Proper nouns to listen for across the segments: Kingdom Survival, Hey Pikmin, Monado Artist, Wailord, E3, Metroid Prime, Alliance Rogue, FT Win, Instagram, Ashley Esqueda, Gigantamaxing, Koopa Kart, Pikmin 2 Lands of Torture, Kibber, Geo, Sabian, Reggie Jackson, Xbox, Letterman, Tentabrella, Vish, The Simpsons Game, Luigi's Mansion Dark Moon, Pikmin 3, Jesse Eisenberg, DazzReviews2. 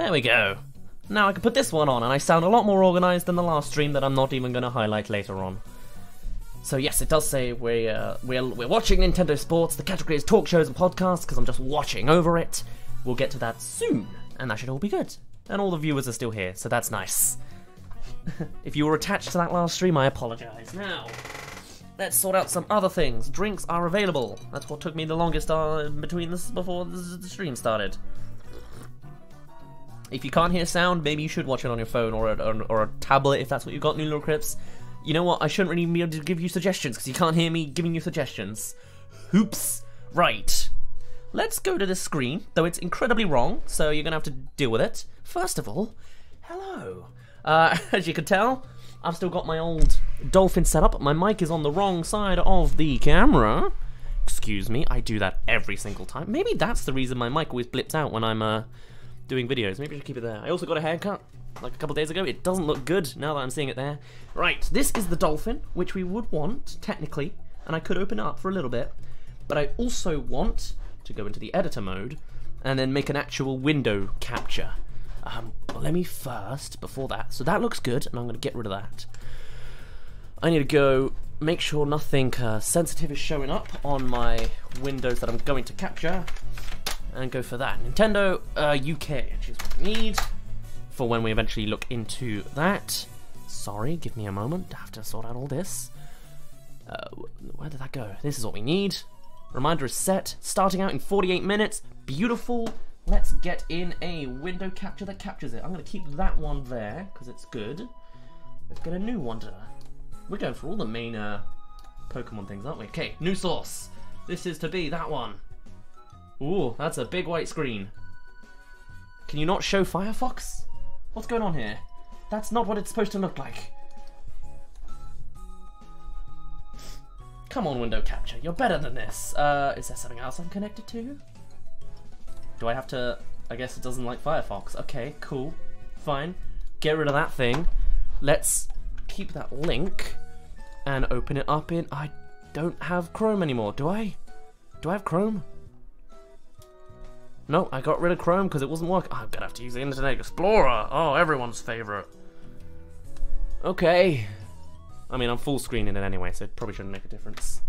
There we go. Now I can put this one on and I sound a lot more organized than the last stream that I'm not even going to highlight later on. So yes, it does say we're watching Nintendo Sports. The category is talk shows and podcasts because I'm just watching over it. We'll get to that soon and that should all be good. And all the viewers are still here, so that's nice. If you were attached to that last stream, I apologize. Now, let's sort out some other things. Drinks are available. That's what took me the longest between this before the stream started. If you can't hear sound, maybe you should watch it on your phone or a tablet if that's what you've got, New Little Crips. You know what? I shouldn't really be able to give you suggestions because you can't hear me giving you suggestions. Oops. Right. Let's go to this screen, though it's incredibly wrong, so you're going to have to deal with it. First of all, hello. As you can tell, I've still got my old dolphin set up. My mic is on the wrong side of the camera. Excuse me, I do that every single time. Maybe that's the reason my mic always blips out when I'm doing videos. Maybe I should keep it there. I also got a haircut like a couple days ago. It doesn't look good now that I'm seeing it there. Right, this is the dolphin, which we would want, technically, and I could open it up for a little bit, but I also want to go into the editor mode and then make an actual window capture. Let me first, before that, so that looks good, and I'm going to get rid of that. I need to go make sure nothing sensitive is showing up on my windows that I'm going to capture, and go for that. Nintendo UK, which is what I need for when we eventually look into that. Sorry, give me a moment, I have to sort out all this. Where did that go? This is what we need. Reminder is set, starting out in 48 minutes, beautiful. Let's get in a window capture that captures it. I'm going to keep that one there, because it's good. Let's get a new one to... We're going for all the main Pokemon things, aren't we? Okay, new source. This is to be that one. Ooh, that's a big white screen. Can you not show Firefox? What's going on here? That's not what it's supposed to look like. Come on, window capture. You're better than this. Is there something else I'm connected to? Do I have to... I guess it doesn't like Firefox. Okay, cool. Fine. Get rid of that thing. Let's keep that link and open it up in... I don't have Chrome anymore, do I? Do I have Chrome? No, I got rid of Chrome because it wasn't working. I'm gonna have to use the Internet Explorer. Oh, everyone's favorite. Okay. I mean, I'm full screening it anyway, so it probably shouldn't make a difference.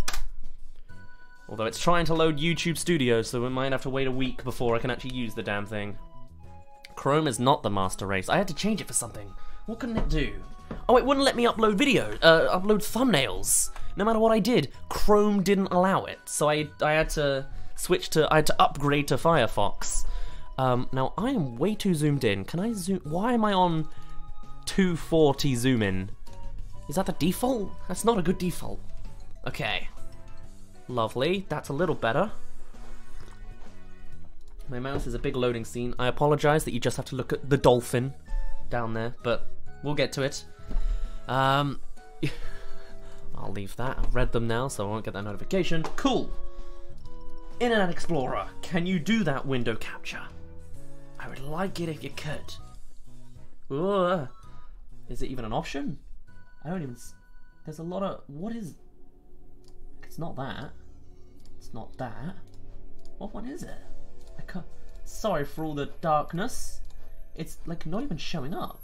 Although it's trying to load YouTube Studio, so we might have to wait a week before I can actually use the damn thing. Chrome is not the master race. I had to change it for something. What couldn't it do? Oh, it wouldn't let me upload video, upload thumbnails. No matter what I did, Chrome didn't allow it. So I had to switch to, I had to upgrade to Firefox. Now I am way too zoomed in. Can I zoom? Why am I on 240 zoom in? Is that the default? That's not a good default. Okay. Lovely, that's a little better. My mouse is a big loading scene. I apologize that you just have to look at the dolphin down there, but we'll get to it. I'll leave that. I've read them now, so I won't get that notification. Cool. Internet Explorer, can you do that window capture? I would like it if you could. Ooh, is it even an option? I don't even... There's a lot of... What is... It's not that. It's not that. What one is it? I can't... Sorry for all the darkness. It's like not even showing up.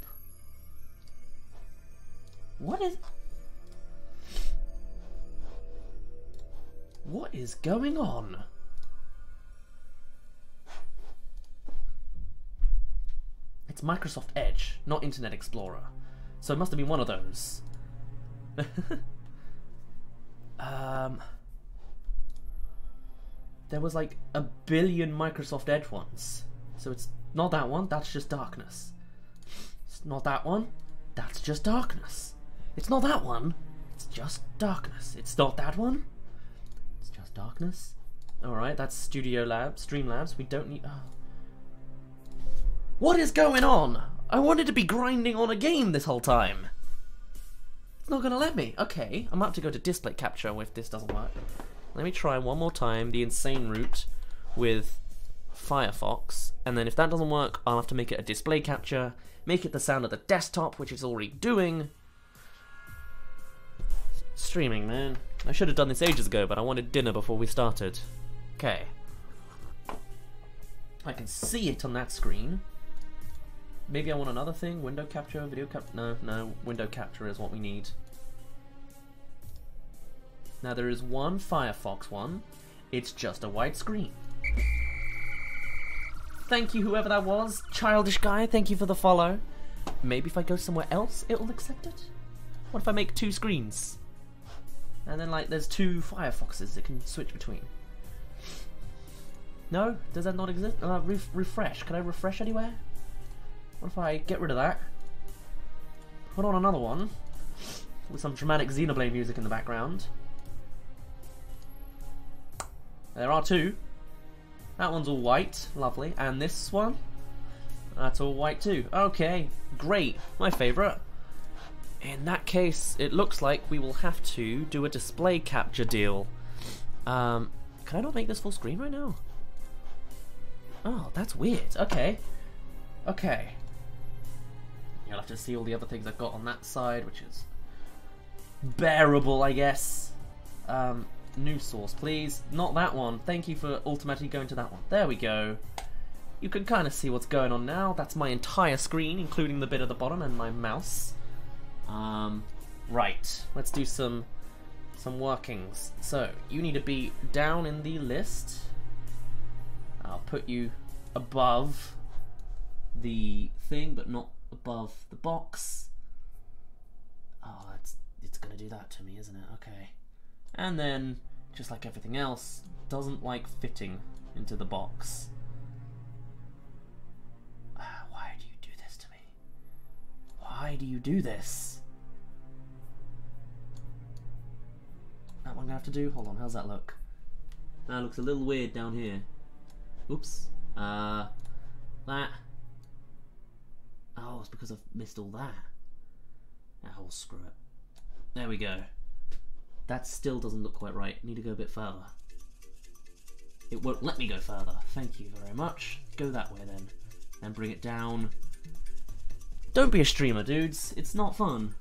What is... What is going on? It's Microsoft Edge, not Internet Explorer. So it must have been one of those. There was like a billion Microsoft Edge ones, so it's not that one, that's just darkness. It's not that one, that's just darkness. It's not that one, it's just darkness. It's not that one, it's just darkness. Alright, that's Studio Lab, Streamlabs, we don't need... Oh. What is going on? I wanted to be grinding on a game this whole time. Not gonna let me. Okay, I'm about to go to display capture if this doesn't work. Let me try one more time the insane route with Firefox, and then if that doesn't work, I'll have to make it a display capture, make it the sound of the desktop, which it's already doing. Streaming, man. I should have done this ages ago, but I wanted dinner before we started. Okay. I can see it on that screen. Maybe I want another thing? Window capture, video capture? No, no. Window capture is what we need. Now there is one Firefox one. It's just a white screen. Thank you, whoever that was. Childish guy, thank you for the follow. Maybe if I go somewhere else, it'll accept it? What if I make two screens? And then, like, there's two Firefoxes that can switch between. No? Does that not exist? Refresh. Can I refresh anywhere? What if I get rid of that? Put on another one. With some dramatic Xenoblade music in the background. There are two. That one's all white. Lovely. And this one? That's all white too. Okay. Great. My favourite. In that case, it looks like we will have to do a display capture deal. Can I not make this full screen right now? Oh, that's weird. Okay. Okay. You'll have to see all the other things I've got on that side, which is bearable, I guess. New source, please. Not that one. Thank you for automatically going to that one. There we go. You can kind of see what's going on now. That's my entire screen, including the bit at the bottom and my mouse. Right, let's do some workings. So, you need to be down in the list. I'll put you above the thing, but not above the box. Oh, it's gonna do that to me, isn't it? Okay. And then, just like everything else, doesn't like fitting into the box. Why do you do this to me? Why do you do this? That one I'm gonna have to do? Hold on, how's that look? That looks a little weird down here. Oops. That. Oh, it's because I've missed all that. Oh, screw it. There we go. That still doesn't look quite right. Need to go a bit further. It won't let me go further. Thank you very much. Go that way then. And bring it down. Don't be a streamer, dudes. It's not fun.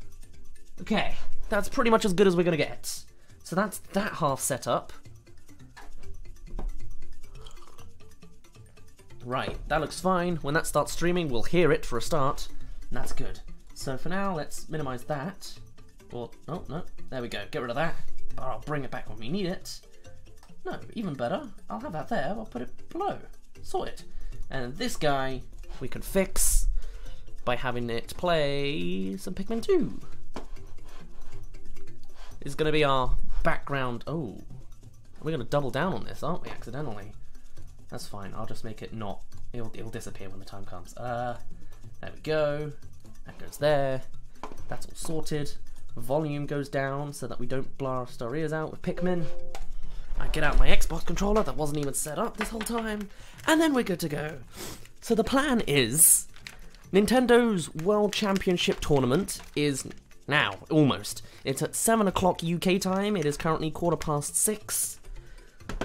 Okay. That's pretty much as good as we're gonna get. So that's that half set up. Right, that looks fine. When that starts streaming, we'll hear it for a start. And that's good. So for now, let's minimize that. Or, oh, no, there we go. Get rid of that. But I'll bring it back when we need it. No, even better. I'll have that there. I'll put it below. Sort it. And this guy, we can fix by having it play some Pikmin 2. It's going to be our background. Oh, we're going to double down on this, aren't we, accidentally? That's fine, I'll just make it not. It'll disappear when the time comes. There we go. That goes there. That's all sorted. Volume goes down so that we don't blast our ears out with Pikmin. I get out my Xbox controller that wasn't even set up this whole time. And then we're good to go. So the plan is Nintendo's World Championship Tournament is now, almost. It's at 7 o'clock UK time. It is currently 6:15.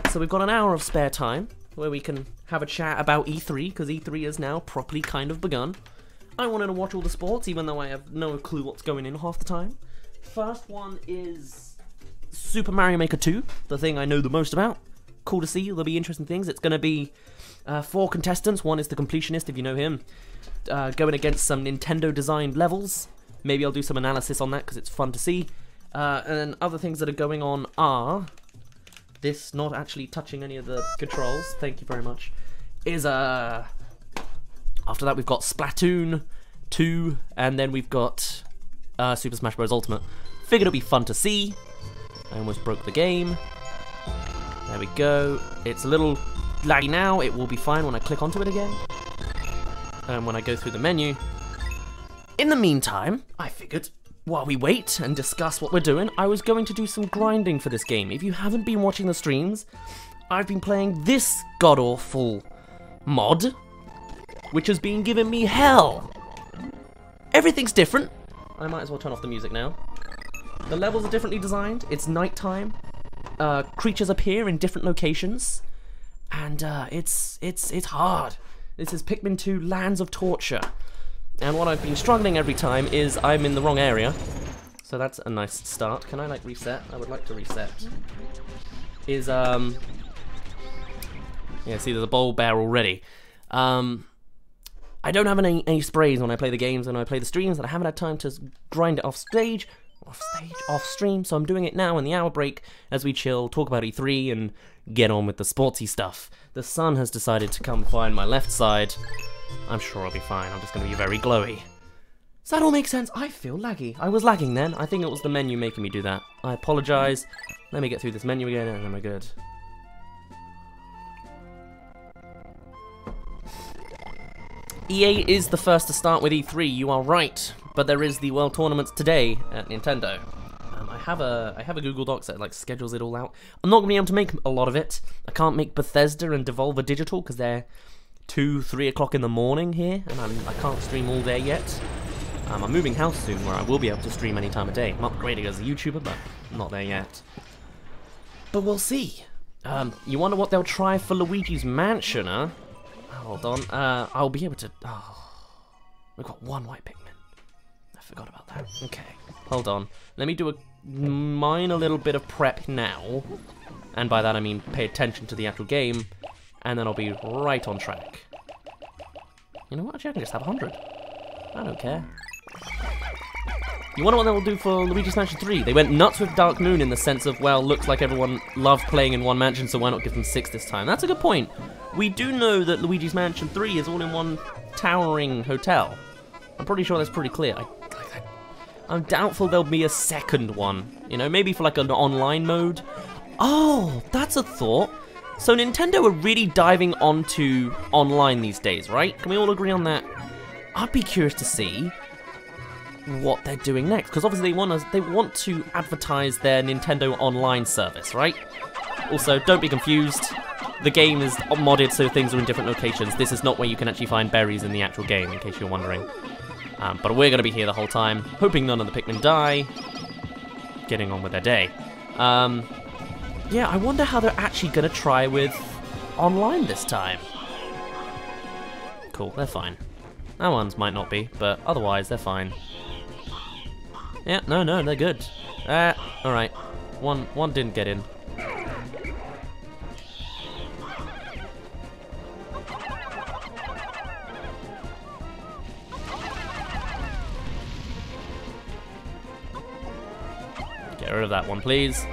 So we've got an hour of spare time, where we can have a chat about E3, because E3 is now properly kind of begun. I wanted to watch all the sports, even though I have no clue what's going in half the time. First one is Super Mario Maker 2, the thing I know the most about. Cool to see, there'll be interesting things. It's going to be 4 contestants. One is the Completionist, if you know him, going against some Nintendo-designed levels. Maybe I'll do some analysis on that, because it's fun to see. And then other things that are going on are... This, not actually touching any of the controls, thank you very much, is after that we've got Splatoon 2, and then we've got Super Smash Bros. Ultimate. Figured it'd be fun to see. I almost broke the game. There we go. It's a little laggy now. It will be fine when I click onto it again. And when I go through the menu. In the meantime, I figured... While we wait and discuss what we're doing, I was going to do some grinding for this game. If you haven't been watching the streams, I've been playing this god-awful mod, which has been giving me hell. Everything's different. I might as well turn off the music now. The levels are differently designed. It's nighttime. Creatures appear in different locations, and it's hard. This is Pikmin 2 Lands of Torture. And what I've been struggling every time is I'm in the wrong area. So that's a nice start. Can I, like, reset? I would like to reset. Is, Yeah, see, there's a bowl bear already. I don't have any sprays when I play the games and I play the streams, and I haven't had time to grind it off stream, so I'm doing it now in the hour break as we chill, talk about E3, and get on with the sportsy stuff. The sun has decided to come find my left side. I'm sure I'll be fine, I'm just going to be very glowy. Does that all make sense? I feel laggy. I was lagging then. I think it was the menu making me do that. I apologise. Let me get through this menu again and then we're good. EA is the first to start with E3, you are right, but there is the World Tournaments today at Nintendo. I have a Google Docs that like schedules it all out. I'm not going to be able to make a lot of it. I can't make Bethesda and Devolver Digital because they're 2, 3 o'clock in the morning here, and I can't stream all day yet. I'm moving house soon where I will be able to stream any time of day. I'm upgrading as a YouTuber, but not there yet. But we'll see. You wonder what they'll try for Luigi's Mansion, huh? Hold on, I'll be able to... Oh, we've got one white Pikmin. I forgot about that. Okay, hold on. Let me do a little bit of prep now. And by that I mean pay attention to the actual game, and then I'll be right on track. You know what, actually I can just have 100. I don't care. You wonder what they'll do for Luigi's Mansion 3? They went nuts with Dark Moon in the sense of, well, looks like everyone loved playing in one mansion, so why not give them 6 this time? That's a good point. We do know that Luigi's Mansion 3 is all in one towering hotel. I'm pretty sure that's pretty clear. I'm doubtful there'll be a second one. You know, maybe for like an online mode. Oh, that's a thought. So Nintendo are really diving onto online these days, right? Can we all agree on that? I'd be curious to see what they're doing next, because obviously they want to advertise their Nintendo Online service, right? Also, don't be confused, the game is modded so things are in different locations. This is not where you can actually find berries in the actual game, in case you're wondering. But we're going to be here the whole time, hoping none of the Pikmin die, getting on with their day. Yeah, I wonder how they're actually going to try with online this time. Cool, they're fine. That one's might not be, but otherwise they're fine. Yeah, no, they're good. Alright. One didn't get in. Get rid of that one, please.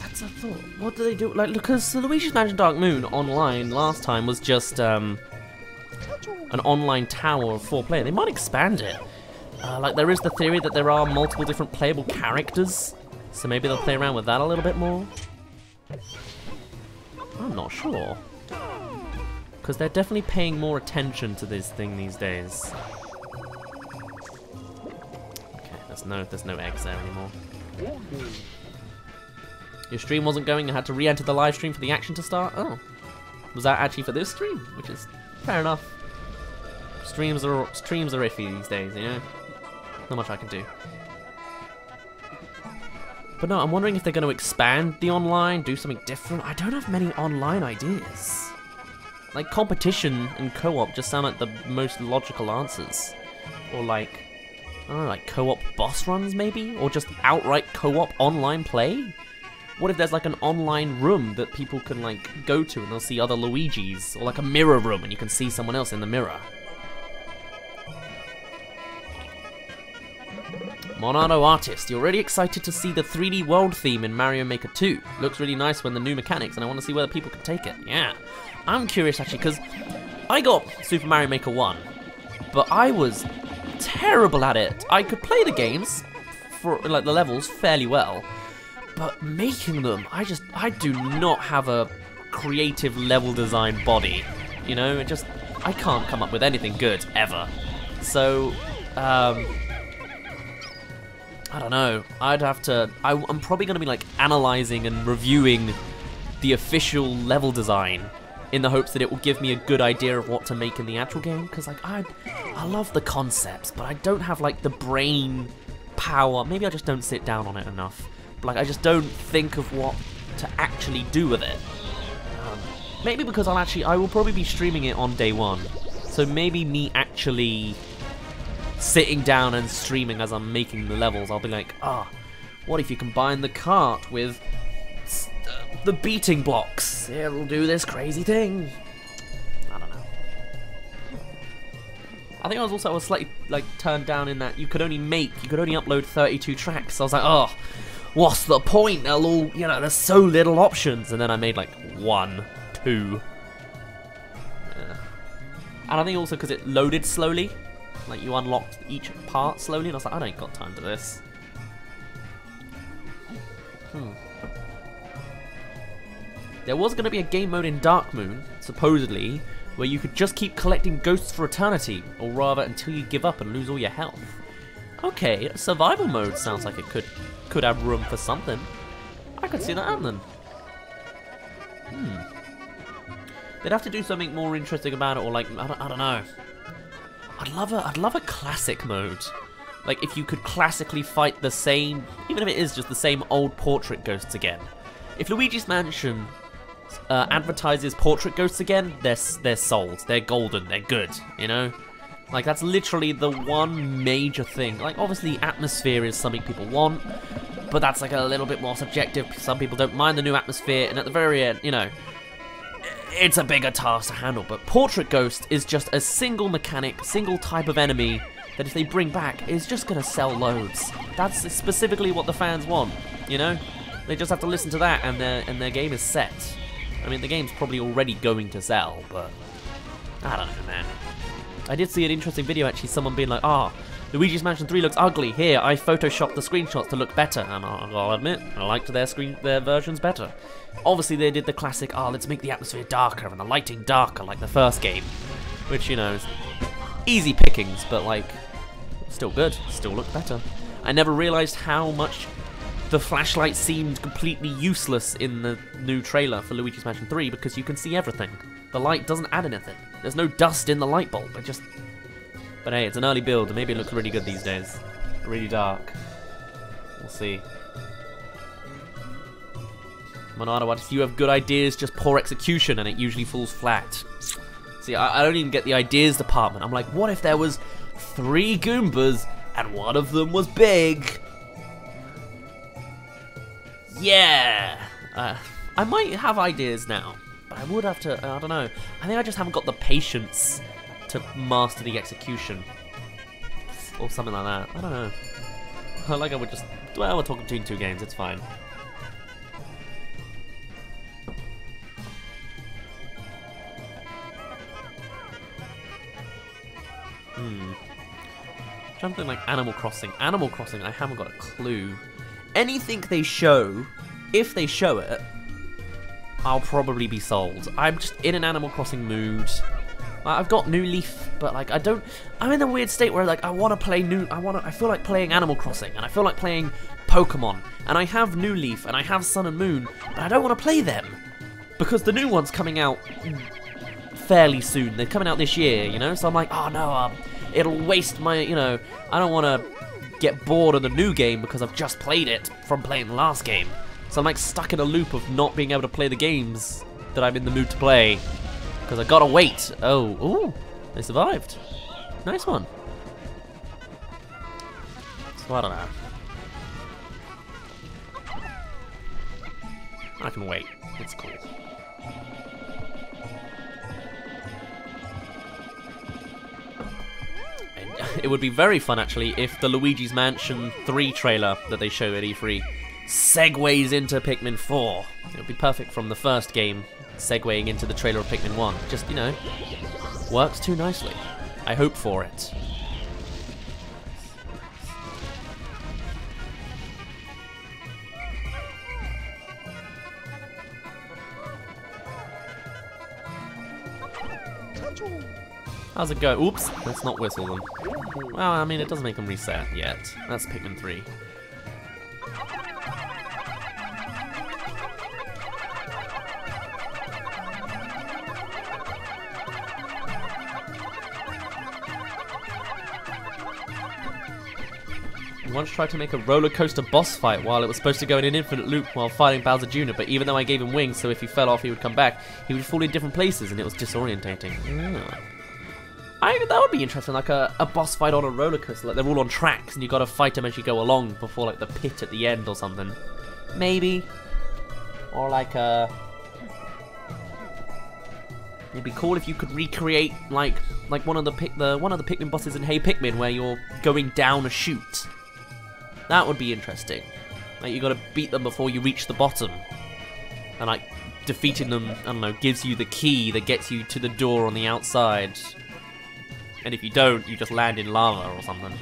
That's a thought. What do they do? Like, because Luigi's Mansion Dark Moon online last time was just, an online tower of 4-player. They might expand it. Like, there is the theory that there are multiple different playable characters, so maybe they'll play around with that a little bit more. I'm not sure. Because they're definitely paying more attention to this thing these days. Okay, there's no eggs there anymore. Your stream wasn't going and had to re-enter the live stream for the action to start? Oh. Was that actually for this stream? Which is fair enough. Streams are iffy these days, you know? Not much I can do. But no, I'm wondering if they're going to expand the online, do something different. I don't have many online ideas. Like, competition and co-op just sound like the most logical answers. Or like, I don't know, like co-op boss runs maybe? Or just outright co-op online play? What if there's like an online room that people can like go to and they'll see other Luigis, or like a mirror room and you can see someone else in the mirror? Monado Artist, you're really excited to see the 3D world theme in Mario Maker 2. Looks really nice when the new mechanics, and I want to see whether people can take it. Yeah, I'm curious actually, because I got Super Mario Maker 1, but I was terrible at it. I could play the games, for like the levels, fairly well. But making them, I do not have a creative level design body, you know, I can't come up with anything good, ever. So, I don't know, I'm probably going to be like analysing and reviewing the official level design in the hopes that it will give me a good idea of what to make in the actual game, because like, I love the concepts, but I don't have like the brain power, maybe I just don't sit down on it enough. Like, I just don't think of what to actually do with it. Maybe because I will probably be streaming it on day one. So maybe me actually sitting down and streaming as I'm making the levels, I'll be like, what if you combine the cart with the beating blocks. It'll do this crazy thing. I don't know. I think I was also slightly like turned down in that you could only upload 32 tracks. So I was like, oh, what's the point? They'll all, you know, there's so little options. And then I made like 1, 2. And I think also because it loaded slowly, like you unlocked each part slowly, and I was like, I ain't got time for this. There was going to be a game mode in Dark Moon, supposedly, where you could just keep collecting ghosts for eternity, or rather until you give up and lose all your health. Okay, survival mode sounds like it could have room for something. I could see that happening. They'd have to do something more interesting about it, or like, I don't know. I'd love a classic mode. Like if you could classically fight the same, even if it is just the same old portrait ghosts again. If Luigi's Mansion advertises portrait ghosts again, they're sold, they're golden, they're good, you know? Like that's literally the one major thing. Like obviously atmosphere is something people want, but that's like a little bit more subjective. Some people don't mind the new atmosphere, and at the very end, you know, it's a bigger task to handle, but Portrait Ghost is just a single mechanic, single type of enemy that if they bring back is just gonna sell loads. That's specifically what the fans want, you know? They just have to listen to that and their game is set. I mean, the game's probably already going to sell, but I don't know, man. I did see an interesting video actually, someone being like, ah, Luigi's Mansion 3 looks ugly. Here, I photoshopped the screenshots to look better, and I'll admit, I liked their versions better. Obviously, they did the classic, ah, let's make the atmosphere darker and the lighting darker, like the first game. Which, you know, is easy pickings, but, like, still good. Still looked better. I never realised how much the flashlight seemed completely useless in the new trailer for Luigi's Mansion 3, because you can see everything. The light doesn't add anything. There's no dust in the light bulb, it just... But hey, it's an early build, and maybe it looks really good these days. Really dark. We'll see. Monado, once you have good ideas, just poor execution, and it usually falls flat. See, I don't even get the ideas department. I'm like, what if there was 3 Goombas, and one of them was big? Yeah! I might have ideas now, but I would have to, I don't know. I think I just haven't got the patience to master the execution, or something like that. I don't know. Like I would just, well, we're talking between 2 games. It's fine. Something like Animal Crossing. Animal Crossing. I haven't got a clue. Anything they show, if they show it, I'll probably be sold. I'm just in an Animal Crossing mood. I've got New Leaf, but like I'm in a weird state where like I feel like playing Animal Crossing, and I feel like playing Pokemon, and I have New Leaf, and I have Sun and Moon, but I don't want to play them because the new one's coming out fairly soon. They're coming out this year, you know. So I'm like, oh no, it'll waste my, you know. I don't want to get bored of the new game because I've just played it from playing the last game. So I'm like stuck in a loop of not being able to play the games that I'm in the mood to play. Because I gotta wait. Oh, ooh, they survived. Nice one. So I don't know. I can wait. It's cool. And it would be very fun actually if the Luigi's Mansion 3 trailer that they show at E3 segues into Pikmin 4. It would be perfect from the first game, segueing into the trailer of Pikmin 1. Just, you know, works too nicely. I hope for it. How's it go? Oops, let's not whistle them. Well, I mean, it doesn't make them reset yet. That's Pikmin 3. Once tried to make a roller coaster boss fight while it was supposed to go in an infinite loop while fighting Bowser Jr., but even though I gave him wings, so if he fell off he would come back, he would fall in different places, and it was disorientating. That would be interesting, like a boss fight on a roller coaster, like they're all on tracks and you gotta fight them as you go along before like the pit at the end or something. Maybe. Or like a... It'd be cool if you could recreate like one of the Pikmin bosses in Hey Pikmin, where you're going down a chute. That would be interesting. Like you got to beat them before you reach the bottom, and like defeating them, I don't know, gives you the key that gets you to the door on the outside. And if you don't, you just land in lava or something,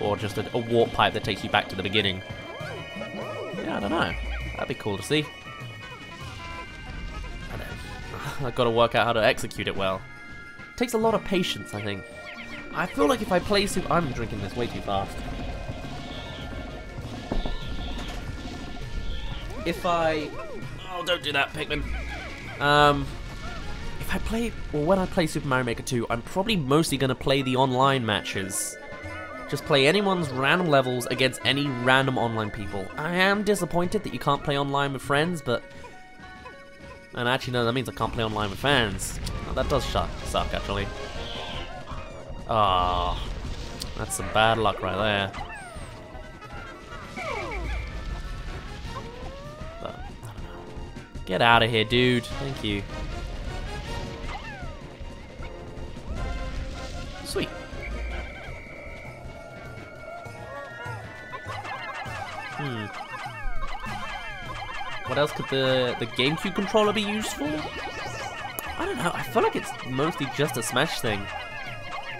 or just a warp pipe that takes you back to the beginning. Yeah, I don't know. That'd be cool to see. I've got to work out how to execute it well. It takes a lot of patience, I think. I feel like if I play Super... I'm drinking this way too fast. If I... Oh, don't do that, Pikmin. If I play... Well, when I play Super Mario Maker 2, I'm probably mostly going to play the online matches. Just play anyone's random levels against any random online people. I am disappointed that you can't play online with friends, but... And actually, no, that means I can't play online with fans. Oh, that does suck, actually. Ah, oh, that's some bad luck right there. But, get out of here, dude. Thank you. Sweet. Hmm. What else could the GameCube controller be used for? I don't know, I feel like it's mostly just a Smash thing.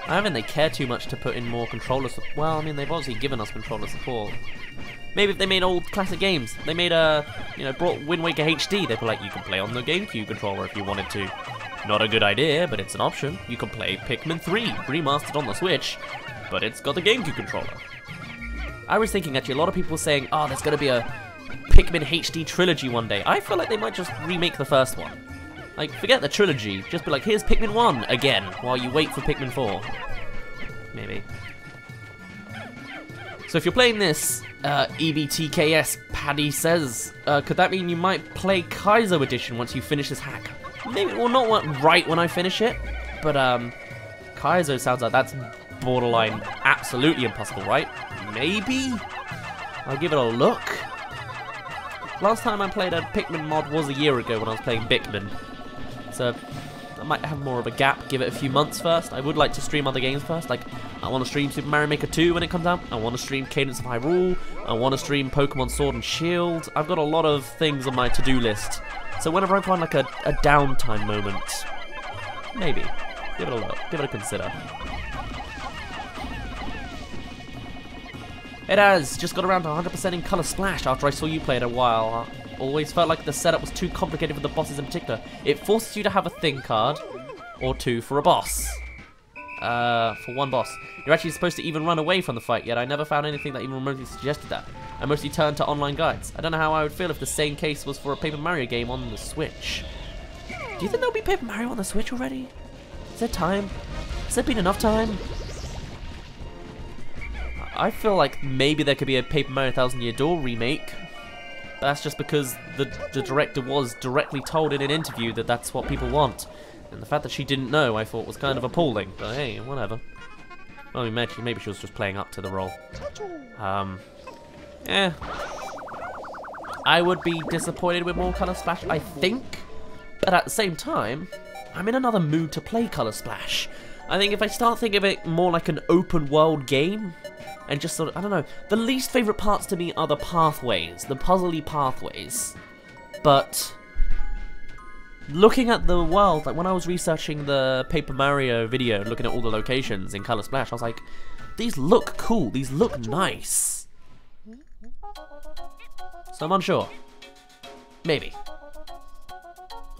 I don't think they care too much to put in more controller support. Well, I mean, they've obviously given us controller support. Maybe if they made old classic games. They made a, you know, brought Wind Waker HD, they were like, you can play on the GameCube controller if you wanted to. Not a good idea, but it's an option. You can play Pikmin 3, remastered on the Switch, but it's got the GameCube controller. I was thinking, actually, a lot of people were saying, oh, there's gonna be a Pikmin HD trilogy one day. I feel like they might just remake the first one. Like, forget the trilogy. Just be like, here's Pikmin 1 again, while you wait for Pikmin 4. Maybe. So if you're playing this, EBTKS Paddy says, could that mean you might play Kaizo Edition once you finish this hack? Maybe, well, not right when I finish it, but Kaizo sounds like that's borderline absolutely impossible, right? Maybe? I'll give it a look. Last time I played a Pikmin mod was a year ago when I was playing Pikmin. So, I might have more of a gap, give it a few months first. I would like to stream other games first. Like, I want to stream Super Mario Maker 2 when it comes out. I want to stream Cadence of Hyrule. I want to stream Pokemon Sword and Shield. I've got a lot of things on my to-do list. So whenever I find, like, a downtime moment, maybe. Give it a look. Give it a consider. It has just got around to 100% in Color Splash after I saw you play it a while. I always felt like the setup was too complicated for the bosses in particular. It forces you to have a thing card or two for a boss. For one boss. You're actually supposed to even run away from the fight, yet I never found anything that even remotely suggested that. I mostly turned to online guides. I don't know how I would feel if the same case was for a Paper Mario game on the Switch. Do you think there'll be Paper Mario on the Switch already? Is there time? Has there been enough time? I feel like maybe there could be a Paper Mario 1000-Year Door remake. But that's just because the director was directly told in an interview that that's what people want. And the fact that she didn't know, I thought was kind of appalling. But hey, whatever. Well, I mean, maybe she was just playing up to the role. Yeah. I would be disappointed with more Color Splash, I think. But at the same time, I'm in another mood to play Color Splash. I think if I start thinking of it more like an open-world game, and just sort of, I don't know, the least favourite parts to me are the pathways, the puzzly pathways. But looking at the world, like when I was researching the Paper Mario video, looking at all the locations in Color Splash, I was like, these look cool, these look nice. So I'm unsure. Maybe.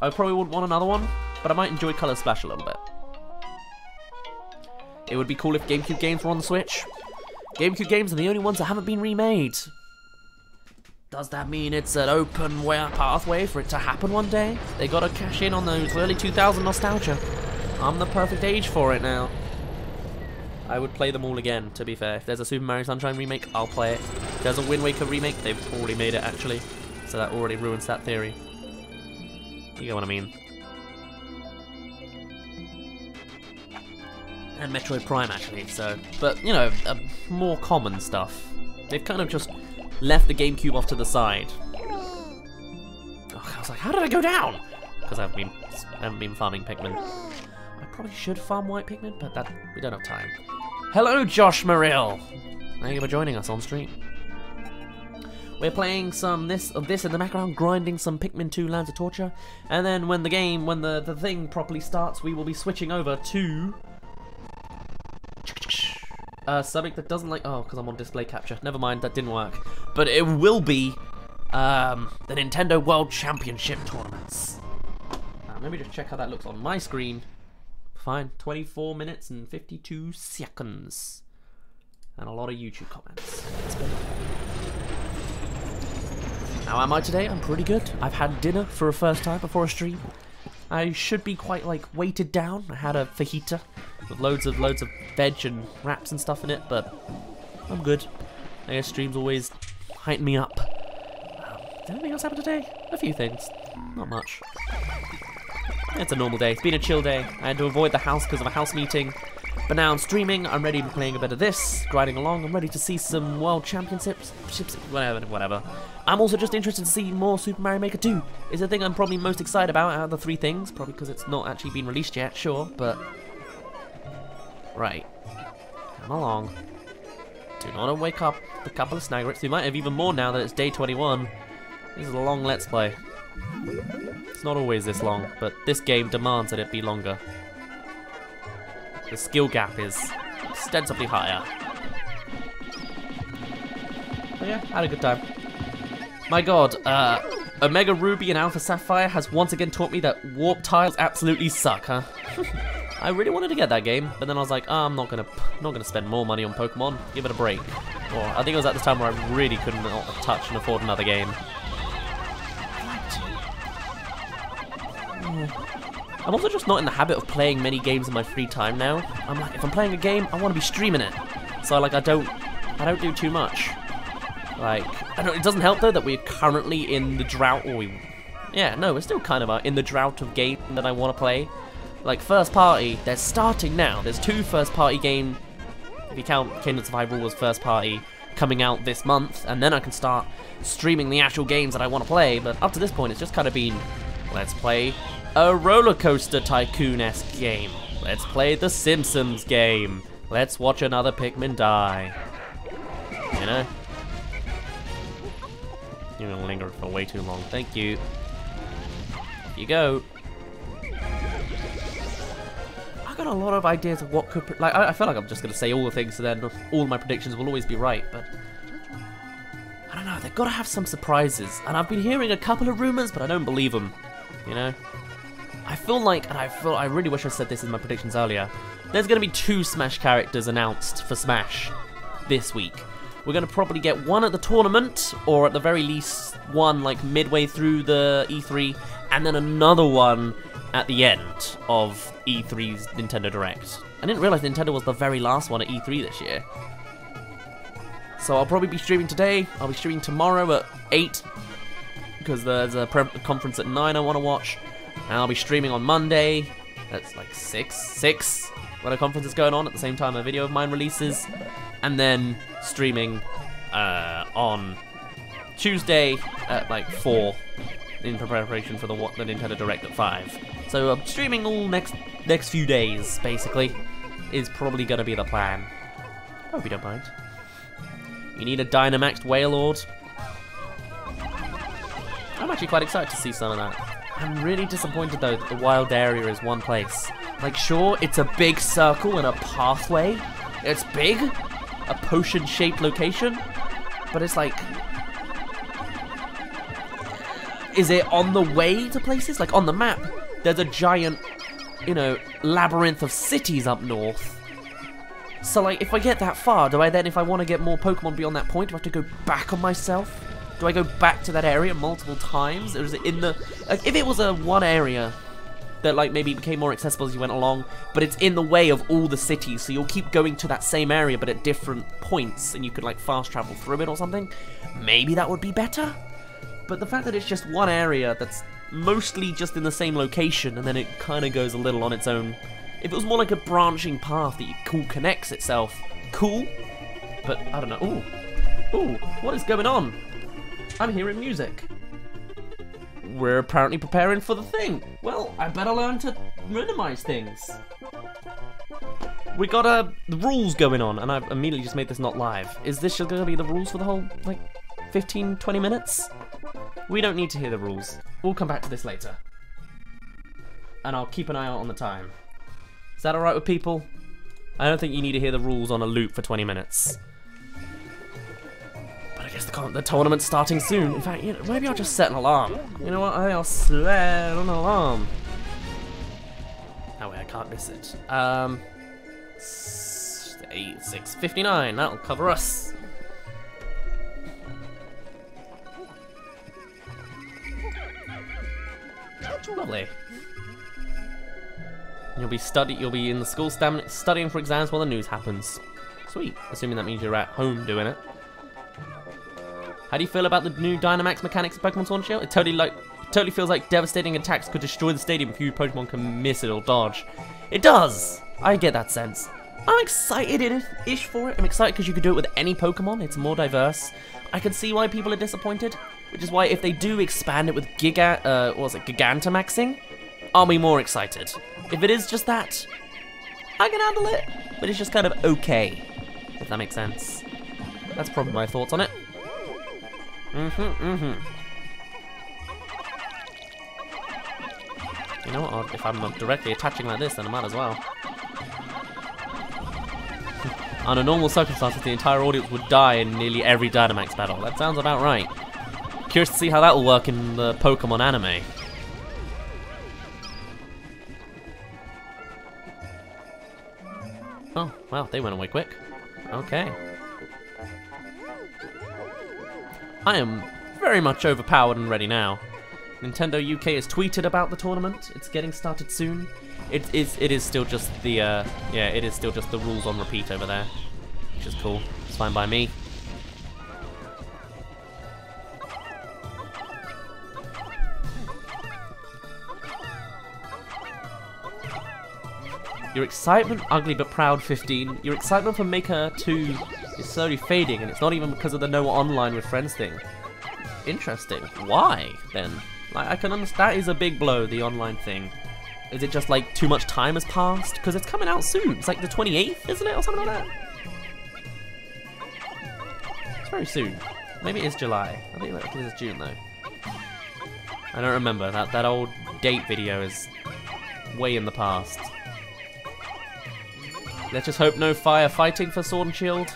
I probably wouldn't want another one, but I might enjoy Color Splash a little bit. It would be cool if GameCube games were on the Switch. GameCube games are the only ones that haven't been remade. Does that mean it's an open way pathway for it to happen one day? They gotta cash in on those early 2000 nostalgia. I'm the perfect age for it now. I would play them all again, to be fair. If there's a Super Mario Sunshine remake, I'll play it. If there's a Wind Waker remake, they've already made it actually. So that already ruins that theory. You get what I mean. And Metroid Prime, actually, so... But, you know, more common stuff. They've kind of just left the GameCube off to the side. Oh, I was like, how did I go down? Because I haven't been farming Pikmin. I probably should farm white Pikmin, but that we don't have time. Hello, Josh Marill. Thank you for joining us on stream. We're playing some this in the background, grinding some Pikmin 2 Lands of Torture, and then when the game, when the thing properly starts, we will be switching over to something that doesn't like. Oh, because I'm on display capture. Never mind, that didn't work. But it will be the Nintendo World Championship tournaments. Let me just check how that looks on my screen. Fine, 24 minutes and 52 seconds, and a lot of YouTube comments. How am I today? I'm pretty good. I've had dinner for a first time before a stream. I should be quite like weighted down. I had a fajita with loads of veg and wraps and stuff in it, but I'm good. I guess streams always heighten me up. Did anything else happen today? A few things. Not much. It's a normal day. It's been a chill day. I had to avoid the house because of a house meeting. But now I'm streaming, I'm ready to be playing a bit of this, grinding along, I'm ready to see some World Championships, whatever. I'm also just interested to see more Super Mario Maker 2. It's the thing I'm probably most excited about out of the three things, probably because it's not actually been released yet, sure, but... Right. Come along. Do not wake up with a couple of snaggerits. We might have even more now that it's day 21. This is a long Let's Play. It's not always this long, but this game demands that it be longer. The skill gap is ostensibly higher. But yeah, had a good time. My god, Omega Ruby and Alpha Sapphire has once again taught me that warp tiles absolutely suck, huh? I really wanted to get that game, but then I was like, oh, I'm not gonna spend more money on Pokemon. Give it a break. Or I think it was at the time where I really couldn't touch and afford another game. I'm also just not in the habit of playing many games in my free time now. I'm like, if I'm playing a game, I want to be streaming it. So like, I don't do too much. Like, it doesn't help though that we're currently in the drought. Or we're still kind of in the drought of game that I want to play. Like first party, they're starting now. There's two first party game, if you count Kingdom Survival as first party, coming out this month, and then I can start streaming the actual games that I want to play. But up to this point, it's just kind of been, let's play a roller coaster tycoon-esque game. Let's play the Simpsons game. Let's watch another Pikmin die. You know? You're gonna linger for way too long. Thank you. Here you go. I got a lot of ideas of what could... Like, I feel like I'm just gonna say all the things, so then all my predictions will always be right, but... I don't know, they've gotta have some surprises. And I've been hearing a couple of rumors, but I don't believe them. You know? I feel like, and I really wish I said this in my predictions earlier, there's going to be two Smash characters announced for Smash this week. We're going to probably get one at the tournament, or at the very least one like midway through the E3, and then another one at the end of E3's Nintendo Direct. I didn't realise Nintendo was the very last one at E3 this year. So I'll probably be streaming today, I'll be streaming tomorrow at 8, because there's a conference at 9 I want to watch. And I'll be streaming on Monday, that's like 6, when a conference is going on at the same time a video of mine releases, and then streaming on Tuesday at like 4 in preparation for the Nintendo Direct at 5. So I'm streaming all next few days, basically, is probably going to be the plan. I hope you don't mind. You need a Dynamaxed Wailord? I'm actually quite excited to see some of that. I'm really disappointed though that the wild area is one place. Like sure, it's a big circle and a pathway. It's big, a potion-shaped location, but it's like... Is it on the way to places? Like on the map, there's a giant, you know, labyrinth of cities up north. So like, if I get that far, do I then, if I want to get more Pokemon beyond that point, do I have to go back on myself? Do I go back to that area multiple times, or is it in the... Like, if it was a one area that, like, maybe became more accessible as you went along, but it's in the way of all the cities, so you'll keep going to that same area but at different points, and you could, like, fast travel through it or something, maybe that would be better? But the fact that it's just one area that's mostly just in the same location, and then it kind of goes a little on its own... If it was more like a branching path that you connects itself, cool, but I don't know, ooh... Ooh, what is going on? I'm hearing music. We're apparently preparing for the thing. Well, I better learn to minimize things. We got the rules going on, and I've immediately just made this not live. Is this going to be the rules for the whole, like, 15, 20 minutes? We don't need to hear the rules. We'll come back to this later. And I'll keep an eye out on the time. Is that alright with people? I don't think you need to hear the rules on a loop for 20 minutes. But I guess the tournament's starting soon. In fact, you know, maybe I'll just set an alarm. You know what? I'll set an alarm. That way I can't miss it. 8, 6:59. That'll cover us. Lovely. You'll be in the school studying for exams while the news happens. Sweet. Assuming that means you're at home doing it. How do you feel about the new Dynamax mechanics of Pokemon Sword and Shield? It totally feels like devastating attacks could destroy the stadium if you Pokemon can miss it or dodge. It does. I get that sense. I'm excited-ish for it. I'm excited because you could do it with any Pokemon. It's more diverse. I can see why people are disappointed, which is why if they do expand it with Gigantamaxing, I'll be more excited. If it is just that, I can handle it, but it's just kind of okay, if that makes sense. That's probably my thoughts on it. You know what, if I'm directly attaching like this, then I might as well. Under normal circumstances, the entire audience would die in nearly every Dynamax battle. That sounds about right. Curious to see how that'll work in the Pokemon anime. Oh, wow, they went away quick. Okay. I am very much overpowered and ready now. Nintendo UK has tweeted about the tournament. It's getting started soon. It is still just the yeah, it is still just the rules on repeat over there, which is cool. It's fine by me. Your excitement, ugly but proud 15. Your excitement for Maker 2 is slowly fading, and it's not even because of the no online with friends thing. Interesting. Why then? Like, I can understand. That is a big blow, the online thing. Is it just like too much time has passed? Because it's coming out soon. It's like the 28th, isn't it? Or something like that. It's very soon. Maybe it is July. I think it is June though. I don't remember. That old date video is way in the past. Let's just hope no firefighting for Sword and Shield.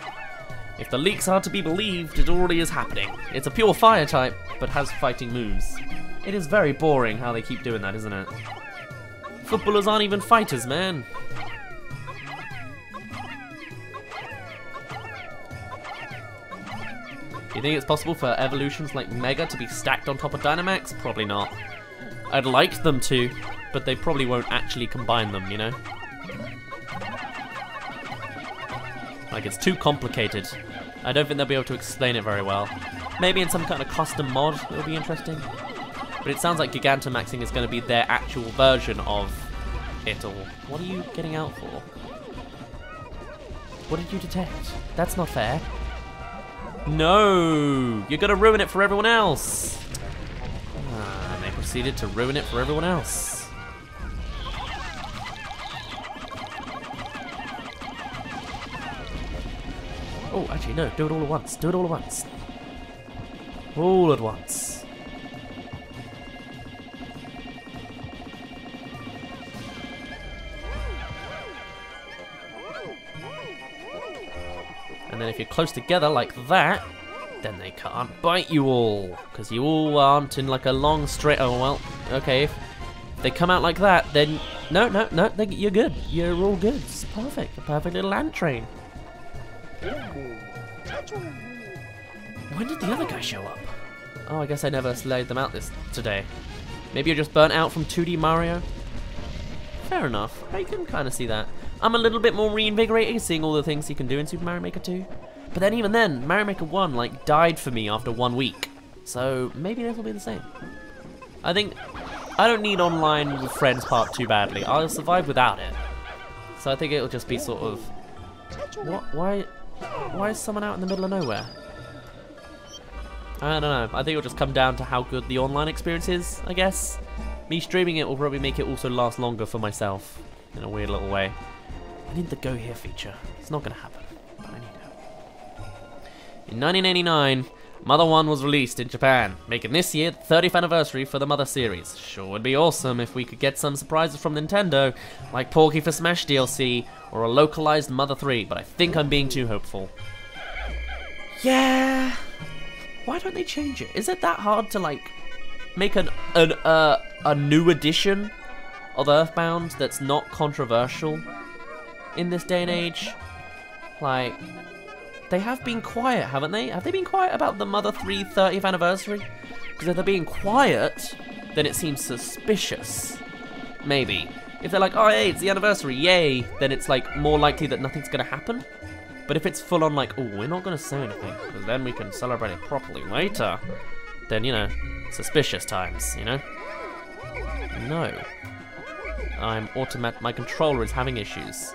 If the leaks are to be believed, it already is happening. It's a pure fire type, but has fighting moves. It is very boring how they keep doing that, isn't it? Footballers aren't even fighters, man. Do you think it's possible for evolutions like Mega to be stacked on top of Dynamax? Probably not. I'd like them to, but they probably won't actually combine them, you know? Like, it's too complicated. I don't think they'll be able to explain it very well. Maybe in some kind of custom mod, it'll be interesting. But it sounds like Gigantamaxing is going to be their actual version of it all. What are you getting out for? What did you detect? That's not fair. No! You're going to ruin it for everyone else! Ah, and they proceeded to ruin it for everyone else. Oh, actually, no. Do it all at once. Do it all at once. All at once. And then if you're close together like that, then they can't bite you all. Because you all aren't in like a long straight... Oh, well, okay. If they come out like that, then... No, you're good. You're all good. It's perfect. A perfect little ant train. When did the other guy show up? Oh, I guess I never laid them out today. Maybe you're just burnt out from 2D Mario? Fair enough. I can kind of see that. I'm a little bit more reinvigorated seeing all the things you can do in Super Mario Maker 2. But then even then, Mario Maker 1 like died for me after 1 week. So maybe this will be the same. I think I don't need online with friends part too badly. I'll survive without it. So I think it'll just be sort of... What? Why is someone out in the middle of nowhere? I don't know. I think it'll just come down to how good the online experience is, I guess. Me streaming it will probably make it also last longer for myself, in a weird little way. I need the Go Here feature. It's not going to happen, but I need it. In 1989, Mother 1 was released in Japan, making this year the 30th anniversary for the Mother series. Sure would be awesome if we could get some surprises from Nintendo, like Porky for Smash DLC, or a localized Mother 3, but I think I'm being too hopeful. Yeah! Why don't they change it? Is it that hard to, like, make a new edition of Earthbound that's not controversial in this day and age? Like, they have been quiet, haven't they? Have they been quiet about the Mother 3 30th anniversary? Because if they're being quiet, then it seems suspicious. Maybe. If they're like, oh, hey, it's the anniversary, yay, then it's, like, more likely that nothing's going to happen. But if it's full on like, oh, we're not going to say anything, because then we can celebrate it properly later, then, you know, suspicious times, you know? No. I'm my controller is having issues.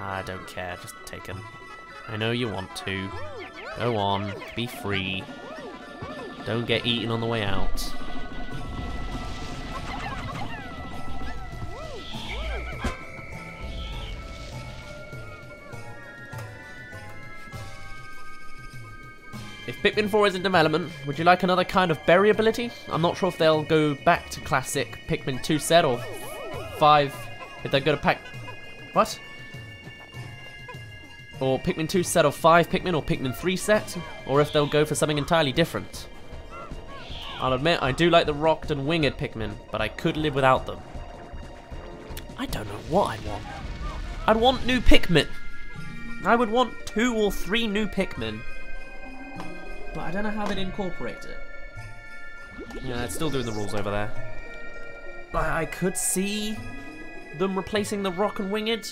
I don't care, just take him. I know you want to. Go on, be free. Don't get eaten on the way out. If Pikmin 4 is in development, would you like another kind of berry ability? I'm not sure if they'll go back to classic Pikmin 2 set or 5, if they're going to pack... What? Or Pikmin 2 set of 5 Pikmin or Pikmin 3 set, or if they'll go for something entirely different. I'll admit, I do like the rocked and winged Pikmin, but I could live without them. I don't know what I'd want. I'd want new Pikmin. I would want 2 or 3 new Pikmin. But I don't know how they'd incorporate it. Yeah, it's still doing the rules over there. But I could see them replacing the rock and winged,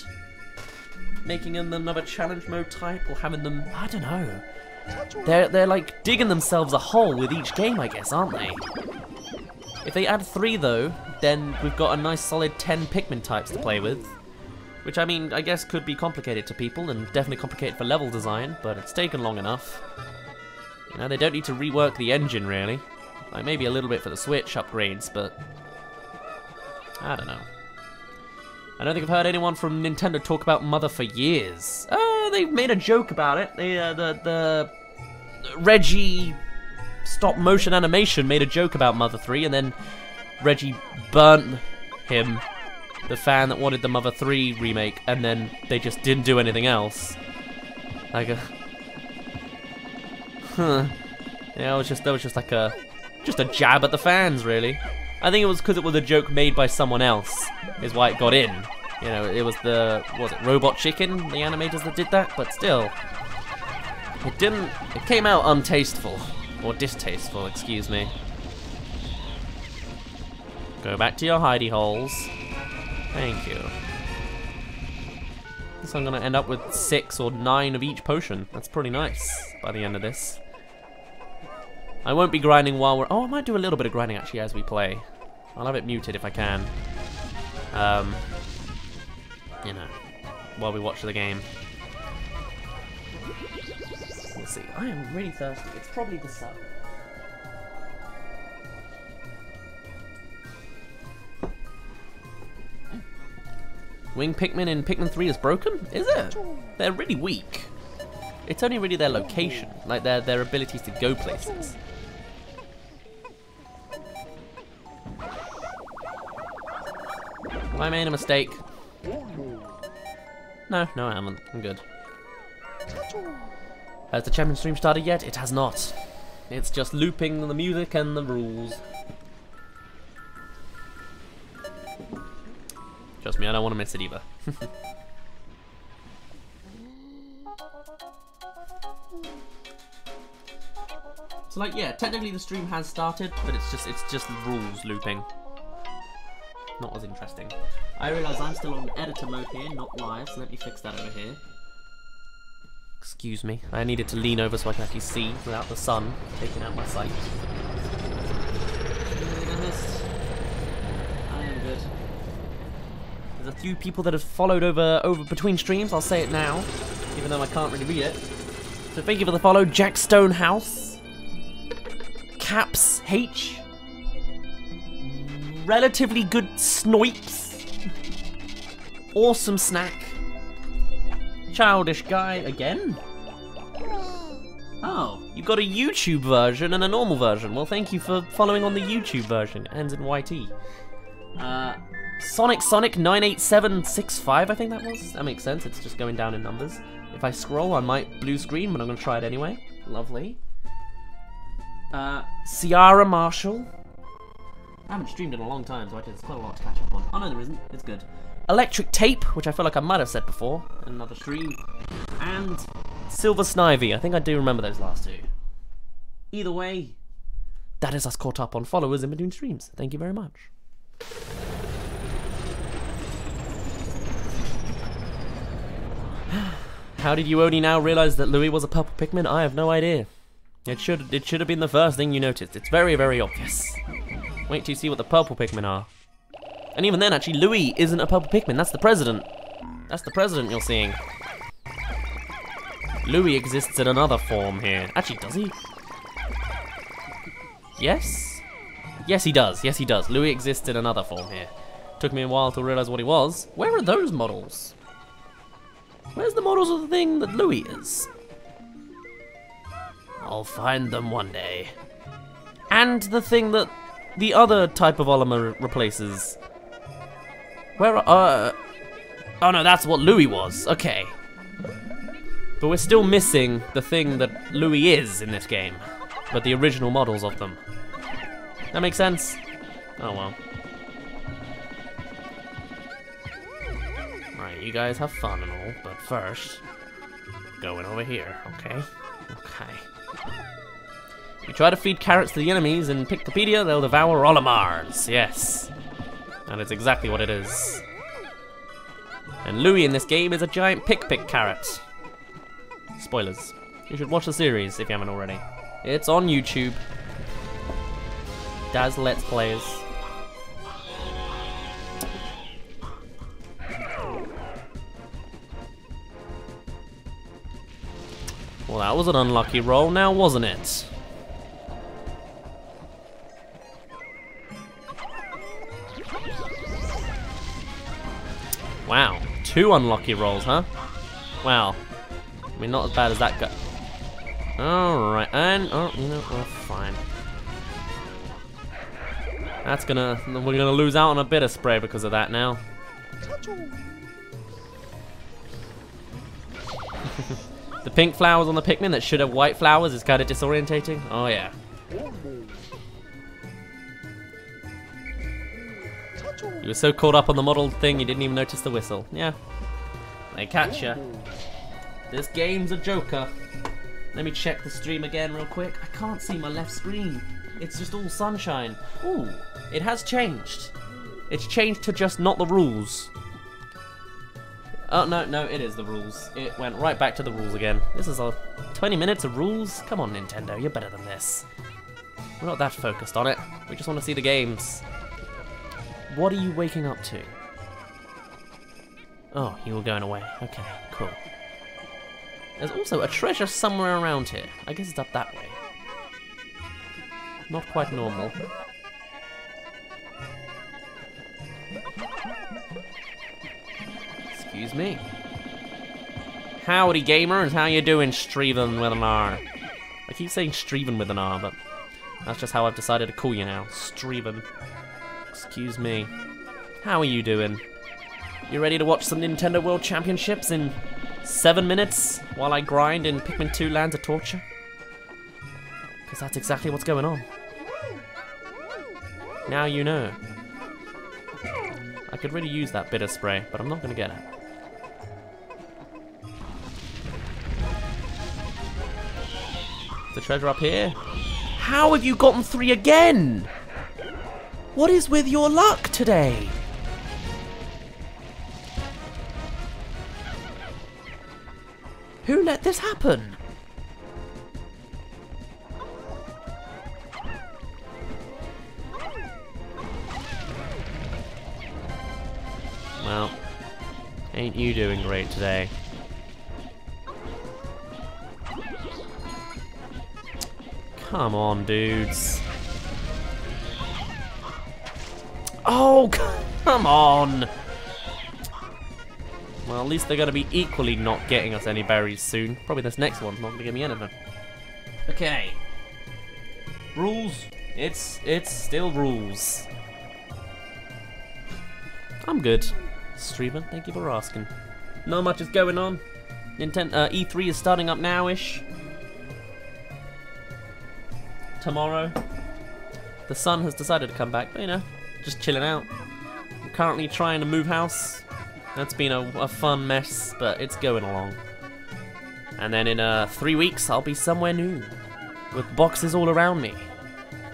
making them another challenge mode type, or having them, I don't know. They're like digging themselves a hole with each game, I guess, aren't they? If they add 3 though, then we've got a nice solid 10 Pikmin types to play with. Which, I mean, I guess could be complicated to people, and definitely complicated for level design, but it's taken long enough. You know, they don't need to rework the engine, really. Like, maybe a little bit for the Switch upgrades, but... I don't know. I don't think I've heard anyone from Nintendo talk about Mother for years. Oh, they've made a joke about it. They, the Reggie stop-motion animation made a joke about Mother 3, and then Reggie burnt him, the fan that wanted the Mother 3 remake, and then they just didn't do anything else. Like a... Huh. Yeah, that was just like a jab at the fans, really. I think it was because it was a joke made by someone else, is why it got in. You know, it was Robot Chicken, the animators that did that, but still. It came out untasteful. Or distasteful, excuse me. Go back to your hidey holes. Thank you. So I'm gonna end up with 6 or 9 of each potion. That's pretty nice by the end of this. I won't be grinding while we're... Oh, I might do a little bit of grinding, actually, as we play. I'll have it muted if I can. You know, while we watch the game. We'll see. I am really thirsty. It's probably the sun. Wing Pikmin in Pikmin 3 is broken? Is it? They're really weak. It's only really their location, like their abilities to go places. Have I made a mistake? No, I haven't. I'm good. Has the champion stream started yet? It has not. It's just looping the music and the rules. Trust me, I don't want to miss it either. So, like, yeah, technically the stream has started, but it's just rules looping. Not as interesting. I realise I'm still on editor mode here, not live, so let me fix that over here. Excuse me, I needed to lean over so I can actually see without the sun taking out my sight. I am good. There's a few people that have followed over between streams, I'll say it now, even though I can't really read it. So thank you for the follow, Jack Stonehouse, Caps H, Relatively Good Snipes, Awesome Snack, Childish Guy again? Oh, you've got a YouTube version and a normal version. Well, thank you for following on the YouTube version. Ends in YT. Sonic 98765, I think that was. That makes sense, it's just going down in numbers. If I scroll, I might blue screen, but I'm gonna try it anyway. Lovely. Ciara Marshall. I haven't streamed in a long time, so I there's quite a lot to catch up on. Oh no, there isn't. It's good. Electric Tape, which I feel like I might have said before in another stream. And Silver Snivy. I think I do remember those last two. Either way, that is us caught up on followers in between streams. Thank you very much. How did you only now realize that Louis was a purple Pikmin? I have no idea. It should have been the first thing you noticed. It's very, very obvious. Wait till you see what the purple Pikmin are. And even then, actually, Louis isn't a purple Pikmin. That's the president. That's the president you're seeing. Louis exists in another form here. Actually, does he? Yes? Yes, he does. Yes, he does. Louis exists in another form here. Took me a while to realize what he was. Where are those models? Where's the models of the thing that Louis is? I'll find them one day. And the thing that the other type of Olimar replaces. Where are... oh no, that's what Louis was. Okay. But we're still missing the thing that Louis is in this game. But the original models of them. That makes sense? Oh well. Right, you guys have fun and all, but first, going over here, okay? Okay. You try to feed carrots to the enemies in Pictopedia, they'll devour Olimars, yes. And it's exactly what it is. And Louis in this game is a giant pick-pick carrot. Spoilers. You should watch the series if you haven't already. It's on YouTube. Daz Let's Plays. Well, that was an unlucky roll now, wasn't it? Wow, two unlucky rolls, huh? Wow. I mean, not as bad as that guy. Alright, and... oh, you know, we're fine. That's gonna... we're gonna lose out on a bit of spray because of that now. The pink flowers on the Pikmin that should have white flowers is kind of disorientating. Oh, yeah. You were so caught up on the model thing, you didn't even notice the whistle. Yeah. They catch ya. This game's a joker. Let me check the stream again real quick. I can't see my left screen. It's just all sunshine. Ooh, it has changed. It's changed to just not the rules. Oh, no, no, it is the rules. It went right back to the rules again. This is our 20 minutes of rules. Come on, Nintendo, you're better than this. We're not that focused on it. We just want to see the games. What are you waking up to? Oh, you were going away. Okay, cool. There's also a treasure somewhere around here. I guess it's up that way. Not quite normal. Excuse me. Howdy, gamers. How you doing, Streven with an R? I keep saying Streven with an R, but that's just how I've decided to call you now. Streven. Excuse me. How are you doing? You ready to watch some Nintendo World Championships in 7 minutes while I grind in Pikmin 2 Lands of Torture? Because that's exactly what's going on. Now you know. I could really use that bitter spray, but I'm not going to get it. The treasure up here. How have you gotten 3 again? What is with your luck today? Who let this happen? Well, ain't you doing great today? Come on, dudes. Oh, come on. Well, at least they're going to be equally not getting us any berries soon. Probably this next one's not going to give me anything. Okay. Rules. It's still rules. I'm good. Streamer, thank you for asking. Not much is going on. E3 is starting up now-ish. Tomorrow. The sun has decided to come back, but you know, just chilling out. I'm currently trying to move house. That's been a fun mess, but it's going along. And then in 3 weeks, I'll be somewhere new, with boxes all around me.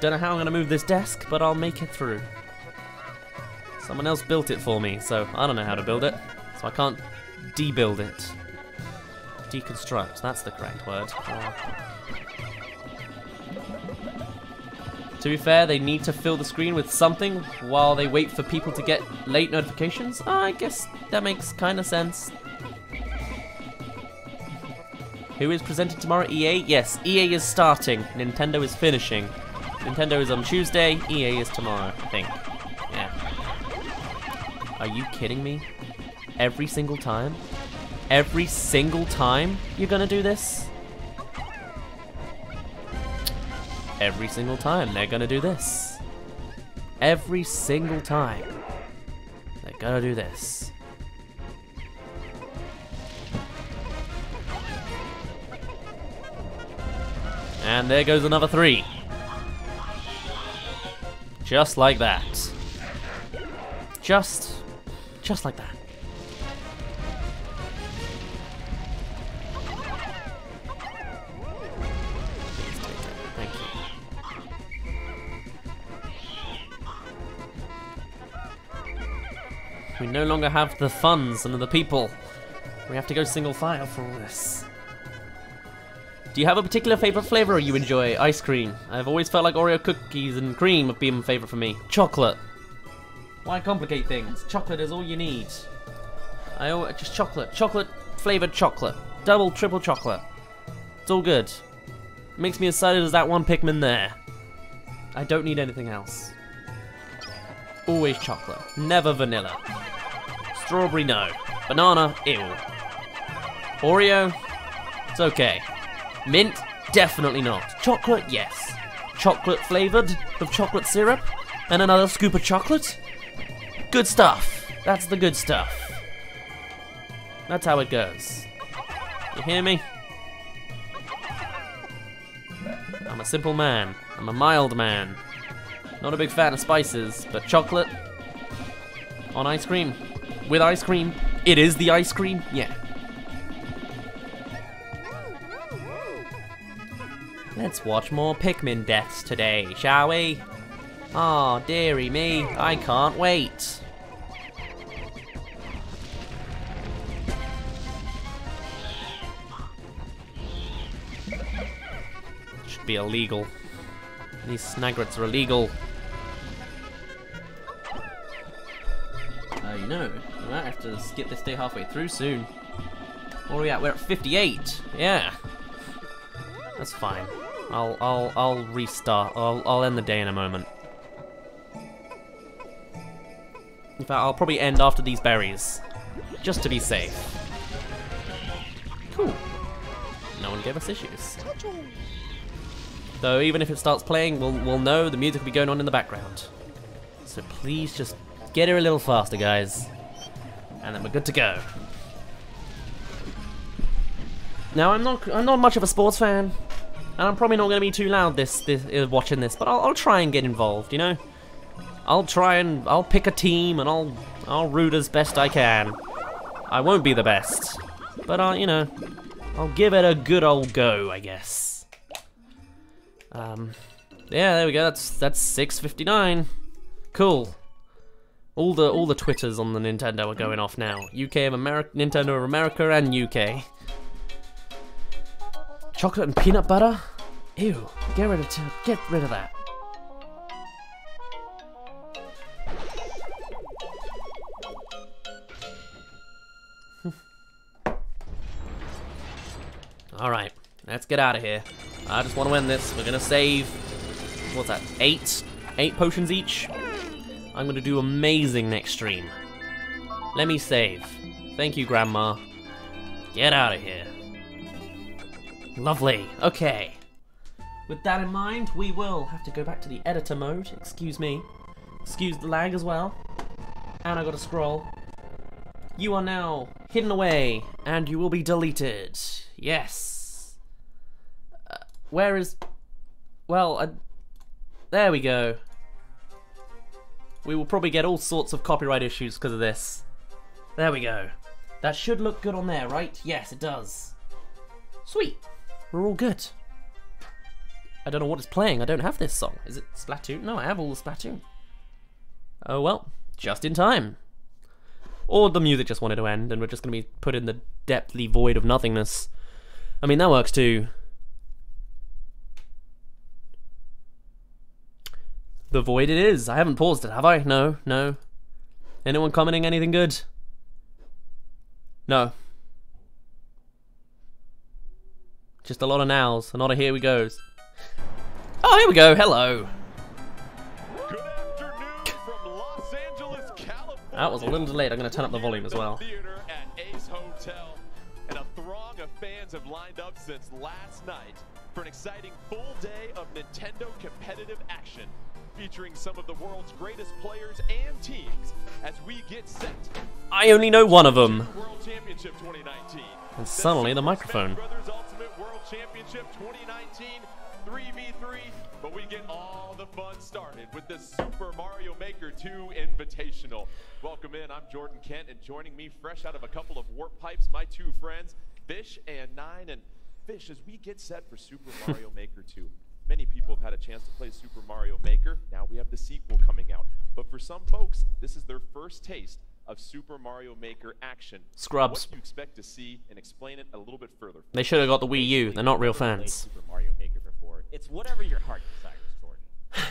Don't know how I'm gonna move this desk, but I'll make it through. Someone else built it for me, so I don't know how to build it, so I can't de-build it. Deconstruct, that's the correct word. To be fair, they need to fill the screen with something while they wait for people to get late notifications. Oh, I guess that makes kind of sense. Who is presenting tomorrow? EA? Yes, EA is starting. Nintendo is finishing. Nintendo is on Tuesday. EA is tomorrow, I think. Yeah. Are you kidding me? Every single time? Every single time you're gonna do this? Every single time they're gonna do this. Every single time they're gonna do this. And there goes another 3. Just like that. Just like that. We no longer have the funds and the people. We have to go single file for all this. Do you have a particular favourite flavour you enjoy? Ice cream. I've always felt like Oreo cookies and cream have been a favourite for me. Chocolate. Why complicate things? Chocolate is all you need. Just chocolate. Chocolate flavoured chocolate. Double, triple chocolate. It's all good. Makes me as excited as that one Pikmin there. I don't need anything else. Always chocolate, never vanilla. Strawberry, no. Banana, ew. Oreo, it's okay. Mint, definitely not. Chocolate, yes. Chocolate flavored with chocolate syrup and another scoop of chocolate. Good stuff. That's the good stuff. That's how it goes. You hear me? I'm a simple man. I'm a mild man. Not a big fan of spices, but chocolate on ice cream. With ice cream. It is the ice cream, yeah. Let's watch more Pikmin deaths today, shall we? Aw, dearie me, I can't wait. Should be illegal. These snagrets are illegal. You know, we might have to skip this day halfway through soon. Where are we at? We're at 58. Yeah, that's fine. I'll restart. I'll end the day in a moment. In fact, I'll probably end after these berries, just to be safe. Cool. No one gave us issues. Though even if it starts playing, we'll know the music will be going on in the background. So please just get here a little faster, guys. And then we're good to go. Now I'm not much of a sports fan, and I'm probably not going to be too loud watching this, but I'll try and get involved, you know. I'll pick a team and I'll root as best I can. I won't be the best, but I'll give it a good old go, I guess. Yeah, there we go. That's 6:59. Cool. All the Twitters on the Nintendo are going off now. UK of America, Nintendo of America, and UK. Chocolate and peanut butter? Ew! Get rid of that. All right, let's get out of here. I just want to win this. We're going to save, what's that, eight potions each? I'm going to do amazing next stream. Let me save. Thank you, Grandma. Get out of here. Lovely. Okay. With that in mind, we will have to go back to the editor mode. Excuse me. Excuse the lag as well. And I gotta scroll. You are now hidden away, and you will be deleted. Yes. Where is... Well, there we go. We will probably get all sorts of copyright issues because of this. There we go. That should look good on there, right? Yes, it does. Sweet. We're all good. I don't know what it's playing. I don't have this song. Is it Splatoon? No, I have all the Splatoon. Oh well, just in time. Or the music just wanted to end and we're just going to be put in the depthly void of nothingness. I mean, that works too. The void it is. I haven't paused it, have I? No, no. Anyone commenting anything good? No. Just a lot of nows, a lot of here we goes. Oh, here we go. Hello. Good afternoon from Los Angeles, California. That was a little delayed. I'm going to turn up the volume as well. Theater at Ace Hotel, and a throng of fans have lined up since last night for an exciting full day of Nintendo competitive action, featuring some of the world's greatest players and teams as we get set. I only know one of them. World Championship 2019. And suddenly the microphone. Brothers Ultimate World Championship 2019. 3v3, but we get all the fun started with the Super Mario Maker 2 Invitational. Welcome in, I'm Jordan Kent, and joining me fresh out of a couple of warp pipes, my two friends, Vish and Nine. And Vish, as we get set for Super Mario Maker 2, many people have had a chance to play Super Mario Maker. Now we have the sequel coming out. But for some folks, this is their first taste of Super Mario Maker action. Scrubs. What do you expect to see, and explain it a little bit further. They should have got the Wii U, they're not real fans. Super Mario Maker. It's whatever your heart desires, Jordan.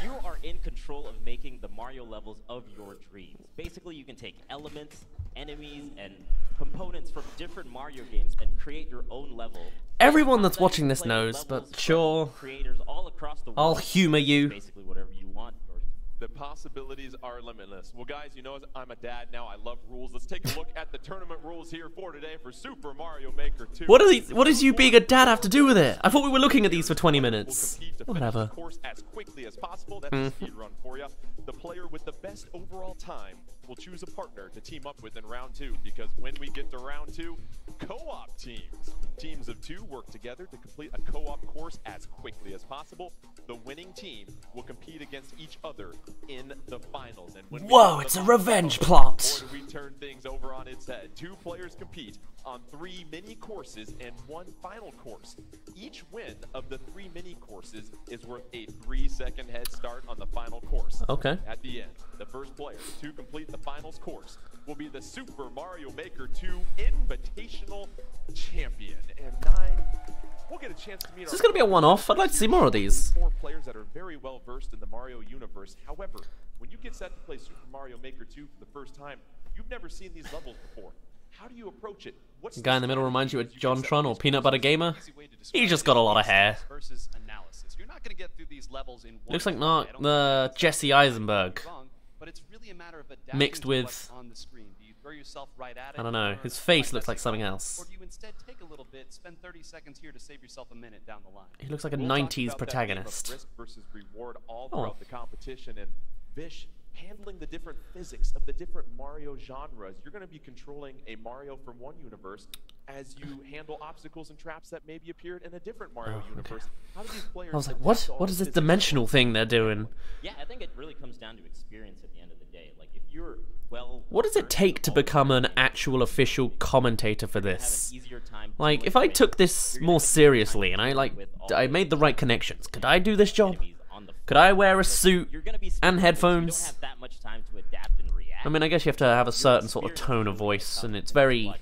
You are in control of making the Mario levels of your dreams. Basically, you can take elements, enemies, and components from different Mario games and create your own level. Everyone that's watching this knows, but sure, creators all across the world, I'll humor you. Basically, whatever you want, Jordan. The possibilities are limitless. Well, guys, you know, I'm a dad now. I love rules. Let's take a look at the tournament rules here for today for Super Mario Maker 2. What are these? What does you being a dad have to do with it? I thought we were looking at these for 20 minutes. Whatever. As quickly as possible. That's a speed run for you. The player with the best overall time will choose a partner to team up with in round 2, because when we get to round 2, co-op teams of 2 work together to complete a co-op course as quickly as possible. The winning team will compete against each other in the finals, and when whoa, it's a revenge plot. We turn things over on its head. Two players compete on 3 mini courses and 1 final course. Each win of the 3 mini courses is worth a 3-second head start on the final course. Okay. At the end, the first player to complete the finals course will be the Super Mario Maker 2 Invitational Champion. And Nine, we'll get a chance to meet. This is going to be a one-off. I'd like to see more of these. 4 players that are very well versed in the Mario universe. However, when you get set to play Super Mario Maker 2 for the first time, you've never seen these levels before. How do you approach it? What's the guy in the middle reminds you of Jontron or Peanut Butter Gamer? He just got a lot of hair. You're not going to get through these levels in one. Looks like Jesse Eisenberg. But it's really a matter of adapting mixed with on the screen. Do you throw yourself right at it? I don't know. His face looks like something else. Or do you instead take a little bit, spend 30 seconds here to save yourself a minute down the line? He looks like a 90s protagonist. Risk versus reward all throughout the competition, and Vish handling the different physics of the different Mario genres. You're going to be controlling a Mario from one universe as you handle obstacles and traps that maybe appeared in a different Mario universe. How do these players? I was like, what? What is this dimensional thing they're doing? Yeah, I think it really comes down to experience at the end of the day. Like, if you're well, what does it take to become an actual official commentator for this? Like, if I took this more seriously and I made the right connections, could I do this job? Could I wear a suit and headphones? I mean, I guess you have to have a certain sort of tone of voice, and it's very,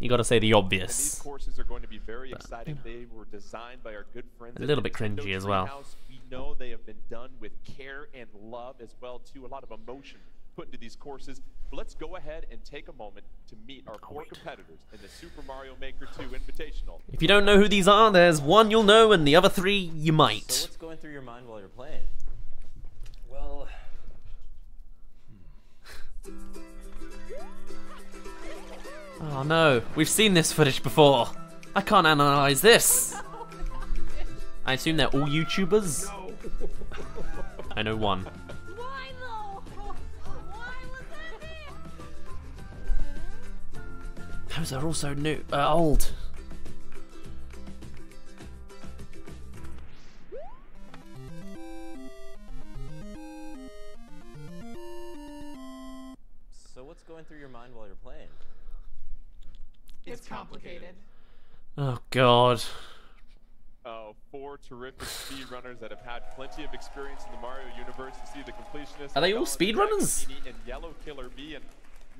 you gotta say the obvious. These courses are going to be very exciting. They were designed by our good friends. A little bit cringy as well. We know they have been done with care and love as well, too. A lot of emotion put into these courses. Let's go ahead and take a moment to meet our four competitors in the Super Mario Maker 2 Invitational. If you don't know who these are, there's one you'll know and the other three you might. So what's going through your mind while you're playing? Well... Oh no, we've seen this footage before. I can't analyze this. I assume they're all YouTubers? No. I know one. Why though? Why would that be? Those are also new, old. So what's going through your mind while you're playing? It's complicated. Oh god. Oh, four terrific speedrunners that have had plenty of experience in the Mario universe. You see the Completionist. Are they all speedrunners? And Yellow Killer B and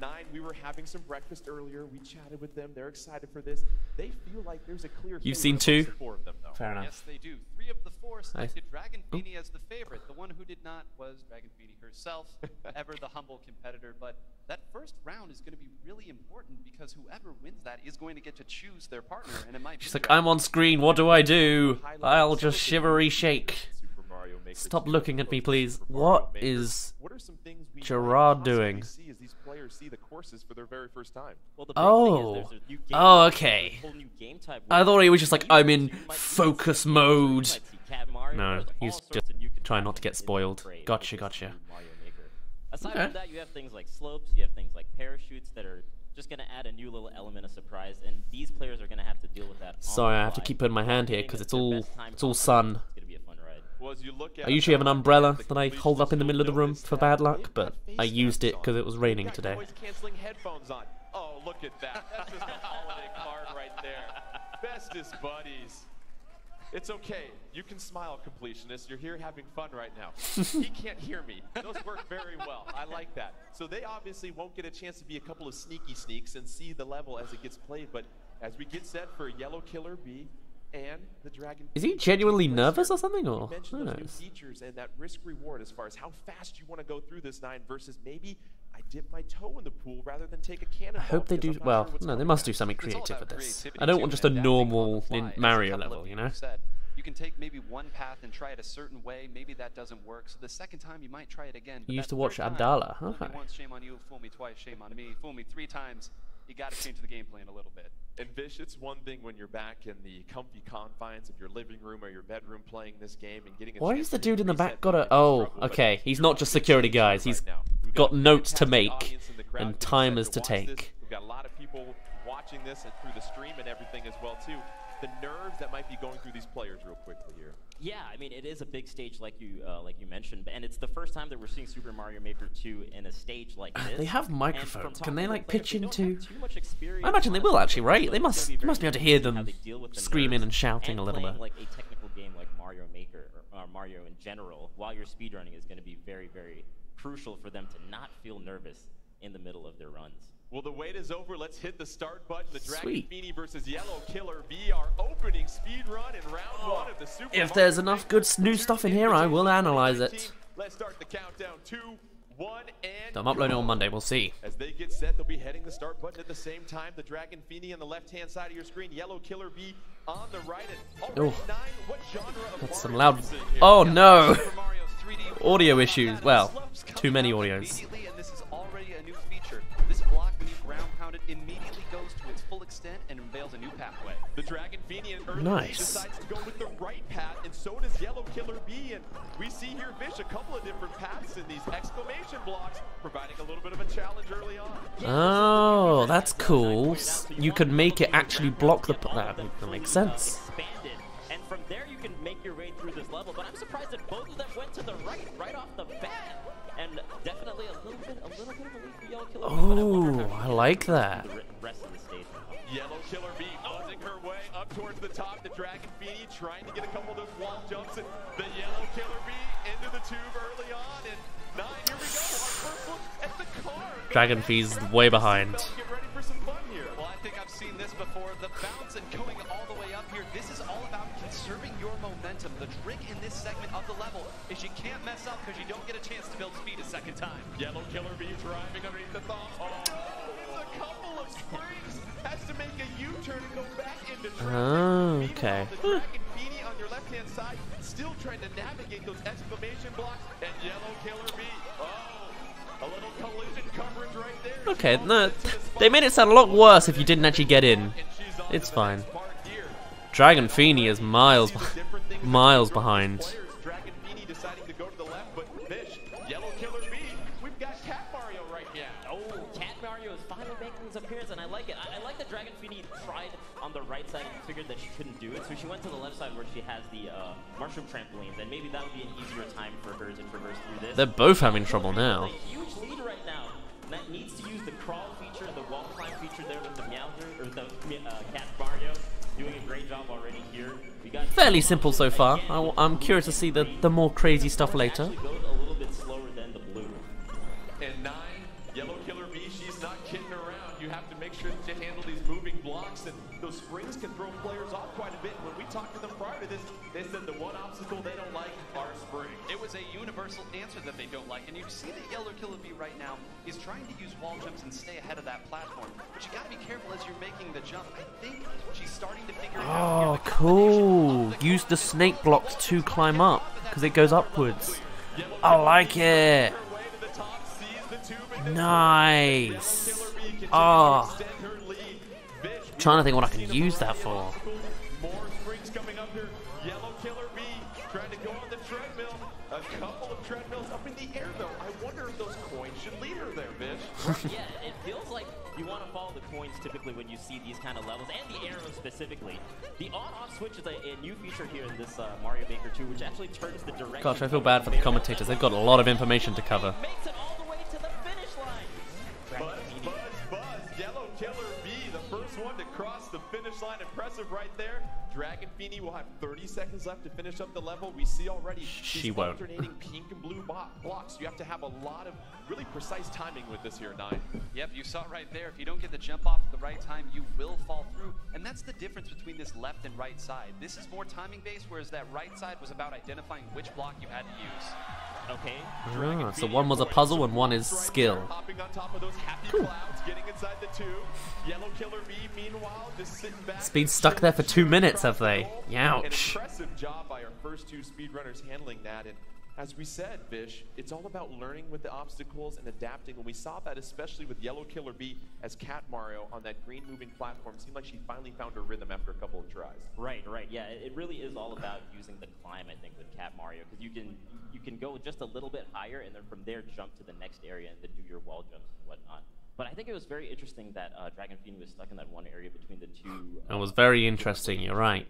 9. We were having some breakfast earlier. We chatted with them. They're excited for this. They feel like there's a clear. You've seen two. Four of them, though. Fair enough. Yes, they do. Three of the four selected Dragon Feeny as the favorite. The one who did not was Dragon Feeny herself, ever the humble competitor. But that first round is going to be really important because whoever wins that is going to get to choose their partner, and it might. She's like, I'm on screen. What do I do? I'll just shivery shake. Stop looking at me, please. What is Gerard doing? Oh, oh, okay. I thought he was just like, I'm in focus mode. No, he's just trying not to get spoiled. Gotcha, gotcha. Aside from that, you have things like slopes, you have things like parachutes that are just going to add a new little element of surprise, and these players are going to have to deal with that. Sorry, I have to keep putting my hand here because it's all sun. Well, you look at I usually have an umbrella that I hold up in the middle of the room for bad luck, but I used it because it was raining today. Canceling headphones on. Oh, look at that. That's just a holiday card right there. Bestest buddies. It's okay. You can smile, Completionist. You're here having fun right now. He can't hear me. Those work very well. I like that. So they obviously won't get a chance to be a couple of sneaky sneaks and see the level as it gets played, but as we get set for Yellow Killer B, and the dragon. Is he genuinely nervous or something, or who knows? New features and that risk reward as far as how fast you want to go through this 9 versus maybe I dip my toe in the pool rather than take a cannonball. I hope they do. Well, no, they must do something creative with this. I don't want just a normal Mario level, you know. You can take maybe one path and try it a certain way. Maybe that doesn't work. So the second time you might try it again. You used to watch Abdallah, huh? Once, shame on you. Fool me twice, shame on me. Fool me 3 times. You got to change the game plan a little bit. And Vish, it's one thing when you're back in the comfy confines of your living room or your bedroom playing this game and getting. Why is the dude in the back got a? Oh, okay. He's not just security guys. He's got notes to make and timers to take. We've got a lot of people watching this and through the stream and everything as well too. The nerves that might be going through these players real quickly here. Yeah, I mean, it is a big stage like you mentioned, and it's the first time that we're seeing Super Mario Maker 2 in a stage like this. They have microphones. Can they like pitch into? I imagine they will actually, right? They must be able to hear them screaming and shouting a little bit. Like a technical game like Mario Maker or Mario in general, while you're speedrunning, is going to be very, very crucial for them to not feel nervous in the middle of their runs. Well, the wait is over. Let's hit the start button. The Dragon Feeny versus Yellow Killer B, our opening speed run in round 1 of the Super Mario. If there's enough good new stuff in here, I will analyze it. Let's start the countdown. 2, 1, and I'm uploading on Monday. We'll see. As they get set, they'll be hitting the start button at the same time. The Dragon Feeny on the left-hand side of your screen. Yellow Killer B on the right. Oh, that's some loud. Oh no! Audio issues. Well, too many audios. Immediately goes to its full extent and unveils a new pathway. The Dragon Feeny and Urza decides to go with the right path, and so does Yellow Killer B. And we see here Vish a couple of different paths in these exclamation blocks, providing a little bit of a challenge early on. Oh, that's cool. You could make it actually block the that makes sense. And from there you can make your way through this level, but I'm surprised that both of them went to the right off the bat. And definitely a little bit of relief for Yellow Killer B. Oh, I like that. Yellow Killer B buzzing her way up towards the top. The Dragon Feeny trying to get a couple of those wall jumps. And the Yellow Killer B into the tube early on. And 9, here we go. Our first look at the car. Dragon Feeny's way behind. Get ready for some fun here. Well, I think I've seen this before. The bounce and going all the way up here. This is all about consumption. conserving your momentum. The trick in this segment of the level is you can't mess up because you don't get a chance to build speed a second time. Yellow Killer B driving underneath the thumb. Oh, no! It's a couple of springs. Has to make a U-turn and go back into traffic. Oh, okay. Meanwhile, the Dragon Feeny on your left-hand side, still trying to navigate those exclamation blocks. And Yellow Killer B. Oh. A little collision coverage right there. Okay, no, they made it sound a lot worse if you didn't actually get in. It's fine. Dragon Feeny is miles behind. Dragon Feeny deciding to go to the left, but Vish, Yellow Killer B, we've got Cat Mario right here. Oh, Cat Mario is finally making his appearance, and I like it. I like that Dragon Feeny tried on the right side and figured that she couldn't do it, so she went to the left side where she has the mushroom trampolines, and maybe that would be an easier time for her to traverse through this. They're both having trouble now. Lead right now. That needs to use the crawl feature, the wall climb feature there with the Meowser, or the Cat Mario. Doing a great job already here. We got fairly simple so far. I'm curious to see the more crazy stuff later. Goes a little bit slower than the blue. And 9, Yellow Killer B, she's not kidding around. You have to make sure that you handle these moving blocks, and those springs can throw players off quite a bit. When we talked to them prior to this, they said the one obstacle they don't like are springs. It was a universal answer that they don't like, and you see that Yellow Killer B right now is trying to use wall jumps and stay ahead of that platform, but you gotta be careful as you're making the jump. I think she's starting to figure it out. Oh, cool. Use the snake blocks to climb up, because it goes upwards. I like it. Nice. Oh. I'm trying to think what I can use that for. Yeah, it feels like you want to follow the coins typically when you see these kind of levels, and the arrows specifically. The on-off switch is a new feature here in this Mario Maker 2, which actually turns the direction. Gosh, I feel bad for the commentators. They've got a lot of information to cover. Makes it all the way to the finish line. Buzz, Yellow Killer B, the first one to cross the finish line. Impressive right there. Dragon Feeny will have 30 seconds left to finish up the level. We see already she won't. Alternating pink and blue blocks. You have to have a lot of really precise timing with this here, 9. Yep, you saw it right there. If you don't get the jump off at the right time, you will fall through. And that's the difference between this left and right side. This is more timing-based, whereas that right side was about identifying which block you had to use. Okay. Ah, so one was a puzzle and one is skill. Hopping on top of those happy clouds, getting inside the tube. Yellow Killer B, meanwhile, just sitting back. It's been stuck there for 2 minutes, have they? Youch. An impressive job by our first two speedrunners handling that. And as we said, Vish, it's all about learning with the obstacles and adapting. And we saw that especially with Yellow Killer B as Cat Mario on that green moving platform. It seemed like she finally found her rhythm after a couple of tries. Right. Yeah, it really is all about using the climb, I think, with Cat Mario, because you can go just a little bit higher and then from there jump to the next area and then do your wall jumps and whatnot. But I think it was very interesting that Dragon Feeny was stuck in that one area between the two. It was very interesting, you're right.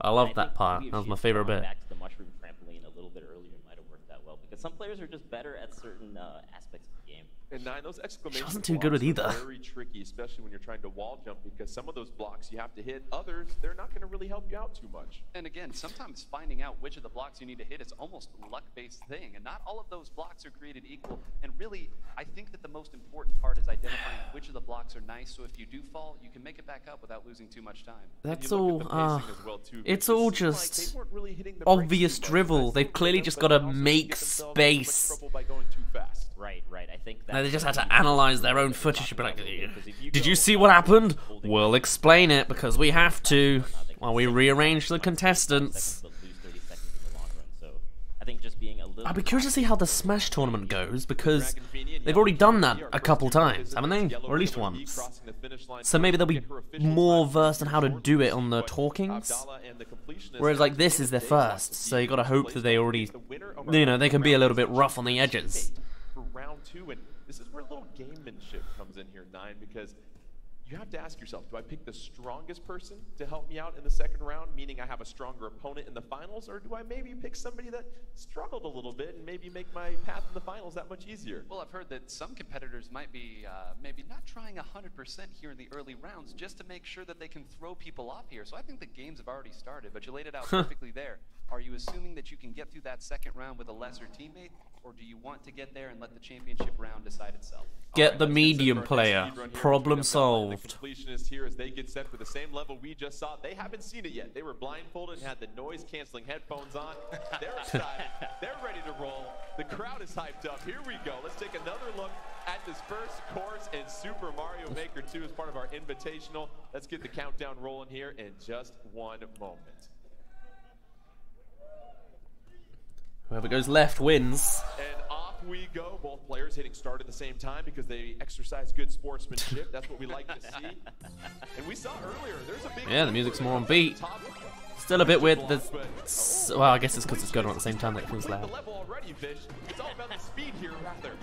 I love that part. That was my favorite bit. Back to the mushroom trampoline a little bit earlier might have worked out well, because some players are just better at certain aspects of the game. And 9, those exclamation blocks wasn't too good with either. Very tricky, especially when you're trying to wall jump, because some of those blocks you have to hit. Others, they're not going to really help you out too much. And again, sometimes finding out which of the blocks you need to hit is almost a luck-based thing, and not all of those blocks are created equal. And really, I think that the most important part is identifying which of the blocks are nice, so if you do fall, you can make it back up without losing too much time. That's all. It's all just obvious drivel. They've clearly just got to make space. Right. I think that. They just had to analyze their own footage and be like, did you see what happened? We'll explain it because we have to while we rearrange the contestants. I'd be curious to see how the Smash tournament goes, because they've already done that a couple times, haven't they? Or at least once. So maybe they'll be more versed on how to do it on the talkings. Whereas like this is their first, so you gotta hope that they already, you know, they can be a little bit rough on the edges. Round 2, and this is where a little gamemanship comes in here, 9, because you have to ask yourself, do I pick the strongest person to help me out in the second round, meaning I have a stronger opponent in the finals, or do I maybe pick somebody that struggled a little bit and maybe make my path in the finals that much easier? Well, I've heard that some competitors might be maybe not trying 100% here in the early rounds just to make sure that they can throw people off here, so I think the games have already started, but you laid it out perfectly there. Are you assuming that you can get through that second round with a lesser teammate, or do you want to get there and let the championship round decide itself? Get the medium player. Problem solved. The Completionist here as they get set for the same level we just saw. They haven't seen it yet. They were blindfolded and had the noise-canceling headphones on. They're excited. They're ready to roll. The crowd is hyped up. Here we go. Let's take another look at this first course in Super Mario Maker 2 as part of our invitational. Let's get the countdown rolling here in just one moment. Whoever goes left wins. And off we go. Both players hitting start at the same time because they exercise good sportsmanship. That's what we like to see. And we saw earlier, there's a big... Yeah, the music's more on beat. Still a bit weird. Well, I guess it's because it's going on at the same time that it feels loud. It's all about the speed here, rather.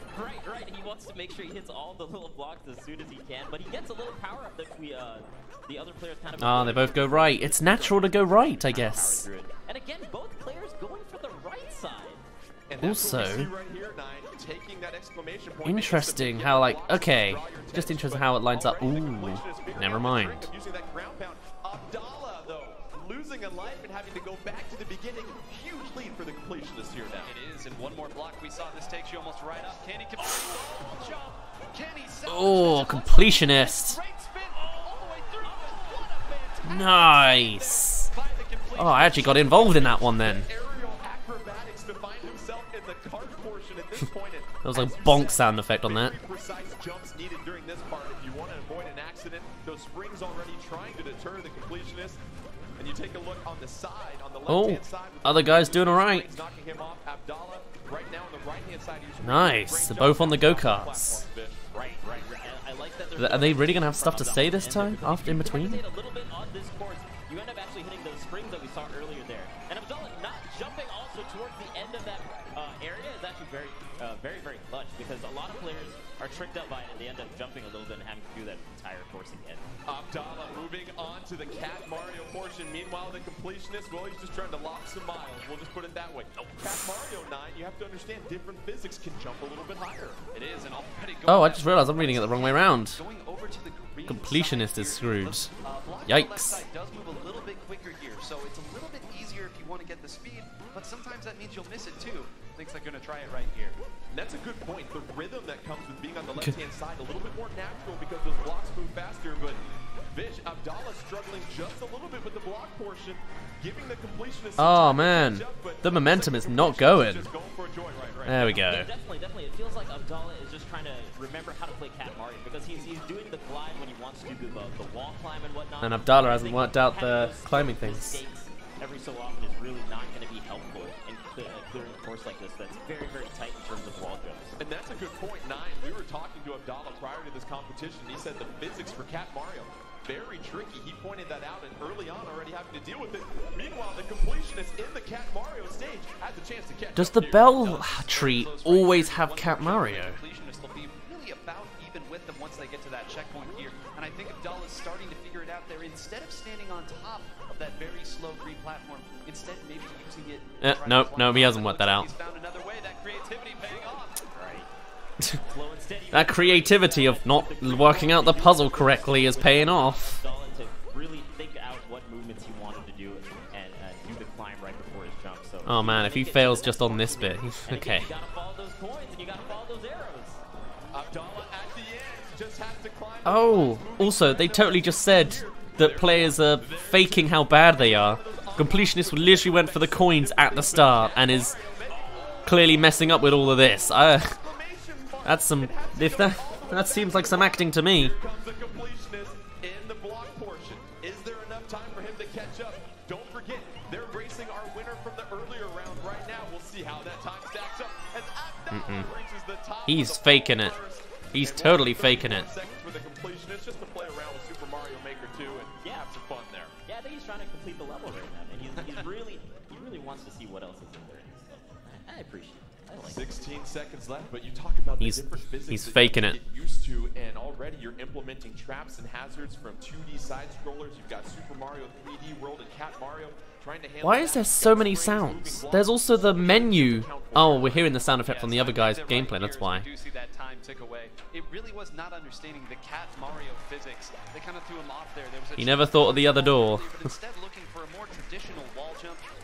Right. He wants to make sure he hits all the little blocks as soon as he can, but he gets a little power up that we, the other players kind of... Ah, they both go right. It's natural to go right, I guess. And again, both players going for the right side. Also, interesting how, like, okay, just interesting how it lines up. Ooh, never mind. Abdallah, though, losing a life and having to go back to the beginning. Huge lead for the Completionist here now. It is, and one more block we saw. This takes you almost right up. Can he complete? Oh, Completionist. Nice. Oh, I actually got involved in that one then. There was a bonk sound effect on that. Precise jumps needed during this part if you want to avoid an accident. Those springs already trying to deter the Completionist. And you take a look on the side, on the left-hand side. Oh, other guy's doing all right. Knocking him off. Abdallah right now on the right-hand side. Nice. They're both on the go-karts. Right. I like that. Are they really gonna have stuff to say this time? After in between? A little bit on this course. You end up actually hitting those springs that we saw earlier there. And Abdallah not jumping also towards the end of that area is actually very, very clutch, because a lot of players are tricked up by it and they end up jumping a little bit and having to do that entire course again. Abdallah moving on to the Cat Mario portion. Meanwhile, the Completionist, well, he's just trying to lock some miles. We'll just put it that way. Oh, Cat Mario 9, you have to understand different physics can jump a little bit higher. It is, and I'll put it going. Oh, I just realized I'm reading it the wrong way around. Going over to the green Completionist is screwed. Yikes. Does move a little bit quicker here, so it's a little bit easier if you want to get the speed, but sometimes that means you'll miss it too. Thinks they're gonna try it right here. And that's a good point. The rhythm that comes with being on the left-hand side a little bit more natural because those blocks move faster. But Vish, Abdallah struggling just a little bit with the block portion, giving the Completionist. Oh man, the momentum is not going. There we go. Definitely. It feels like Abdallah is just trying to remember how to play Cat Mario because he's doing the glide when he wants to do the wall climb and whatnot. And Abdallah hasn't worked out the climbing things. Every so often is really not going to be helpful in clearing a course like this that's very, very tight in terms of wall jumps. And that's a good point, Nine. We were talking to Abdallah prior to this competition. He said the physics for Cat Mario, very tricky. He pointed that out and early on already having to deal with it. Meanwhile, the Completionist in the Cat Mario stage has a chance to catch. Does the bell tree always have Cat Mario? Completionist will be really about even with them once they get to that checkpoint here. And I think Abdallah is starting to figure it out there. Instead of standing on top of that very slow green platform, instead maybe using it... No, he hasn't worked that out. He's found another way. That creativity paying off. Right. That creativity of not working out the puzzle correctly is paying off. ...to really think out what movements he wanted to do and do the climb right before his jump. So oh man, if he fails just on this bit, he's... Okay. Oh, also, they totally just said that players are faking how bad they are. Completionist literally went for the coins at the start and is clearly messing up with all of this. That's some... If that seems like some acting to me. He's faking it. He's totally faking it. It's just to play around with Super Mario Maker 2 and have some fun there. Yeah, I think he's trying to complete the level right now, and he really wants to see what else is in there. So, I appreciate it. I like 16 seconds left, but you talk about the different physics he's faking it. Used to, and already you're implementing traps and hazards from 2D side scrollers. You've got Super Mario 3D World and Cat Mario trying to handle. Why is there so many sounds? There's also the menu Oh, we're hearing the sound effect from the other guy's gameplay, that's why. He never thought of the other door.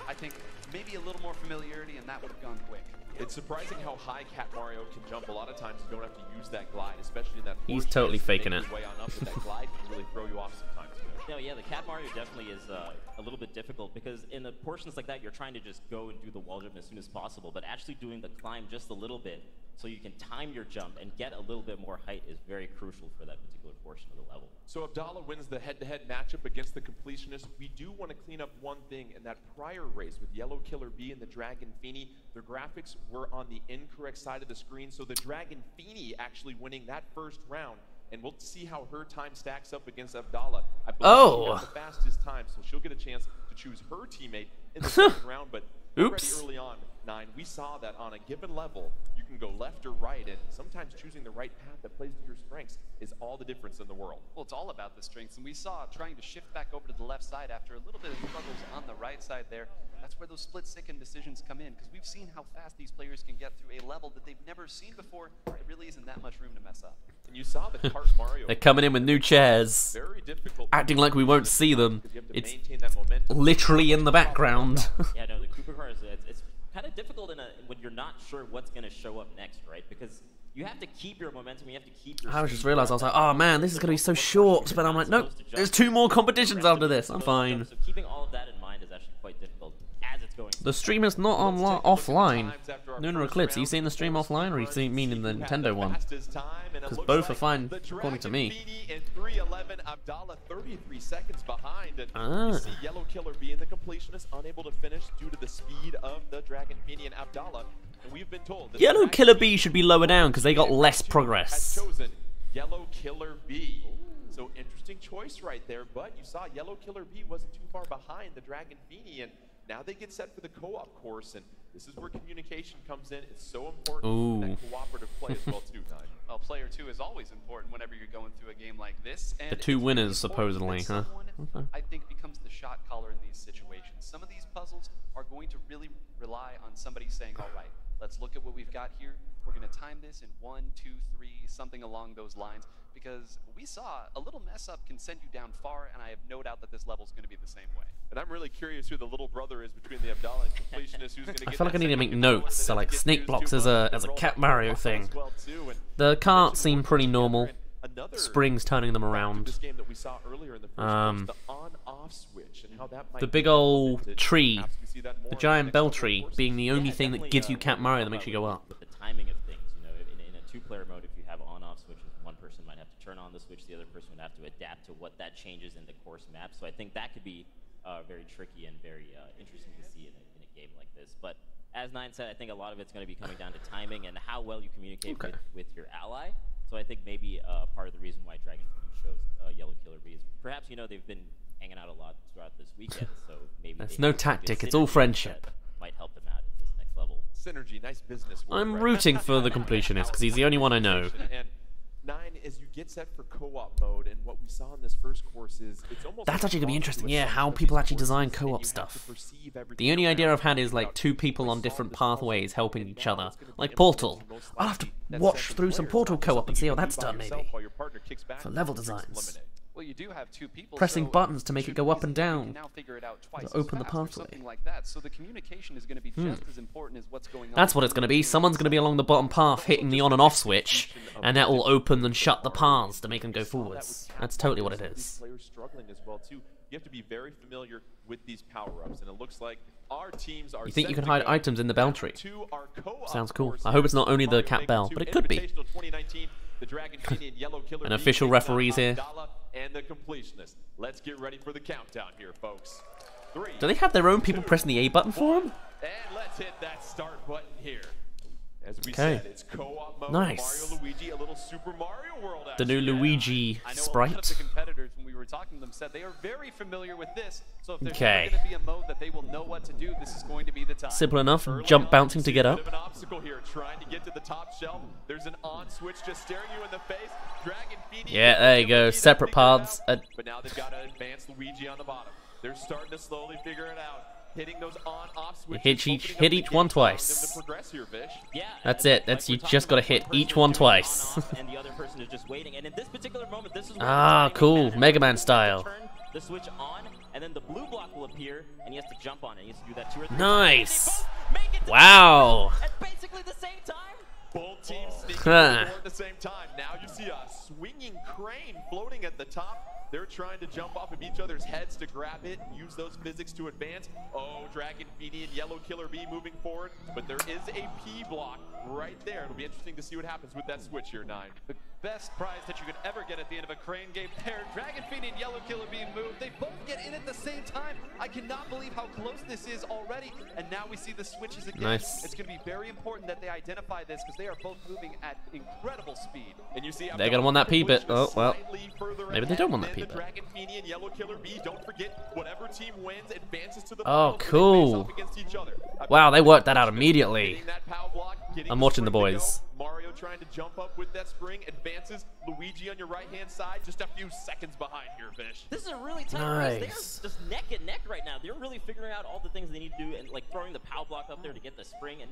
I think maybe a little more familiarity and that would have gone quick. It's surprising how high Cat Mario can jump. A lot of times you don't have to use that glide, especially in that. He's totally faking it. No, yeah, the Cat Mario definitely is a little bit difficult because in the portions like that, you're trying to just go and do the wall jump as soon as possible, but actually doing the climb just a little bit so you can time your jump and get a little bit more height is very crucial for that particular portion of the level. So Abdallah wins the head-to-head matchup against the Completionist. We do want to clean up one thing in that prior race with Yellow Killer B and the Dragon Feeny. Their graphics were on the incorrect side of the screen, so the Dragon Feeny actually winning that first round. And we'll see how her time stacks up against Abdallah. I believe she has the fastest time, so she'll get a chance to choose her teammate in the second round. But early on, 9, we saw that on a given level, you can go left or right, and sometimes choosing the right path that plays to your strengths is all the difference in the world. Well, it's all about the strengths, and we saw trying to shift back over to the left side after a little bit of struggles on the right side there. That's where those split-second decisions come in, because we've seen how fast these players can get through a level that they've never seen before. There really isn't that much room to mess up. And you saw the Kart Mario. They're coming in with new chairs, very difficult, acting like we won't see them. It's literally in the background. Yeah, no, the Koopa Kart is it's kind of difficult in when you're not sure what's going to show up next, right? Because you have to keep your momentum, you have to keep your... I just realized, I was like, oh man, this is going to be so short, but I'm like, nope, there's 2 more competitions after this, I'm fine. So keeping all of that in mind is actually quite difficult. The stream is not online, offline. Lunar Eclipse, are you seeing the stream offline, or are you seeing me in the Nintendo one? Because both are fine, according to me. Yellow Killer B should be lower down, because they got less progress. Yellow Killer B. So interesting choice right there, but you saw Yellow Killer B wasn't too far behind the Dragon Feeny, and now they get set for the co-op course, and this is where communication comes in. It's so important. Ooh. That cooperative play as well too. Well, player 2 is always important whenever you're going through a game like this. And the 2 winners, supposedly, huh? Someone, I think, becomes the shot caller in these situations. Some of these puzzles are going to really rely on somebody saying, all right, let's look at what we've got here. We're going to time this in 1, 2, 3, something along those lines, because we saw a little mess up can send you down far, and I have no doubt that this level's going to be the same way. And I'm really curious who the little brother is between the Abdallah and Completionist who's going to get... I feel like I need to make notes, so like snake blocks as a Cat Mario thing. The carts seem pretty normal. Springs turning them around. The big old tree, the giant bell tree, being the only thing that gives you Cat Mario that makes you go up. The timing of things, you know, in a 2-player mode, if you have on-off switches, one person might have to turn on the switch, the other person would have to adapt to what that changes in the course map. So I think that could be very tricky and very interesting to see in a game like this. But as 9 said, I think a lot of it's going to be coming down to timing and how well you communicate with your ally. So I think maybe part of the reason why Dragon Feeny chose Yellow Killer B is perhaps, you know, they've been hanging out a lot throughout this weekend, so maybe... That's no tactic, it's all friendship. Might help them out at this next level. Synergy, nice business work, I'm rooting for the Completionist, because he's the only one I know. And 9, as you get set for co-op mode, and what we saw in this first course is... It's almost... That's actually going to be interesting, yeah, how people actually design co-op stuff. The only idea I've had is, like, 2 people on different pathways helping each other. Like Portal. I'll have to watch through some Portal co-op and see how that's done, maybe. For level designs. Well, you do have 2 people pressing buttons to make it go up and down. Now figure it out twice to open the pathway. Like that. So the communication is going to be just as important as what's going on. That's what it's going to be. Someone's going to be along the bottom path hitting the on and off switch, and that will open and shut the paths to make them go forwards. That's totally what it is. Players struggling as well too. You have to be very familiar with these power-ups, and it looks like our teams are... You think you can hide items in the bell tree? Sounds cool. I hope it's not only the cat bell, but it could be. An official referee's here. And the Completionist. Let's get ready for the countdown here, folks. 3. Do they have their own people pressing the A button for them? And let's hit that start button here. As we said, it's co-op mode. Nice. Mario, Luigi, a little Super Mario World action. The new Luigi sprite. I know a lot of the competitors, when we were talking to them, said they are very familiar with this. So if there's going to be a mode that they will know what to do, this is going to be the time. Simple enough. Jump bouncing to get up. An obstacle here, trying to get to the top shelf. There's an on switch just staring you in the face. Dragon Feeny. Yeah, there you go. Separate paths. But now they've got to advance Luigi on the bottom. They're starting to slowly figure it out. You hit each one twice. That's it. That's you just gotta hit each one twice. Ah, cool. Mega Man style. Nice. Wow. Both teams sneaking at the same time. Now you see a swinging crane floating at the top. They're trying to jump off of each other's heads to grab it and use those physics to advance. Oh, Dragon Feeny and Yellow Killer B moving forward, but there is a P block right there. It'll be interesting to see what happens with that switch here, 9. The best prize that you could ever get at the end of a crane game there. Dragon Feeny and Yellow Killer B move. They both get in at the same time. I cannot believe how close this is already. And now we see the switches again. Nice. It's going to be very important that they identify this because they are both moving at incredible speed. And you see they're gonna want that P bit. Oh well. Maybe they don't want that P bit. Oh cool. Wow, they worked that out immediately. I'm watching the boys. Mario trying to jump up with that spring, advances. Luigi on your right-hand side, just a few seconds behind here, Vish. This is a really tough race. They're just neck and neck right now. They're really figuring out all the things they need to do and like throwing the power block up there to get the spring. And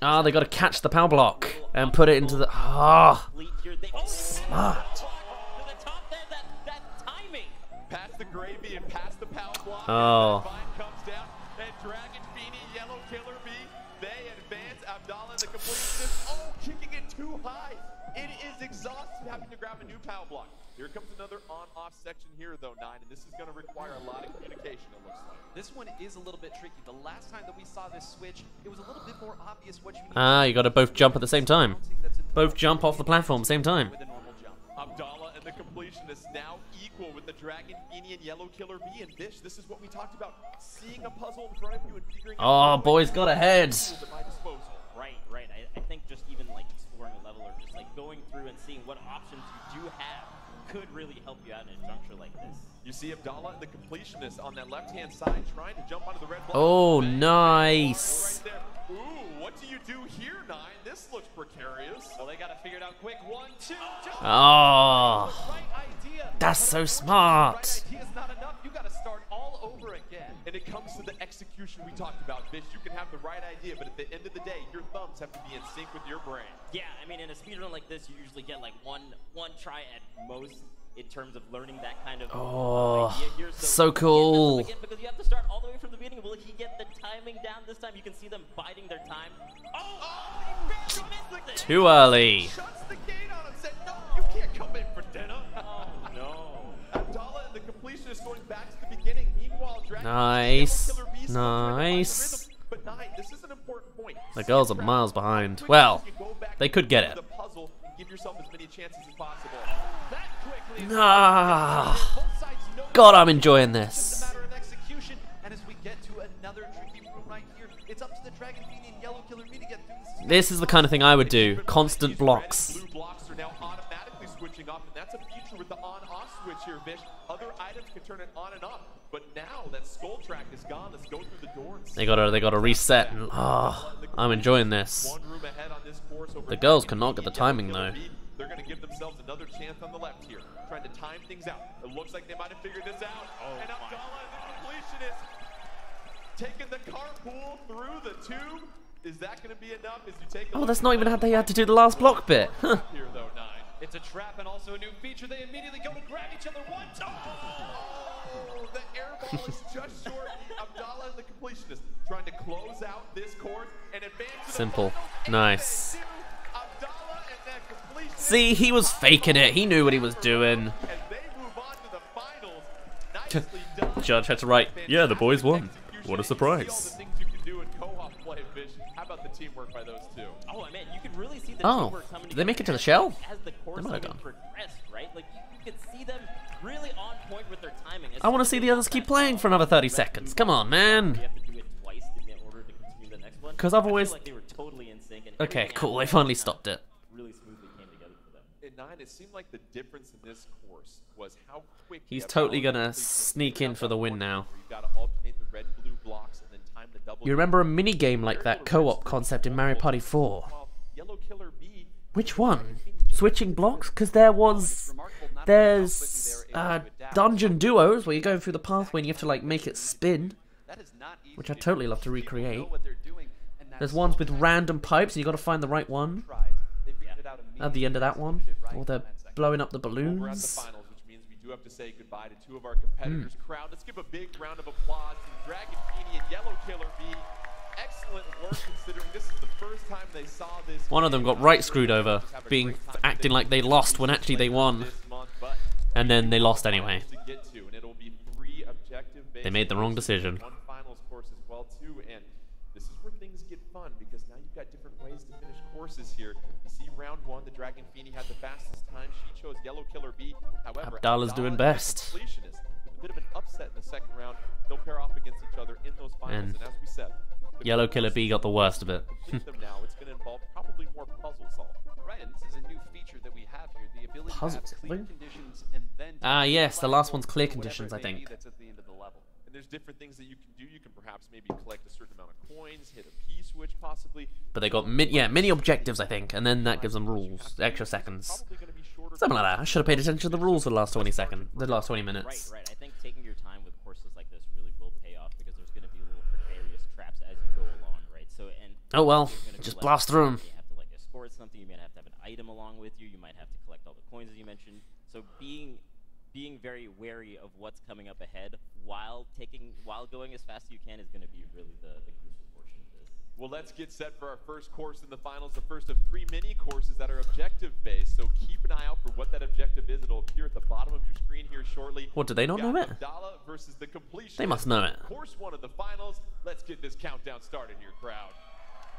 now they got to catch the power block and put it into the smart. Past the gravy and past the power block. Oh. Comes down and Dragon Feeny, Yellow Killer B. They advance. Abdallah the completionist. Oh, kicking it too high. It is exhausting having to grab a new power block. Here comes another on-off section here, though, 9, and this is going to require a lot of communication, it looks like. This one is a little bit tricky. The last time that we saw this switch, it was a little bit more obvious what you need. Ah, you got to both jump at the same time. Both jump off the platform same time. With a normal jump. Abdallah and the completionist now equal with the Dragon, Feeny, and Yellow Killer B and Vish. This is what we talked about, seeing a puzzle in front of you and figuring out... Oh, boys got ahead. Right. I think just even, like, exploring a level or just, like, going through and seeing what options you do have could really help you out in a juncture like this. You see Abdallah, the completionist, on that left-hand side trying to jump onto the red block. Oh, nice. Right there. Ooh, what do you do here, 9? This looks precarious. Well, they got to figure it out quick. 1, 2, 3. Oh, that's so smart. Right idea is not enough. You got to start all over again. And it comes to the execution we talked about, Vish. You can have the right idea, but at the end of the day, your thumbs have to be in sync with your brain. Yeah, I mean, in a speedrun like this, you usually get like one try at most. In terms of learning that kind of idea here. So cool. Because you have to start all the way from the beginning. Will he get the timing down this time? You can see them biding their time. Oh, too early. Shuts the gate on and said, no, you can't come in for dinner. Oh, no. Abdallah and the completionist going back to the beginning. Meanwhile, Dragon Nice. But 9, this is an important point. The girls are miles behind. Well, they could get it. Give yourself as many chances as possible. That quickly. God, I'm enjoying this. It's a matter of execution, and as we get to another tricky room right here, it's up to the Dragon Feeny and Yellow Killer B to get through. This is the kind of thing I would do. Constant blocks. Blue blocks are now automatically switching off, and that's a feature with the on-off switch here, Vish. Other items can turn it on and off, but now that skull track is gone. Let's go through the door. They gotta reset. And, I'm enjoying this. The girls cannot get the timing though. They're gonna give themselves another chance on the left here, trying to time things out. It looks like they might have figured this out. Oh, and Abdallah, the completionist, taking the carpool through the tube. Is that gonna be enough? Is you take? Oh, that's not even how they had to do the last block bit. Huh. Here though, 9. It's a trap and also a new feature. They immediately go and grab each other once. Oh, the air ball is just short. Abdallah and the completionist trying to close out this court and advance. Simple. Nice. See, he was faking it. He knew what he was doing. Judge had to write, yeah, the boys won. What a surprise. Teamwork by those two. Oh, man, you can really see the teamwork coming. Did they make it to the shell? They might have done. Right? Like, you could see them really on point with their timing. I want to see the others keep playing for another 30 seconds. Come on, man. You have to do it twice in order to continue the next one. Because I've always... Like they were totally in sync. Okay, cool. They finally stopped it. Really smoothly came together for them. In 9, it seemed like the difference in this course was how quick... He's totally going to sneak in for the win now. You've got to alternate the red-blue blocks. You remember a mini game like that co-op concept in Mario Party 4? Which one? Switching blocks? Because there's dungeon duos where you're going through the pathway and you have to like make it spin. which I totally love to recreate. There's ones with random pipes, and you got to find the right one at the end of that one, or they're blowing up the balloons. Have to say goodbye to two of our competitors. Crowd, let's give a big round of applause to Dragon Feeny and Yellow Killer B. Excellent work considering this is the first time they saw this. One of them got right screwed over, being acting like they lost when actually they won, and then they lost anyway. They made the wrong decision. One finals course as well too, and this is where things get fun because now you've got different ways to finish courses here. Round one, the Dragon Feeny had the fastest time. She chose Yellow Killer B. However, Abdallah's doing best. Completionist, with a bit of an upset in the second round. They'll pair off against each other in those finals. And as we said, Yellow Killer B got the worst of it. Now it's going to involve probably more puzzle solving. Right, and this is a new feature that we have here: the ability to have clear conditions and then. Ah, yes, the last one's clear conditions, I think. That's at the end of the level. And there's different things that you can do. You can perhaps maybe collect a certain amount of coins, hit a P switch possibly. But they got mini objectives, I think, and then that gives them rules, extra seconds. Something like that. I should have paid attention to the rules for the last 20 seconds, the last 20 minutes. Right. I think taking your time with courses like this really will pay off because there's going to be little precarious traps as you go along, right? So and oh well, just blast through them. You have to like escort something. You might have to have an item along with you. You might have to collect all the coins as you mentioned. So being very wary of what's coming up ahead while going as fast as you can is going to be really the crucial portion of this. Well, let's get set for our first course in the finals, the first of three mini courses that are objective based, so keep an eye out for what that objective is. It'll appear at the bottom of your screen here shortly. What, do they not know it? Versus the completion. They must know it. Course one of the finals. Let's get this countdown started here, crowd.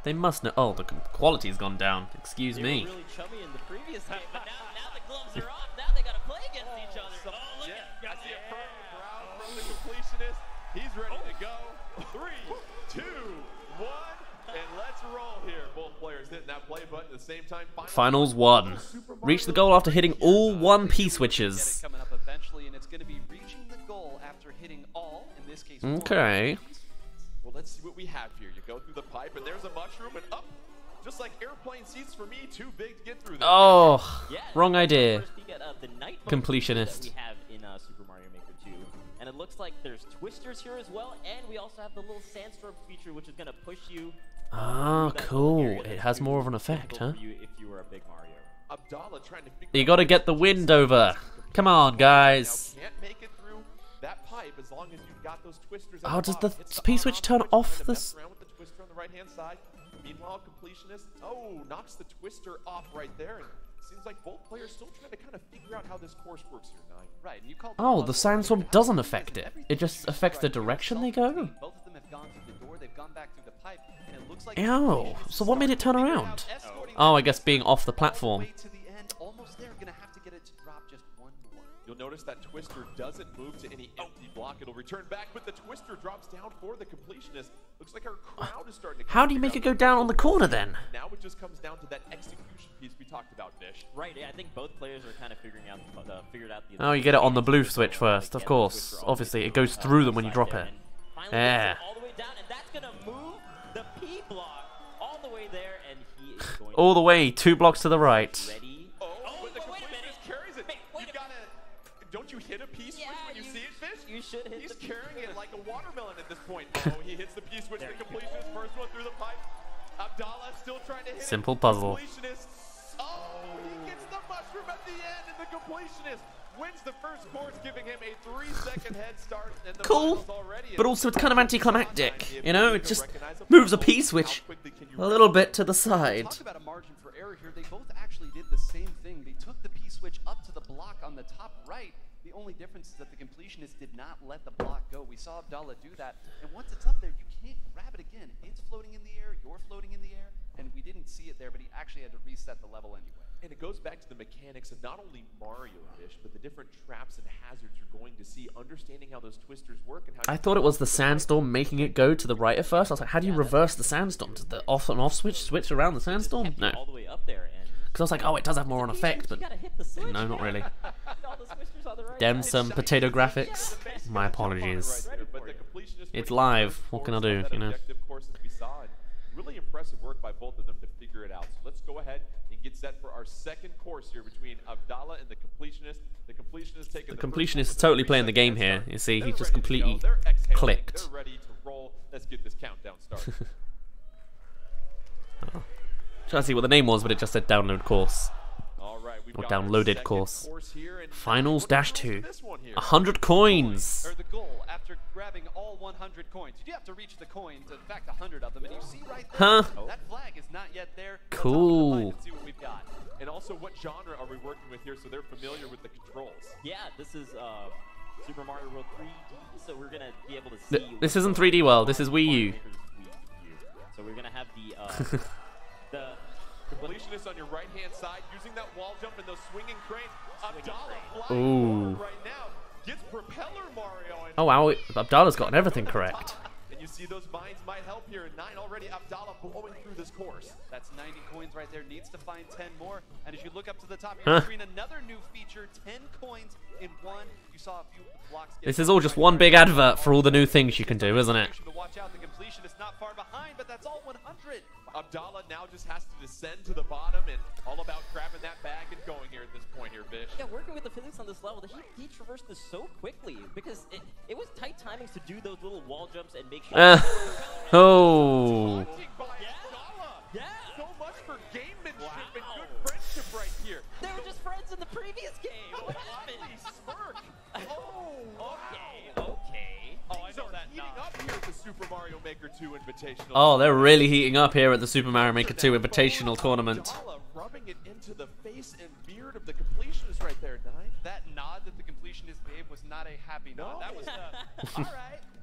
They must know. Oh, the quality's gone down. Excuse me. They were really chummy in the previous game, but now the gloves are off. Now they got to play against each other. Oh, look at the crowd from the completionist. He's ready to go. 3, 2, 1, and let's roll here. Both players hitting that play button at the same time. Finals one. Reach the goal after hitting all 1 P switches. Coming up eventually, and it's going to be reaching the goal after hitting all. In this case. Okay. Well, let's see what we have here. You go through the pipe, and there's a mushroom, and up, just like airplane seats for me, too big to get through. Them. Oh, yeah, wrong idea. The completionist. We have in Super Mario Maker 2, and it looks like there's twisters here as well, and we also have the little sandstorm feature, which is gonna push you. Ah, cool. It has more of an effect, huh? If you were a big Mario. Abdallah trying to figure you gotta get the wind over. Come on, guys. Now, can't make it through that pipe as long as you. Got those twisters. Oh, does the P-switch turn off this? Meanwhile, completionist, oh, knocks the twister off right there. And seems like both players still trying to kind of figure out how this course works here, Nine. Right, and you call the sandstorm doesn't affect it. It just affects the direction they go. Both of them have gone through the door. They've gone back through the pipe, and it looks like. Ow! So what made it turn around? Oh, I guess being off the platform. You'll notice that twister doesn't move to any empty block. It'll return back, but the twister drops down for the completionist. Looks like our crowd is starting to. How do you make it go down on the corner then? Now it just comes down to that execution piece we talked about, Vish. Right, yeah, I think both players are kind of figured out the oh, you get it on the blue switch first, of course. Obviously, it goes through them when you drop it. Yeah. All the way, 2 blocks to the right. You hit a piece switch when you see it, Vish? You should hit. He's carrying it like a watermelon at this point. Oh, he hits the piece switch. The completionist, first one through the pipe. Abdallah still trying to hit. Simple puzzle. Oh, he gets the mushroom at the end, and the completionist wins the first course, giving him a 3-second head start. And the cool, but also it's kind of anticlimactic. You know, it just moves a piece switch a little bit to the side. Talk about a margin for error here. They both actually did the same thing. They took the piece switch up to the block on the top right. The only difference is that the completionist did not let the block go. We saw Abdallah do that, and once it's up there, you can't grab it again. It's floating in the air, you're floating in the air, and we didn't see it there, but he actually had to reset the level anyway. And it goes back to the mechanics of not only Mario-ish, but the different traps and hazards you're going to see, understanding how those twisters work. And how I thought it was the sandstorm making it go to the right at first. I was like, how do you reverse the sandstorm? Did the off and off switch around the sandstorm? No. All the way up there. Because I was like, oh, it does have more on effect, but no, not really. Damn some potato graphics. My apologies. It's live. What can I do, you know? Really impressive work by both of them to figure it out. So let's go ahead and get set for our second course here between Abdallah and the completionist. The completionist is totally playing the game here. You see, he's just completely clicked. Let's get this countdown started. Oh. Trying to see what the name was, but it just said download course. All right, we've or got downloaded course. Here, Finals Dash 2. 100 coins! Or the goal after grabbing all 100 coins. You do have to reach the coins, in fact 100 of them, and you see right there, that flag is not yet there. Cool. Let's see what we've got. And also, what genre are we working with here so they're familiar with the controls? Yeah, this is Super Mario World 3D, so we're going to be able to see... This isn't 3D World, this is Wii U. So we're going to have the... Completionist on your right-hand side, using that wall jump and those swinging cranes. Abdallah flying right now, gets Propeller Mario. Oh wow, Abdallah's gotten everything correct. And you see those mines might help here. 9 already, Abdallah blowing through this course. That's 90 coins right there, needs to find 10 more. And as you look up to the top of your screen, another new feature, 10 coins in one. You saw a few blocks. This is all just one big advert for all the new things you can do, isn't it? Watch out, the Completionist not far behind, but that's all 100. Abdallah now just has to descend to the bottom, and all about grabbing that bag and going here at this point here, Vish. Yeah, working with the physics on this level, he traversed this so quickly because it was tight timings to do those little wall jumps and make sure... Oh! Yeah. So much for gamemanship and good friendship right here. They were just friends in the previous game. What happened? Oh, okay. Oh, I know that not. Super Mario Maker 2 Invitational. Oh, they're really heating up here at the Super Mario Maker 2 Invitational tournament. Rubbing it into the face and beard of the Completionist right there, Nine. That nod that the Completionist gave was not a happy nod. That was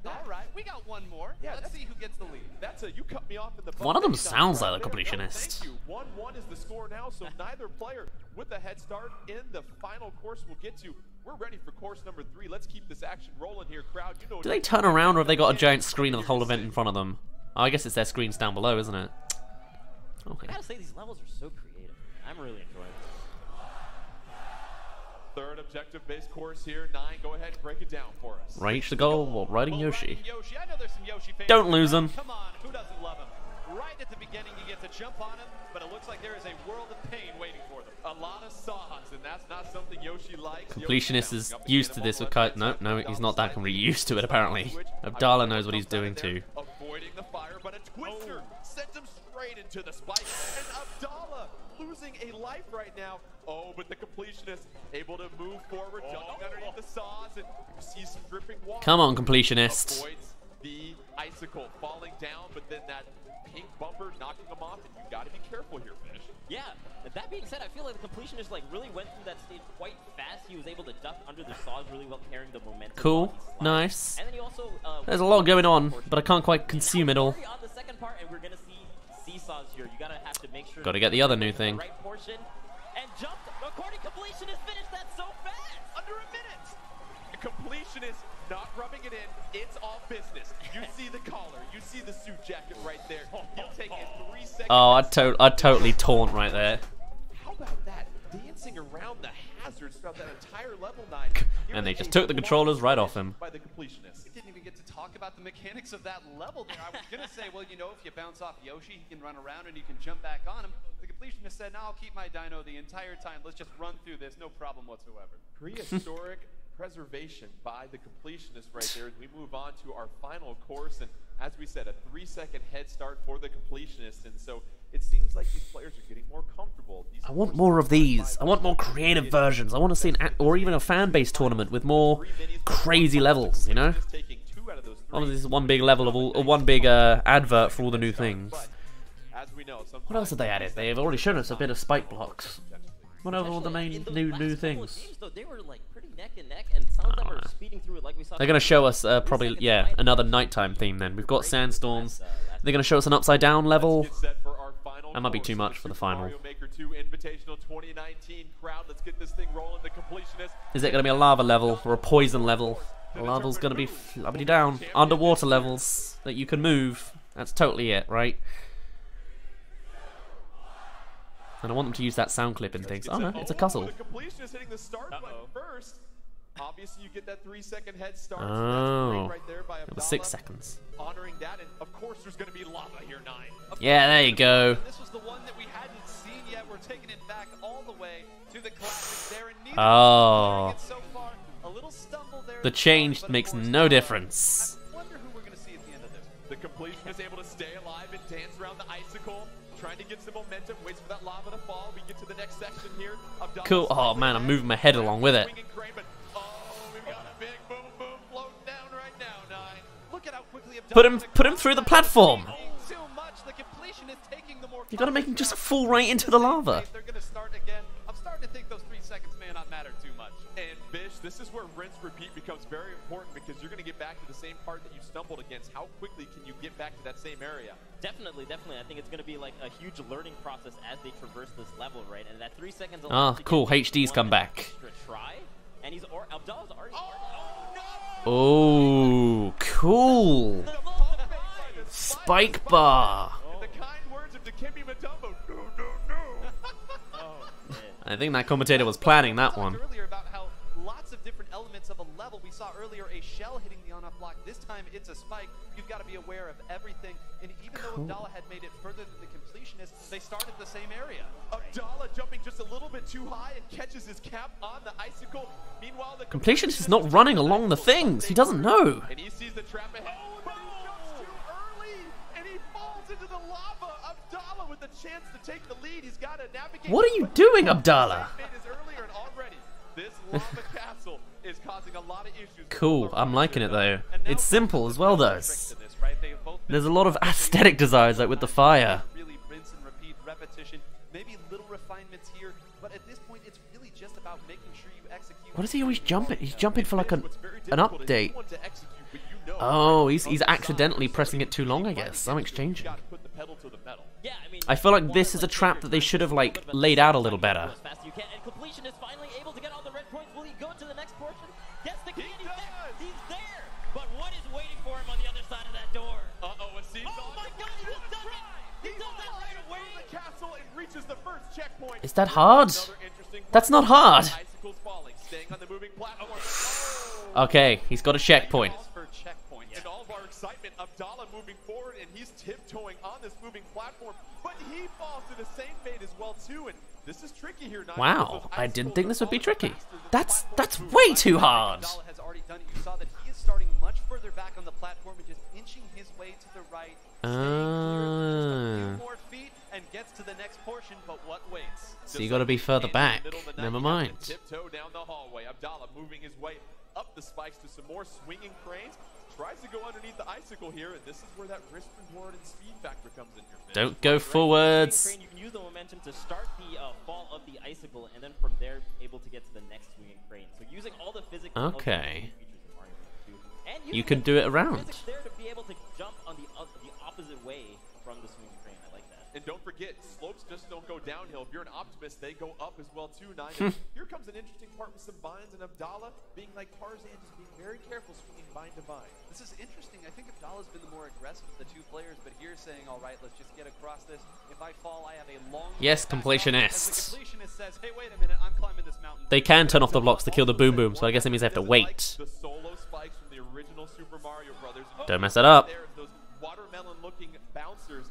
all right. We got one more. Yeah, let's see who gets the lead. That's a you cut me off in the butt. One of them sounds like the Completionist. Thank you. 1-1 is the score now, so neither player with a head start in the final course will get to. We're ready for course number 3. Let's keep this action rolling here, crowd. You know, do they turn around, or have they got a giant screen of the whole event in front of them? Oh, I guess it's their screens down below, isn't it? Okay. I gotta say, these levels are so creative. I'm really enjoying this. Third objective-based course here. 9, go ahead and break it down for us. Reach the goal while riding Yoshi. I know there's some Yoshi fans. Don't lose him. Come on, who doesn't love him? Right at the beginning, you get to jump on him, but it looks like there is a world of pain waiting for them. A lot of saws, and that's not something Yoshi likes. Completionist is used to this with Kite. No, he's not that completely used to it, apparently. Abdallah knows what he's doing, too. Avoiding the fire, but a twister sent him straight into the spike, and Abdallah losing a life right now. Oh, but the Completionist able to move forward, ducking underneath the saws, and you see some dripping water. Come on, Completionist. Avoids the icicle falling down, but then that... pink bumper knocking them off, and you got to be careful here, Vish. Yeah, that being said, I feel like the Completionist really went through that stage quite fast. He was able to duck under the saws really well, carrying the momentum. Cool, nice. And then he also, there's a lot going on, but I can't quite consume it all. On the second part, and we're gonna see seesaws here. You gotta have to make sure. Gotta get the other new thing. Right portion, and jumped. According Completionist finished that so fast, under a minute. Completionist not rubbing it in. It's all business. You see the collar. You see the suit jacket right there. You'll take it 3 seconds. Oh, I'd totally taunt right there. How about that? Dancing around the hazards throughout that entire level 9. And they just took the controllers right off him. By the Completionist. We didn't even get to talk about the mechanics of that level there. I was going to say, well, you know, if you bounce off Yoshi, he can run around and you can jump back on him. The Completionist said, no, I'll keep my dino the entire time. Let's just run through this. No problem whatsoever. Prehistoric... preservation by the Completionist right there. We move on to our final course, and as we said, a 3-second head start for the Completionist, and so it seems like these players are getting more comfortable. I want more of these. I want more creative versions. I want to see an or even a fan-based tournament with more crazy levels, you know? Obviously, this is one big level of all, or one big advert for all the new things. What else have they added? They've already shown us a bit of spike blocks. What are all the main new things? They were pretty neck and neck, and some of them are speeding through it like we saw. They're going to show us probably, yeah, another nighttime theme then. We've got sandstorms. They're going to show us an upside down level. That might be too much for the final. Mario Maker 2 Invitational 2019 crowd. Let's get this thing rolling. The Completionist. Is it going to be a lava level or a poison level? The level's going to be floppity down. Underwater levels that you can move. That's totally it, right? And I want them to use that sound clip and things. Oh no, it's a castle. Oh, it was 6 seconds. Yeah, there you go. Oh, the change makes no difference. The completionist is able to stay alive and dance around the icicle, trying to get some momentum, waits for that lava to fall. We get to the next section here. Cool. Oh man, I'm moving my head along with it. Put him through the platform. You gotta make him just fall right into the lava. They're gonna start again. I'm starting to think those 3 seconds may not matter too much. And Vish, this is where rinse repeat becomes very important, because you're gonna get back to the same part that you stumbled against. How quickly can you get back to that same area? Definitely, definitely. I think it's gonna be like a huge learning process as they traverse this level, right? And that 3 seconds. Ah, cool. HD's come back. Try, and he's or Abdallah's already. Oh, cool. Spike bar. I think that commentator was planning that one. Earlier about how lots of different elements of a level. We saw earlier a shell hitting the on-off block. This time it's a spike. You've got to be aware of everything. And even though Abdallah had made it further than the completionist, they started the same area. Abdallah jumping just a little bit too high and catches his cap on the icicle. Meanwhile, the completionist is not running along the things. He doesn't know. And he sees the trap ahead. Chance to take the lead. He's got to navigate. What are you doing, Abdallah? Cool, I'm liking it though. It's simple as well though. There's a lot of aesthetic desires, like with the fire. Really rinse and repeat repetition. Maybe little refinements here, but at this point it's really just about making sure you execute. What is he always jumping? He's jumping for like an update. Oh, he's accidentally pressing it too long, I guess. Some exchange. I feel like this is a trap that they should have like laid out a little better. Is that hard? That's not hard. Okay, he's got a checkpoint. Excitement, Abdallah moving forward, and he's tiptoeing on this moving platform, but he falls to the same fate as well too, and this is tricky here. Wow, I didn't think this would be tricky. That's way too hard. Abdallah has already done it. You saw that he is starting much further back on the platform and just inching his way to the right, staying clear, just a few more feet and gets to the next portion, but what waits? So you got to be further back. Never mind. Tiptoe down the hallway. Abdallah moving his way up the spikes to some more swinging cranes. Tries to go underneath the icicle here, and this is where that risk reward and speed factor comes in. Don't go forwards. You can use the momentum to start the fall of the icicle, and then from there able to get to the next swinging crane. So using all the physics. Okay. You can do it around. There to be able to jump on the opposite way from the swinging crane. I like that. And don't forget, slopes just don't go downhill. If you're an optimist, they go up as well too. Nine. Here comes an interesting part with some binds, and Abdallah being like Tarzan, just being very careful swinging bind to bind. This is interesting. I think Abdallah's been the more aggressive of the two players, but here saying, all right, let's just get across this. If I fall, I have a long... Yes, Completionist. The Completionist says, hey, wait a minute, I'm climbing this mountain. They can turn off the blocks to kill the Boom Boom, so I guess it means they have to wait. The solo spikes from the original Super Mario Brothers. Don't mess that up. Those watermelon-looking bouncers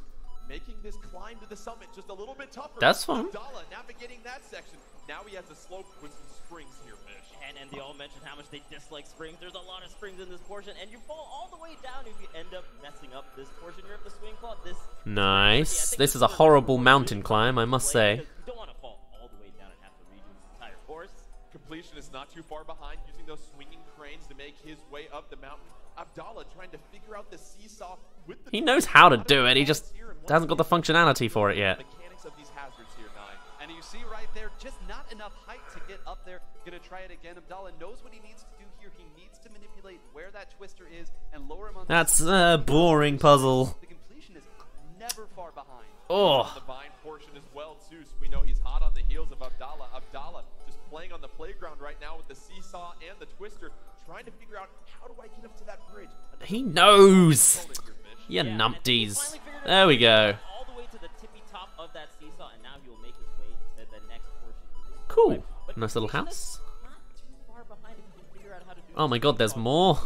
making this climb to the summit just a little bit tougher. That's fun. Abdallah navigating that section. Now he has a slope with some springs here, Vish. And they all mentioned how much they dislike springs. There's a lot of springs in this portion, and you fall all the way down if you end up messing up this portion here of the swing claw. This nice. This is a horrible mountain climb, I must say. You don't want to fall all the way down and have to redo this entire course. Completion is not too far behind, using those swinging cranes to make his way up the mountain. Abdallah trying to figure out the seesaw with the... He knows how to do it, he just hasn't got the functionality for it yet. Mechanics of these hazards here, Nine. And you see right there, just not enough height to get up there. Gonna try it again. Abdallah knows what he needs to do here. He needs to manipulate where that twister is and lower him on... That's a boring puzzle. The completion is never far behind. Oh. The bind portion as well, too. So we know he's hot on the heels of Abdallah. Abdallah just playing on the playground right now with the seesaw and the twister, trying to figure out how do I get up to that bridge. He knows. You numpties. There we go. All the way to the tippy top of that seesaw, and now he will make his way to the next portion. Cool. Nice little house. Oh my god, there's more.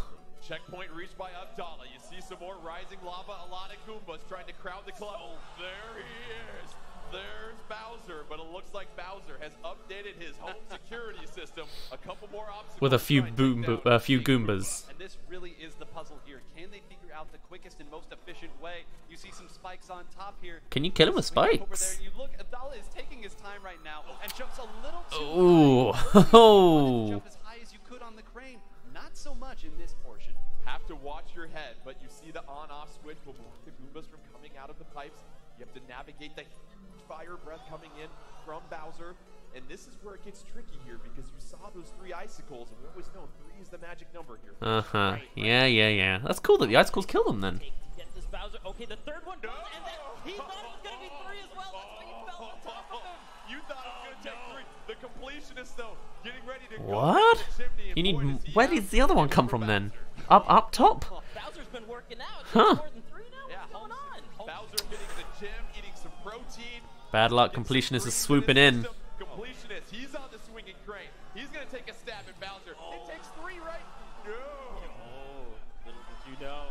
Checkpoint reached by Abdallah. You see some more rising lava. A lot of Goombas trying to crowd the club. Oh, there he is. There's Bowser. Bowser, but it looks like Bowser has updated his home security system. A couple more obstacles with a few Goombas. And this really is the puzzle here. Can they figure out the quickest and most efficient way? You see some spikes on top here. Can you kill him with spikes? Over there, you look, Abdallah is taking his time right now and jumps a little too high. Oh. Jump as high as you could on the crane. Not so much in this portion. Have to watch your head, but you see the on-off switch will block the Goombas from coming out of the pipes. You have to navigate the huge fire breath coming in from Bowser. And this is where it gets tricky here, because you saw those three icicles, and we always know 3 is the magic number here. Uh-huh. Yeah. That's cool that the icicles kill them, then. Get this Bowser. Okay, the third one does, and then he thought it was going to be 3 as well. That's why you fell on top of him. You thought it was going to take 3. The completionist, though, getting ready to go to the chimney. You need... Where does the other one come from, then? Up top? Oh, Bowser's been working out. Huh. Bad luck, Completionist is swooping in. Completionist, he's on the swinging crane. He's going to take a stab at Bowser. Oh. It takes 3, right? No. Oh, little did you know.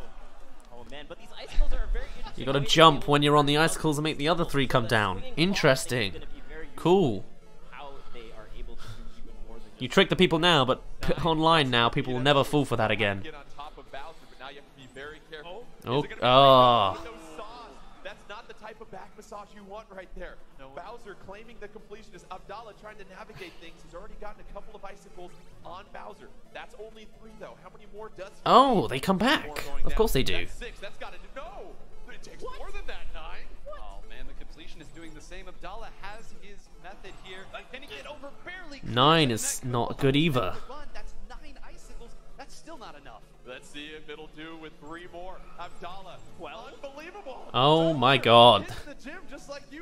Oh, man, but these icicles are very interesting. You got to jump when you're on the icicles and make the other 3 come down. Interesting. Cool. You trick the people now, but online now, people will never fall for that again. Oh, oh. Back massage you want right there. No. Bowser claiming the completionist. Abdallah trying to navigate things. He's already gotten a couple of icicles on Bowser. That's only 3 though. How many more does he? Oh, they come back. Of course they do. That's 6. That's got to do. No. It takes more than that. 9. What? Oh man, the completionist doing the same. Abdallah has his method here. Can he get over barely? 9 is not good either. That's 9 icicles. That's still not enough. Let's see if it'll do with 3 more. Abdallah, well, unbelievable. Oh my god.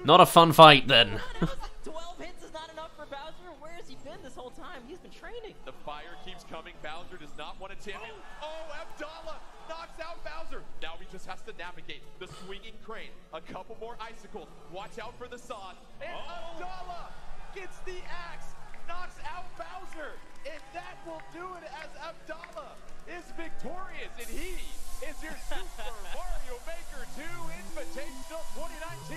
Not a fun fight then. 12 hits is not enough for Bowser. Where has he been this whole time? He's been training. The fire keeps coming. Bowser does not want to champion. Oh, Abdallah knocks out Bowser. Now he just has to navigate the swinging crane. A couple more icicles. Watch out for the sauce. And Abdallah gets the axe. Knocks out Bowser. And that will do it as Abdallah is victorious, and he is your Super Mario Maker 2 Invitational 2019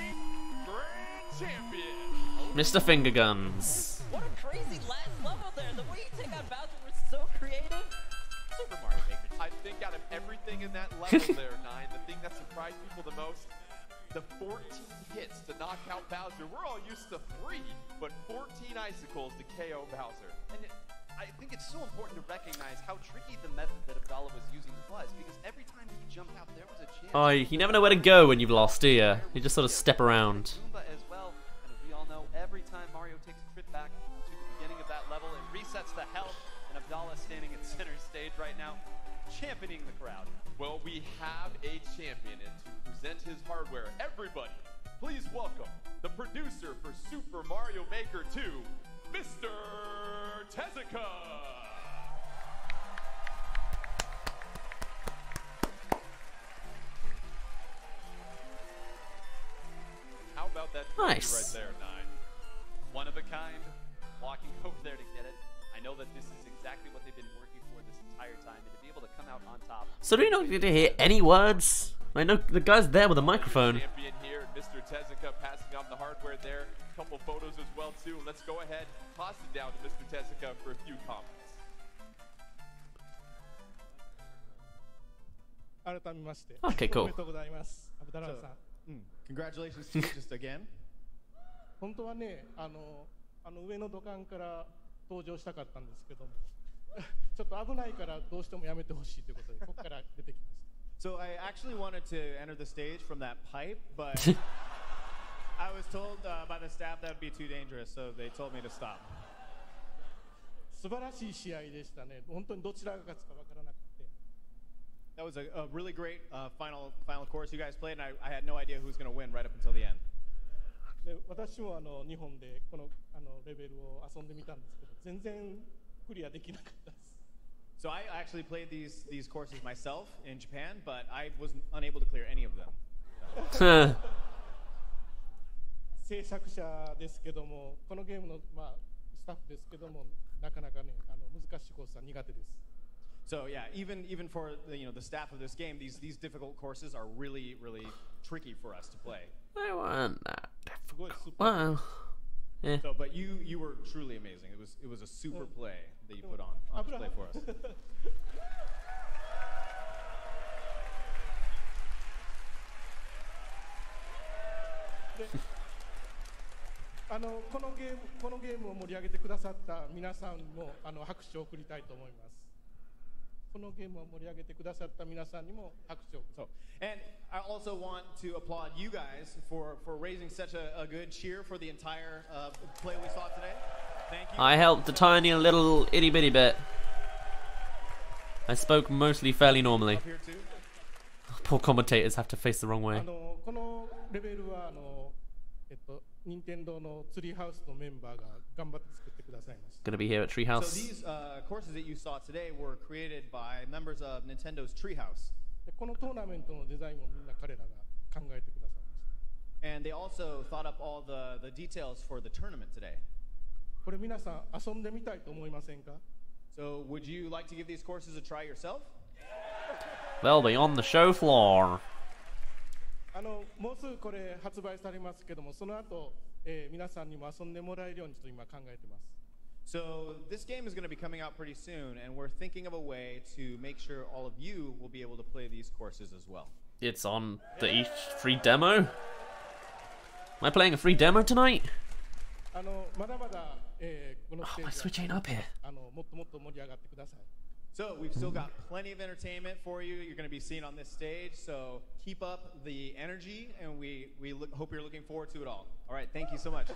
Grand Champion. Mr. Finger Guns. What a crazy last level there. The way you take on Bowser was so creative. Super Mario Maker 2. I think out of everything in that level there, 9, the thing that surprised people the most, the 14 hits to knock out Bowser. We're all used to 3, but 14 icicles to KO Bowser. And I think it's so important to recognize how tricky the method that Abdallah was using was, because every time he jumped out, there was a chance. Oh, you never know where to go when you've lost, do you? You just sort of step around. As well, and as we all know, every time Mario takes a trip back to the beginning of that level, it resets the health, and Abdallah standing at center stage right now, championing the crowd. Well, we have a champion, and to present his hardware, everybody, please welcome the producer for Super Mario Maker 2, Mr. Tezuka. How about that? Nice. Right there, 9. One of a kind. Walking over there to get it. I know that this is exactly what they've been working for this entire time, and to be able to come out on top. So do you not need to hear any words? I know the guy's there with a microphone. Champion here, Mr. Tezuka, passing off the hardware there. A couple photos as well too. Let's go ahead, toss it down to Mr. Tezuka for a few comments. 改めまして。Okay, cool. おめでとうございます。Abdallahさん。Congratulations to you just again. 本当はね、あの上の土管から登場したかったんですけども、ちょっと危ないからどうしてもやめてほしいということでここから出てきました。 So I actually wanted to enter the stage from that pipe, but I was told by the staff that would be too dangerous, so they told me to stop. 素晴らしい試合でしたね。本当にどちらが勝つかわからなくて。That was a really great final course you guys played, and I had no idea who was going to win right up until the end. で、私もあの日本でこのあのレベルを遊んでみたんですけど、全然クリアできなかったです。 So I actually played these courses myself in Japan, but I was unable to clear any of them. So yeah, even for the, you know, the staff of this game, these difficult courses are really tricky for us to play. I want that difficult. Wow. Eh. So, but you were truly amazing. It was a super play that you put on display for us. So, and I also want to applaud you guys for raising such a good cheer for the entire play we saw today. Thank you. I helped a tiny little itty bitty bit. I spoke mostly fairly normally. Poor commentators have to face the wrong way. Gonna be here at Treehouse. So these courses that you saw today were created by members of Nintendo's Treehouse. And they also thought up all the details for the tournament today. So would you like to give these courses a try yourself? They'll be on the show floor. So this game is going to be coming out pretty soon, and we're thinking of a way to make sure all of you will be able to play these courses as well. It's on the E3 demo? Am I playing a free demo tonight? Oh, my Switch ain't up here. So we've still got plenty of entertainment for you. You're going to be seen on this stage, so keep up the energy, and we hope you're looking forward to it all. All right, thank you so much.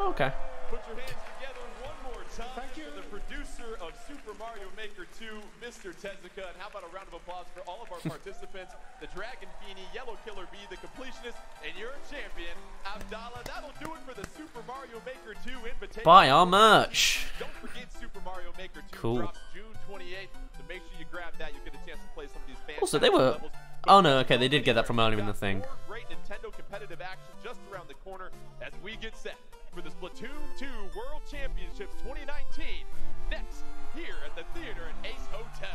Okay. Put your hands together one more time. Thank you. For the producer of Super Mario Maker 2, Mr. Tezuka. And how about a round of applause for all of our participants, the Dragon Feeny, Yellow Killer B, the Completionist, and your champion, Abdallah. That'll do it for the Super Mario Maker 2 invitation. Buy our merch. Don't forget Super Mario Maker 2 drops June 28th. So make sure you grab that. You get a chance to play some of these fantastic also, they were... levels. Oh no, okay, they did get that from earlier in the thing. Great Nintendo competitive action just around the corner as we get set for the Splatoon 2 World Championship 2019 next here at the theater at Ace Hotel.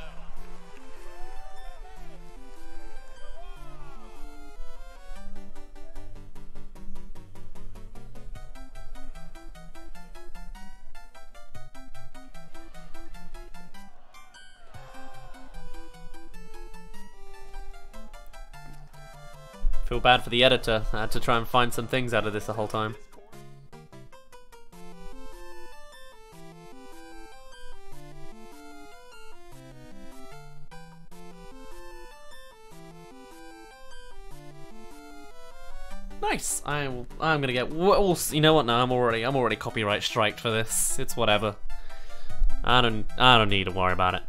Feel bad for the editor. I had to try and find some things out of this the whole time. Nice. I'm gonna get. Well, you know what? No, I'm already copyright striked for this. It's whatever. I don't need to worry about it.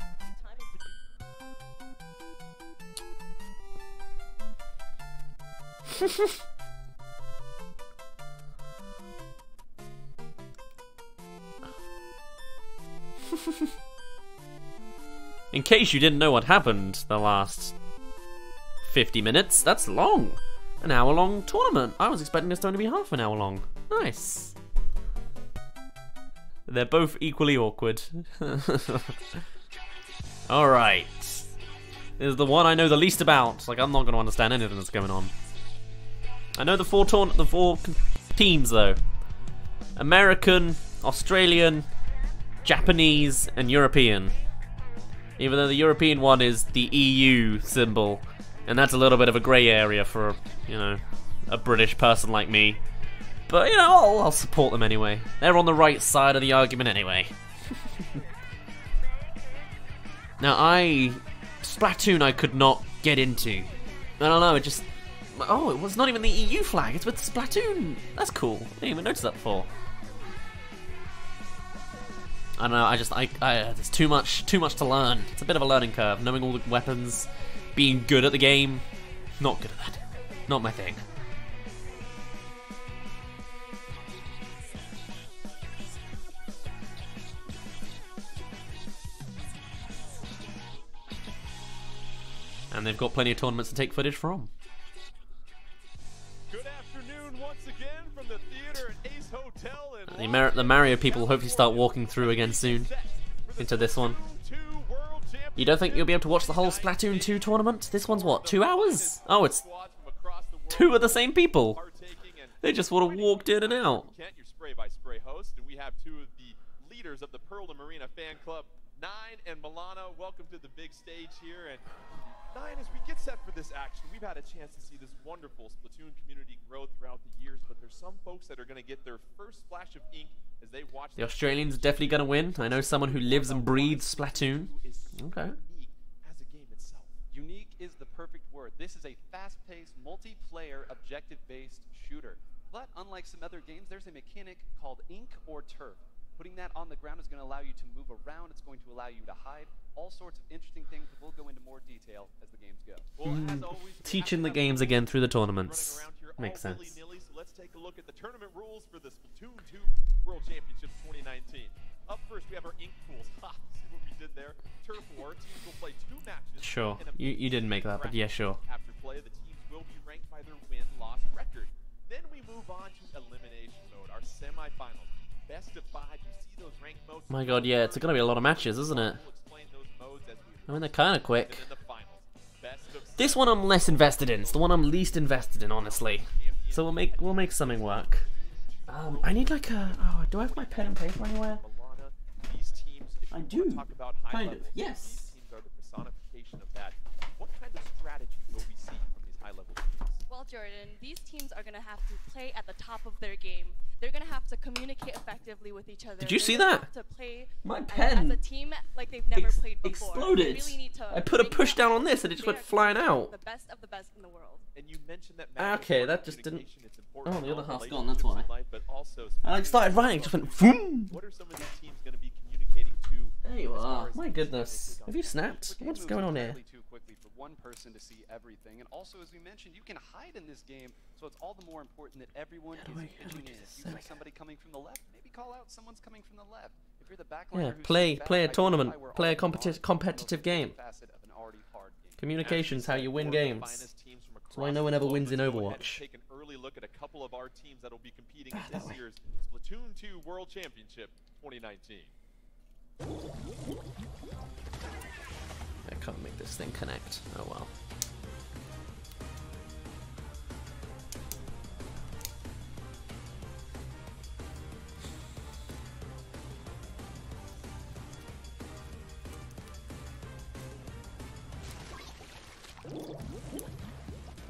In case you didn't know what happened the last 50 minutes, that's long. An hour-long tournament. I was expecting this to only be half an hour long. Nice. They're both equally awkward. Alright. This is the one I know the least about. Like, I'm not going to understand anything that's going on. I know the four teams though. American, Australian, Japanese, and European. Even though the European one is the EU symbol, and that's a little bit of a grey area for, you know, a British person like me. But you know, I'll support them anyway. They're on the right side of the argument anyway. Now Splatoon I could not get into. I don't know, it just... Oh, it's not even the EU flag, it's with Splatoon! That's cool. I didn't even notice that before. I don't know, I there's too much to learn. It's a bit of a learning curve, knowing all the weapons, being good at the game. Not good at that. Not my thing. And they've got plenty of tournaments to take footage from. The Mario people will hopefully start walking through again soon into this one. You don't think you'll be able to watch the whole Splatoon 2 tournament? This one's what, 2 hours? Oh, it's two of the same people. They just would have walked in and out. host, and we have two of the leaders of the Pearl to Marina fan club, Nine and Milana. Welcome to the big stage here. And Nine, as we get set for this action, we've had a chance to see this wonderful Splatoon community grow throughout the years, but there's some folks that are going to get their first splash of ink as they watch. The Australians definitely going to win. I know someone who lives and breathes Splatoon. Okay. Unique is the perfect word. This is a fast-paced, multiplayer, objective-based shooter. But unlike some other games, there's a mechanic called ink or turf. Putting that on the ground is going to allow you to move around. It's going to allow you to hide. All sorts of interesting things that we'll go into more detail as the games go. Well, as always, teaching the games again through the tournaments. Makes sense. Nilly, so let's take a look at the tournament rules for the Splatoon 2 World Championship 2019. Up first, we have our ink pools. Ha! See what we did there? Turf war. Teams will play two matches. Sure. You didn't make that, but yeah, sure. After play, the teams will be ranked by their win-loss record. Then we move on to elimination mode, our semifinals. Best of five. You see those ranked modes. My god, yeah, it's gonna be a lot of matches, isn't it? I mean, they're kind of quick. This one I'm less invested in. It's the one I'm least invested in, honestly. So we'll make something work. I need like a. Oh, do I have my pen and paper anywhere? I do. Kind of. Yes. What kind of strategy will we see from these high-level teams? Well, Jordan, these teams are gonna have to play at the top of their game. They're gonna have to communicate effectively with each other. Did you see that? To play my pen as a team like they've never played before. Exploded. Really need to I put a push down on this and it just went flying out. The best of the best in the world. And you mentioned that. Okay, that just didn't. Oh, the other half's gone. That's why. I like started writing, just went. Vroom. What are some of these teams gonna be communicating to? There you are. My goodness. Have you snapped? What's going on here? One person to see everything, and also as we mentioned, you can hide in this game, so it's all the more important that everyone is pitching in. If you see somebody coming from the left, maybe call out someone's coming from the left. If you're the backliner, yeah, play a tournament, play a competitive game. Communication's how you win games. That's why no one ever wins in Overwatch. Take an early look at a couple of our teams that'll be competing in this year's Splatoon 2 World Championship 2019. I can't make this thing connect. Oh well.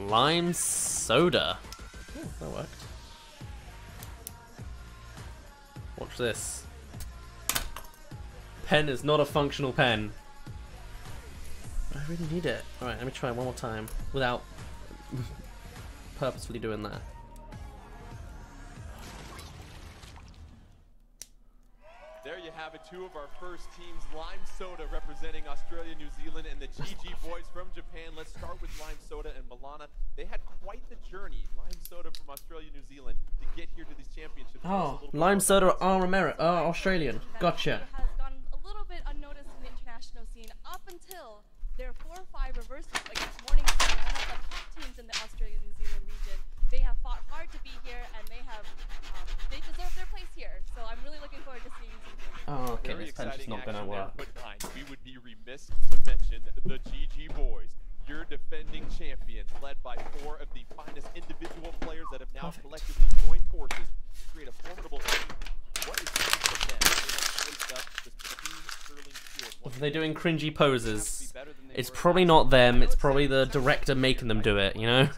Lime Soda. Oh, that worked. Watch this. Pen is not a functional pen. I really need it. Alright, let me try one more time without purposefully doing that. There you have it, two of our first teams, Lime Soda representing Australia, New Zealand, and the GG Boys from Japan. Let's start with Lime Soda and Milana. They had quite the journey, Lime Soda from Australia, New Zealand, to get here to these championships. Oh, Lime Soda are Australian. Gotcha. Has gone a little bit unnoticed in the international scene up until... There are 4 or 5 reversals against Morning Star, one of the top teams in the Australia-New Zealand region. They have fought hard to be here, and they have they deserve their place here. So I'm really looking forward to seeing something. Oh, okay, this pen's just not gonna work. But we would be remiss to mention the GG Boys, your defending champions, led by 4 of the finest individual players that have now collectively joined forces to create a formidable team. What is coming from them? They have placed up the team Sterling Shield. They're doing cringy poses. It's probably not them, it's probably the director making them do it, you know?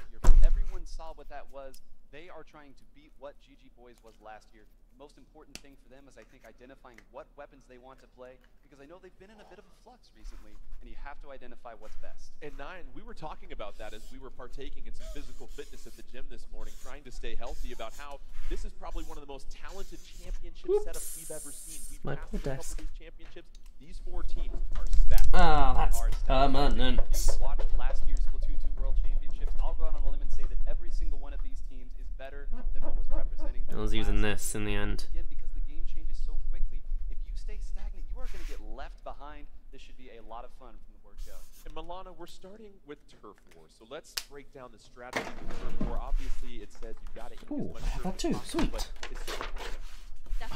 Everyone saw what that was. They are trying to beat what GG Boys was last year. The most important thing for them is, I think, identifying what weapons they want to play, because I know they've been in a bit of a flux recently, and you have to identify what's best. And Nine, we were talking about that as we were partaking in some physical fitness at the gym this morning, trying to stay healthy, about how this is probably one of the most talented championship setups we've ever seen. We've passed a couple of these championships. These 4 teams are stacked. Ah, that's permanent. If you watched last year's Splatoon 2 World Championships, I'll go out on a limb and say that every single one of these teams is better than what was representing them. I was using this in the end. Again, because the game changes so quickly. If you stay stagnant, you are going to get left behind. This should be a lot of fun from the word go. And Milana, we're starting with Turf War, so let's break down the strategy for Turf War. Obviously, it says you've got to ink as much turf as possible, but it's so important.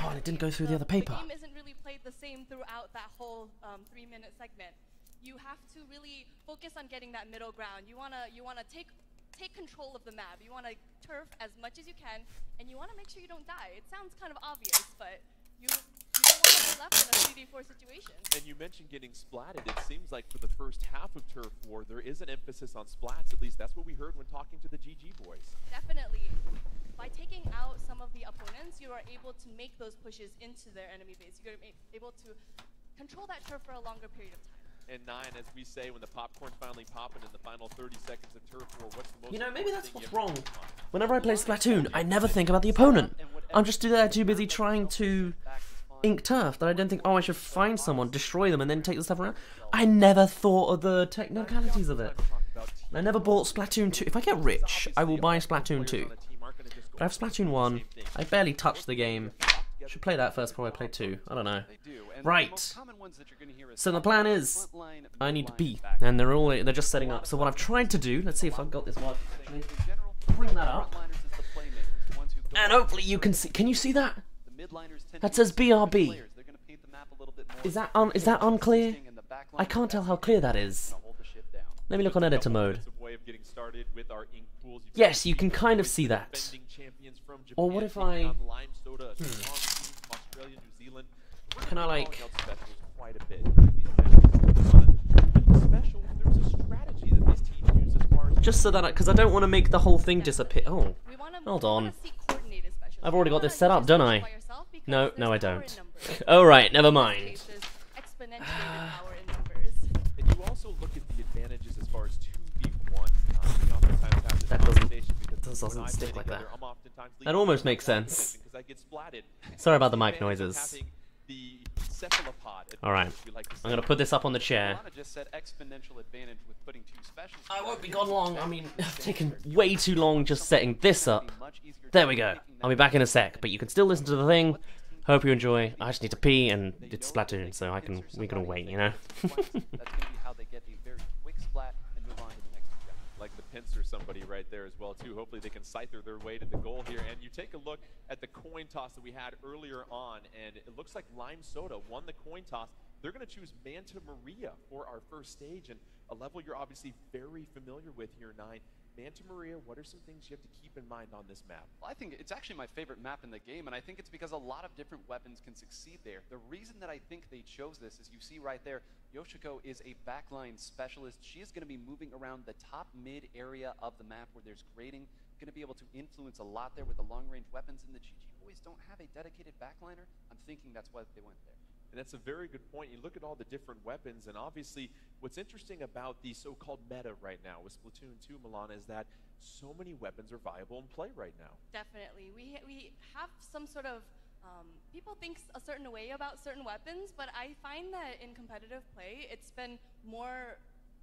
Oh, and it didn't go through the other paper. The game isn't really played the same throughout that whole 3-minute segment. You have to really focus on getting that middle ground. You wanna take take control of the map. You want to turf as much as you can, and you want to make sure you don't die. It sounds kind of obvious, but you don't want to be left in a 3D4 situation. And you mentioned getting splatted. It seems like for the first half of Turf War, there is an emphasis on splats. At least that's what we heard when talking to the GG boys. Definitely. By taking out some of the opponents, you are able to make those pushes into their enemy base. You're able to control that turf for a longer period of time. And 9, as we say, when the popcorn's finally popping in the final 30 seconds of Turf War, what's the most... You know, maybe that's what's wrong. Whenever I play Splatoon, I never think about the opponent. I'm just there too busy trying to ink turf that I don't think, oh, I should find someone, destroy them, and then take the stuff around. I never thought of the technicalities of it. I never bought Splatoon 2. If I get rich, I will buy Splatoon 2. But I have Splatoon 1. I barely touched the game. Should play that first before I play 2. I don't know. Right. So the plan is, I need to be, and they're just setting up. So what I've tried to do, let's see if I've got this one. Bring that up, and hopefully you can see. Can you see that? That says BRB. Is that unclear? I can't tell how clear that is. Let me look on editor mode. Yes, you can kind of see that. Or what if I... Can I, like... Just so that I... Because I don't want to make the whole thing disappear. Oh, hold on. I've already got this set up, don't I? No, I don't. Alright, never mind. Doesn't stick like that. That almost makes sense. Sorry about the mic noises. Alright, I'm gonna put this up on the chair. I won't be gone long. I mean, I've taken way too long just setting this up. There we go. I'll be back in a sec, but you can still listen to the thing. Hope you enjoy. I just need to pee, and it's Splatoon, so we can wait, you know. Like the pincer somebody right there as well too. Hopefully they can scyther their way to the goal here. And you take a look at the coin toss that we had earlier on, and it looks like Lime Soda won the coin toss. They're going to choose Manta Maria for our first stage, and a level you're obviously very familiar with here, 9. Manta Maria, what are some things you have to keep in mind on this map? Well, I think it's actually my favorite map in the game, and I think it's because a lot of different weapons can succeed there. The reason that I think they chose this is you see right there, Yoshiko is a backline specialist. She is going to be moving around the top mid area of the map where there's grading. Going to be able to influence a lot there with the long-range weapons, and the GG Boys don't have a dedicated backliner. I'm thinking that's why they went there. And that's a very good point. You look at all the different weapons, and obviously what's interesting about the so-called meta right now with Splatoon 2, Milana, is that so many weapons are viable in play right now. Definitely. We have some sort of, people think a certain way about certain weapons, but I find that in competitive play, it's been more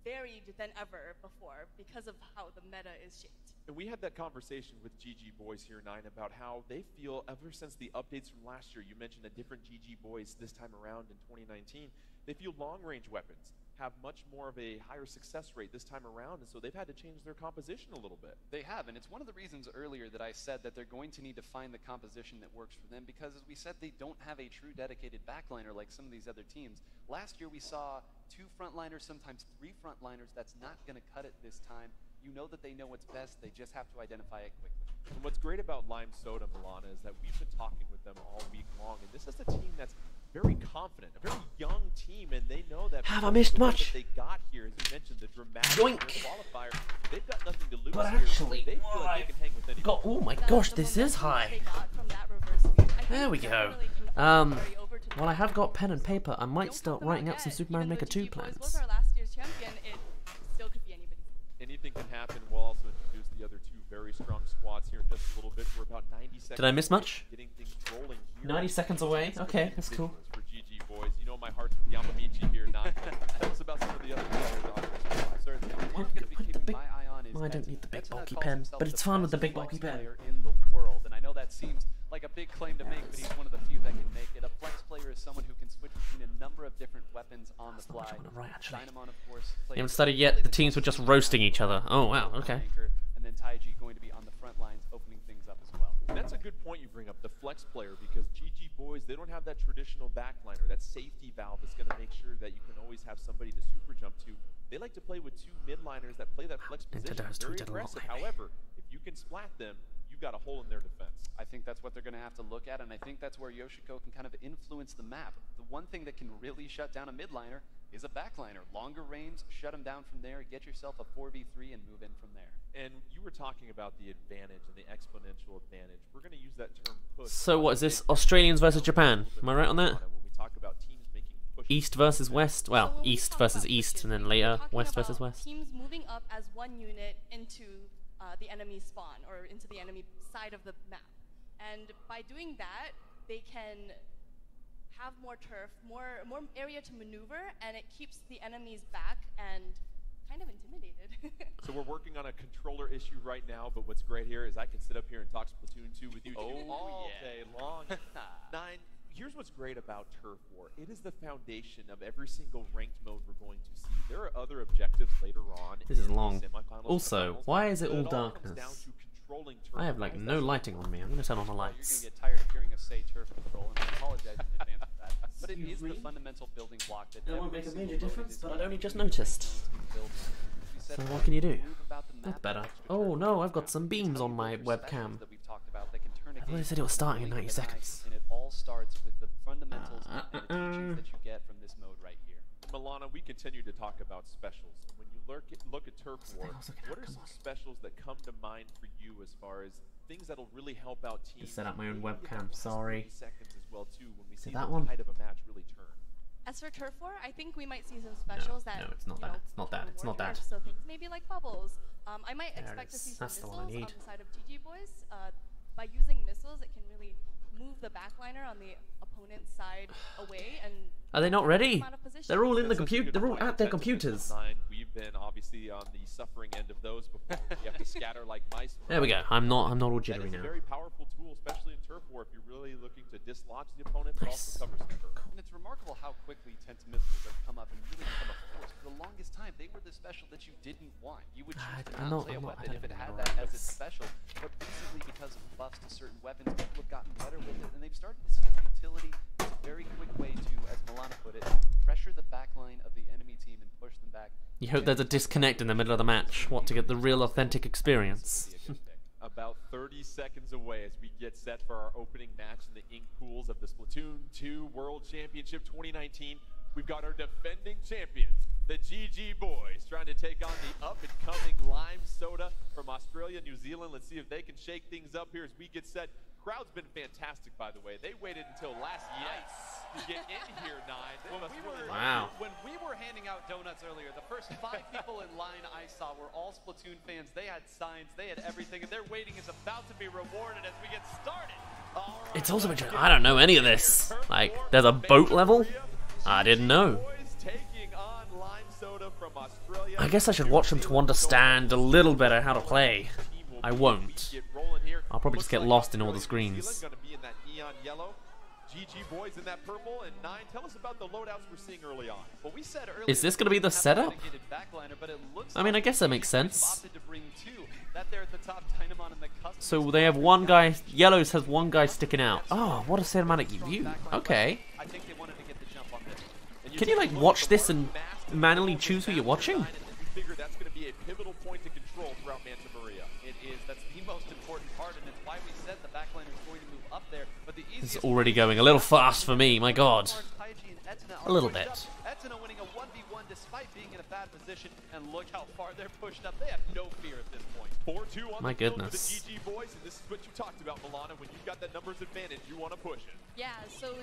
varied than ever before because of how the meta is shaped. And we had that conversation with GG Boys here, 9, about how they feel ever since the updates from last year. You mentioned the different GG Boys this time around in 2019. They feel long-range weapons have much more of a higher success rate this time around, and so they've had to change their composition a little bit. They have, and it's one of the reasons earlier that I said that they're going to need to find the composition that works for them, because as we said, they don't have a true dedicated backliner like some of these other teams. Last year we saw 2 frontliners, sometimes 3 frontliners. That's not going to cut it this time. You know that they know what's best, they just have to identify it quickly. And what's great about Lime Soda, Milana, is that we've been talking with them all week long, and this is a team that's very confident, a very young team, and they know that... Have I missed much? They got here, as you mentioned, the dramatic qualifier. They've got nothing to lose, but actually, here, so they feel like they can hang with anyone. God, oh my gosh, this is high. There we go. Well, I have got pen and paper. I might start writing up some Super Mario Maker 2 plans. Anything can happen. We'll also introduce the other 2 very strong squads here in just a little bit. We're about 90 seconds. Did I miss much? 90 seconds away. Okay, that's cool. For GG Boys, you know my heart's with Yamamichi here. Not that's about some of the other players. Certainly, one I'm going to be keeping my eye on is... I don't need the big bulky pen, but it's fun with the big bulky pen. In the world, and I know that seems like a big claim to make, but he's one of the few that can make it. A flex player is someone who can switch between a number of different weapons on the fly. Dynamon, of course. You haven't started yet. The teams were just roasting each other. Oh wow. Okay. And then Taiji going to be on the front lines, opening things up as well. And that's a good point you bring up, the flex player, because GG Boys, they don't have that traditional backliner, that safety valve that's going to make sure that you can always have somebody to super jump to. They like to play with two midliners that play that flex position. Very aggressive. However, if you can splat them, you've got a hole in their defense. I think that's what they're going to have to look at, and I think that's where Yoshiko can kind of influence the map. The one thing that can really shut down a midliner is a backliner. Longer range, shut them down from there, get yourself a 4v3 and move in from there. And you were talking about the advantage and the exponential advantage. We're going to use that term push. So what is this? Australians versus Japan. Am I right on that? When we talk about teams making push East versus West. Well, so East versus East, and then later West versus West. Teams moving up as one unit into the enemy spawn or into the enemy side of the map. And by doing that, they can have more turf, more area to maneuver, and it keeps the enemies back and kind of intimidated. So we're working on a controller issue right now, but what's great here is I can sit up here and talk Splatoon 2 with you all day long. Here's what's great about Turf War. It is the foundation of every single ranked mode we're going to see. There are other objectives later on. This is long. Also, why is it all darkness? I have like no lighting on me. I'm gonna turn on the lights. You're gonna get tired of hearing us say turf control, and I apologize in advance for that. But it is the fundamental building block that won't make a major difference, but I'd only just noticed. So what can you do? That's better. Oh no, I've got some beams on my webcam. I thought I said it was starting in 90 seconds. And it all starts with the fundamentals and the teachings that you get from this mode right here. Milana, we continue to talk about specials. When you look at Turf War, what are some specials that come to mind for you as far as things that'll really help out teams? Just set up my own webcam, sorry. See that one? As for Turf War, I think we might see some specials that... No, it's not that. It's not that. It's not that. So things maybe like bubbles. I might expect to see some missiles on the side of GG Boys. By using missiles, it can really move the backliner on the opponent's side away. And are they not ready? They're all in the computer. They're all at their computers. We've been obviously on the suffering end of those before. You have to scatter like mice. There we go. I'm not all jittery now. It's a very powerful tool, especially in Turf War, if you're really looking to dislodge the opponent, but also cover sniffer. And it's remarkable how quickly tent missiles have come up and really become a force. For the longest time, they were the special that you didn't want. You would choose to not play a weapon if it had that as its special. But recently, because of buffs to certain weapons, people have gotten better with it, and they've started to see its utility. It's a very quick way to, as Milana put it, pressure the back line of the enemy team and push them back. You hope there's a disconnect in the middle of the match, what to get the real authentic experience. About 30 seconds away as we get set for our opening match in the ink pools of the Splatoon 2 World Championship 2019. We've got our defending champions, the GG Boys, trying to take on the up-and-coming Lime Soda from Australia, New Zealand. Let's see if they can shake things up here as we get set. Crowd's been fantastic, by the way. They waited until last night to get in here, Nine. When we were handing out donuts earlier, the first 5 people in line I saw were all Splatoon fans. They had signs, they had everything, and their waiting is about to be rewarded as we get started. It's also been, I don't know any of this. Like, there's a boat level? I didn't know. I guess I should watch them to understand a little better how to play. I won't. I'll probably just get lost in all the screens. Is this going to be the setup? I mean, I guess that makes sense. So they have one guy, Yellows has one guy sticking out. Oh, what a cinematic view. Okay. Can you, like, watch this and manually choose who you're watching? Figure that's going to be a pivotal point to control throughout Manta Maria. It is. That's the most important part, and it's why we said the backliner is going to move up there. But the easiest it's already going a little fast for me. My God, a little bit. Etzina winning a 1v1 despite being in a bad position, and look how far they're pushed up. They have no fear at this point. 4-2 on the field for the GG Boys, and this is what you talked about, Milana. When you've got that numbers advantage, you want to push it. Yeah. So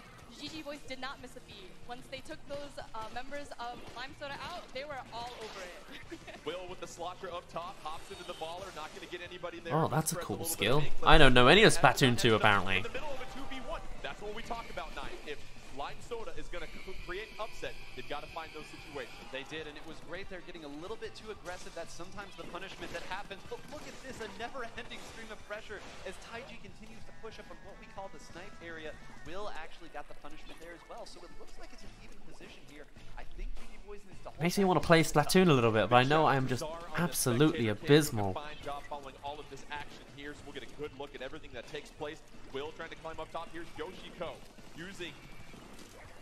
GG Boys did not miss a beat. Once they took those members of Lime Soda out, they were all over it. Will with the Slatra up top, hops into the baller, not going to get anybody there. Oh, that's a cool skill. I don't know any of Splatoon 2, apparently. In the middle of a 2v1. That's what we talk about, Knight. If Lime Soda is going to create upset, they've got to find those situations. They did, and it was great. They're getting a little bit too aggressive. That's sometimes the punishment that happens. But look at this, a never-ending stream of pressure as Taiji continues to push up on what we call the snipe area. Will actually got the punishment there as well, so it looks like it's an even position here. I think GG Boys needs to makes me want to play Splatoon a little bit, but I know I'm just absolutely abysmal. Here's we'll get a good look at everything that takes place. Will trying to climb up top. Here's Yoshiko using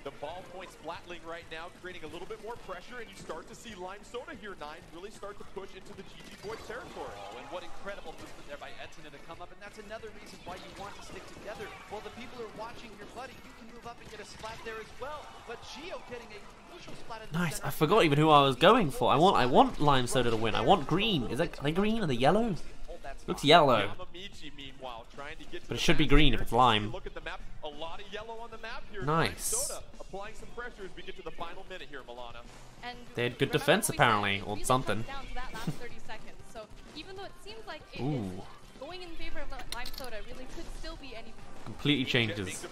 the ball points flatling right now, creating a little bit more pressure, and you start to see Lime Soda here, 9, really start to push into the GG Boys territory. Oh, and what incredible movement there by Etzina to come up, and that's another reason why you want to stick together. While the people are watching your buddy, you can move up and get a splat there as well, but Geo getting a crucial splat in the nice, center. I forgot even who I was going for. I want Lime Soda to win. I want green. Is that, are they green or the yellow? Looks yellow, but it should be green if it's lime. Nice. They had good defense apparently, or something. Ooh. Completely changes.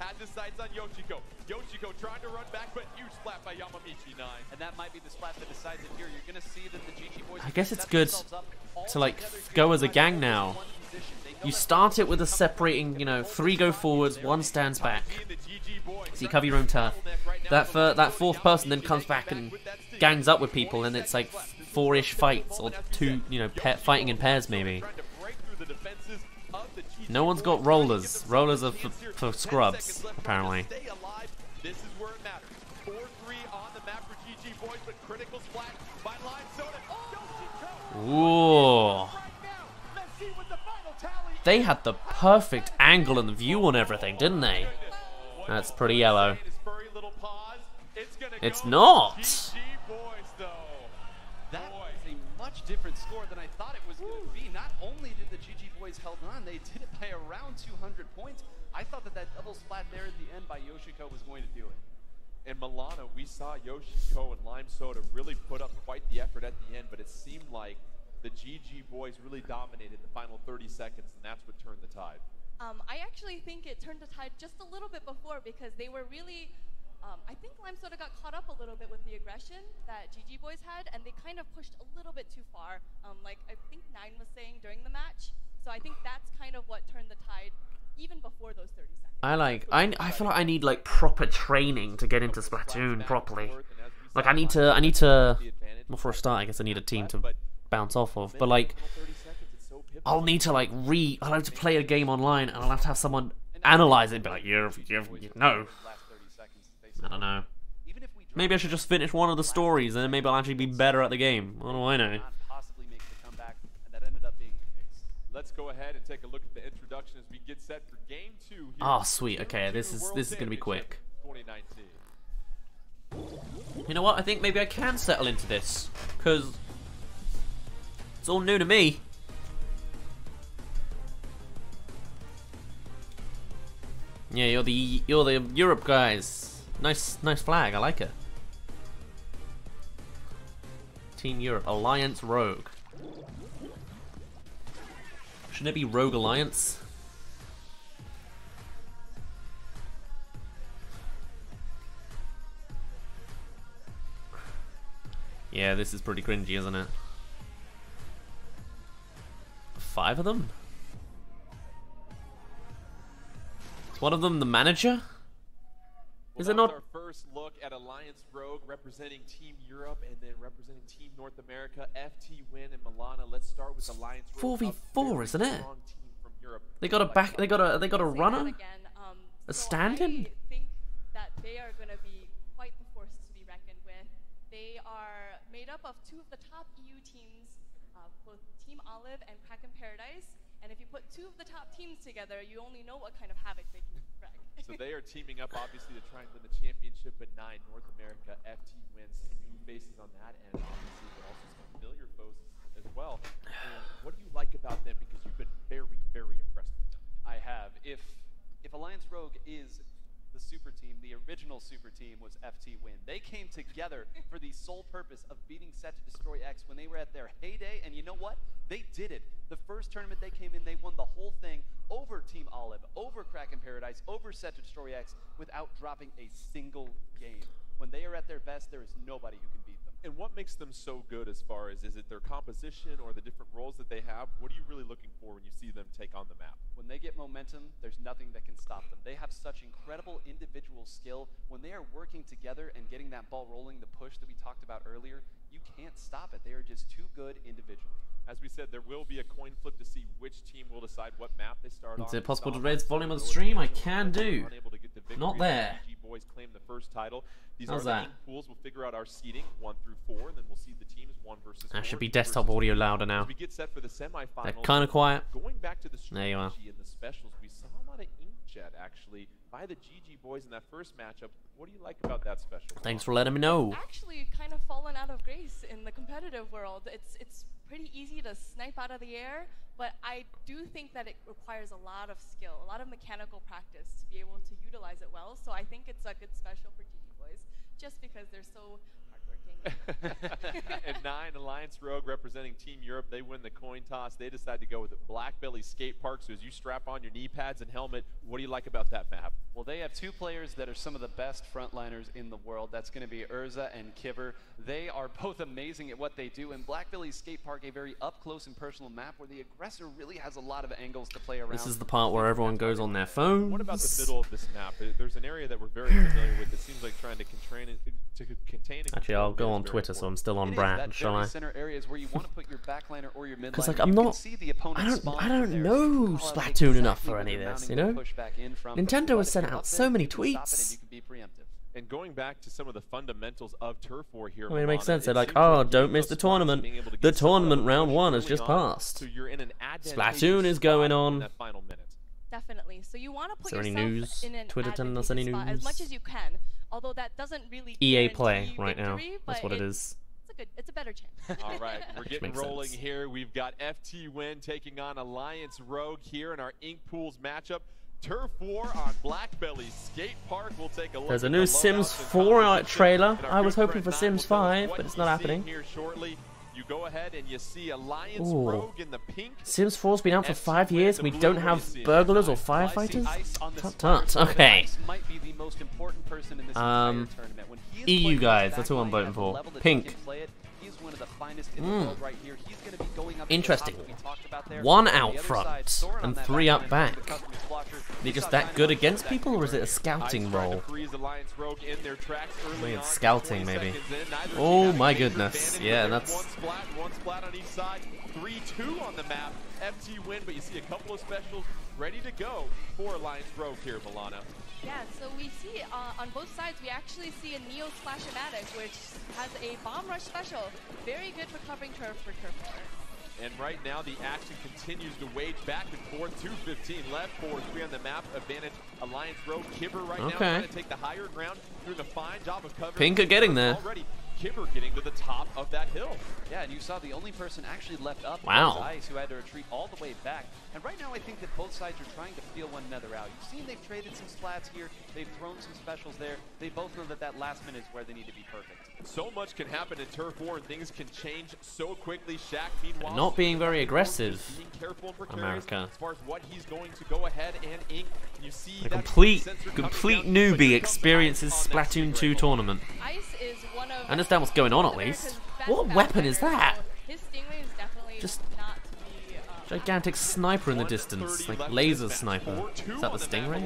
Had his sights on Yoshiko. Yoshiko trying to run back, but huge splat by Yamamichi 9. And that might be the splat that decides it here. You're going to see that the GG Boys, I guess it's good to like go as a gang now. You start it with a separating, you know, 3 go forwards, 1 stands back. So you cover your own turf. That 4th person then comes back and gangs up with people, and it's like 4-ish fights or 2, you know, fighting in pairs maybe. No one's got rollers. Rollers are for scrubs, apparently. This is where it matters. 4-3 on the map for GG Boys, but critical splat by Lime Soda. Ooh. They had the perfect angle and view on everything, didn't they? That's pretty yellow. It's not. Different score than I thought it was going to be. Not only did the GG Boys held on, they did it by around 200 points. I thought that double splat there at the end by Yoshiko was going to do it. In Milana, we saw Yoshiko and Lime Soda really put up quite the effort at the end, but it seemed like the GG Boys really dominated the final 30 seconds, and that's what turned the tide. I actually think it turned the tide just a little bit before, because they were really... I think Lime Soda got caught up a little bit with the aggression that GG Boys had, and they kind of pushed a little bit too far, like I think 9 was saying during the match. So I think that's kind of what turned the tide, even before those 30 seconds. I feel like I need like proper training to get into Splatoon properly. Like I need to. Well, for a start, I guess I need a team to bounce off of. But like, I'll need to like I'll have to play a game online, and I'll have to have someone analyze it and be like, you know. I don't know. Maybe I should just finish one of the stories, and then maybe I'll actually be better at the game. What do I know? Let's go ahead and take a look at the introduction as we get set for game 2. Oh, sweet. Okay, this is gonna be quick. You know what? I think maybe I can settle into this, because it's all new to me. Yeah, you're the Europe guys. Nice flag, I like it. Team Europe, Alliance Rogue. Shouldn't it be Rogue Alliance? Yeah, this is pretty cringy, isn't it? 5 of them? Is one of them the manager? Well, is it not? Our first look at Alliance Rogue representing Team Europe and then representing Team North America, FT Win and Milana. Let's start with Alliance Rogue. 4v4, isn't it? They got a back. They got a runner. A stand-in. I think that they are going to be quite the force to be reckoned with. They are made up of 2 of the top EU teams, both Team Olive and Kraken Paradise. And if you put 2 of the top teams together, you only know what kind of havoc they can wreak. So they are teaming up, obviously, to try and win the championship, but 9, North America, FT Wins, new faces on that end, obviously, but also some familiar foes as well. And what do you like about them? Because you've been very, very impressed with them. I have. If Alliance Rogue is the super team, the original super team was FT Win. They came together for the sole purpose of beating Set to Destroy X when they were at their heyday, and you know what? They did it. The first tournament they came in, they won the whole thing over Team Olive, over Kraken Paradise, over Set to Destroy X without dropping a single game. When they are at their best, there is nobody who can beat them. And what makes them so good as far as, is it their composition or the different roles that they have? job. What are you really looking for when you see them take on the map? When they get momentum, there's nothing that can stop them. They have such incredible individual skill. When they are working together and getting that ball rolling, the push that we talked about earlier, you can't stop it. They are just too good individually. As we said, there will be a coin flip to see which team will decide what map they start on. Is it possible to raise volume on the stream? I can do. Not there. GG Boys claim the first title. These are the pools. We'll figure out our seeding 1 through 4, and then we'll see the teams 1 versus 4. That should be desktop audio louder now. We get set for the semifinals. They're kind of quiet. Going back to the strategy and the specials, we saw a lot of inkjet actually by the GG Boys in that first matchup. What do you like about that special? Thanks for letting me know. It's actually kind of fallen out of grace in the competitive world. It's pretty easy to snipe out of the air, but I do think that it requires a lot of skill, a lot of mechanical practice to be able to utilize it well. So I think it's a good special for GG Boys, just because they're so hardworking. And 9, Alliance Rogue representing Team Europe. They win the coin toss. They decide to go with Blackbelly Skate Park. So as you strap on your knee pads and helmet, what do you like about that map? Well, they have two players that are some of the best frontliners in the world. That's going to be Urza and Kibber. They are both amazing at what they do. And Blackbelly Skate Park, a very up-close and personal map where the aggressor really has a lot of angles to play around. This is the part where everyone goes on their phone. What about the middle of this map? There's an area that we're very familiar with. It seems like trying to contain it. Actually, I'll go on Twitter, so I'm still on Brand, shall I? Because like I don't know Splatoon enough for any of this, you know. Nintendo has sent out so many tweets. And going back to some of the fundamentals of Turf War here, I mean, it makes sense. They're like, oh, don't miss the tournament. The tournament round 1 has just passed. Splatoon is going on. Definitely. So you want to put yourself in an advantageous spot as much as you can. Although that doesn't really EA Play right now. That's what it is. It's a better chance. All right, we're getting rolling here. We've got FT Win taking on Alliance Rogue here in our Ink Pools matchup. Turf War on Blackbelly Skate Park. We'll take a look. There's a new Sims 4 trailer. I was hoping for Sims 5, but it's not happening. Here shortly. You go ahead and you see Alliance Rogue in the pink. Sims 4's been out for 5 years. We don't have burglars or firefighters. Tut tut. Okay. EU guys, that's who I'm voting for. Pink. Interesting. 1 out front and 3 up back. Are they just that good against people, or is it a scouting role? I mean, it's scouting, maybe. Oh my goodness. Yeah, that's... FT Win, but you see a couple of specials ready to go for Alliance Rogue here, Milana. Yeah, so we see on both sides, we actually see a Neo Splash-O-Matic, which has a Bomb Rush special. Very good for covering turf for Turf War. And right now, the action continues to wage back and forth. 2:15 left, 4-3 on the map. Advantage Alliance Rogue. Kibber now trying to take the higher ground, doing a fine job of covering. Pink are getting there. Already. Kibber getting to the top of that hill. Yeah, and you saw the only person actually left up was Ice, who had to retreat all the way back. And right now I think that both sides are trying to feel one another out. You've seen they've traded some splats here, they've thrown some specials there. They both know that that last minute is where they need to be perfect. So much can happen in Turf War, and things can change so quickly. Shaq, meanwhile, not being very aggressive, being careful and America. As far as what he's going to go ahead and ink, you see a complete newbie experiences Splatoon 2 tournament. Ice is one of understand what's going on at least. What weapon is that? His Stingray is definitely just not to be, gigantic sniper in the distance, like laser sniper. Is that the Stingray?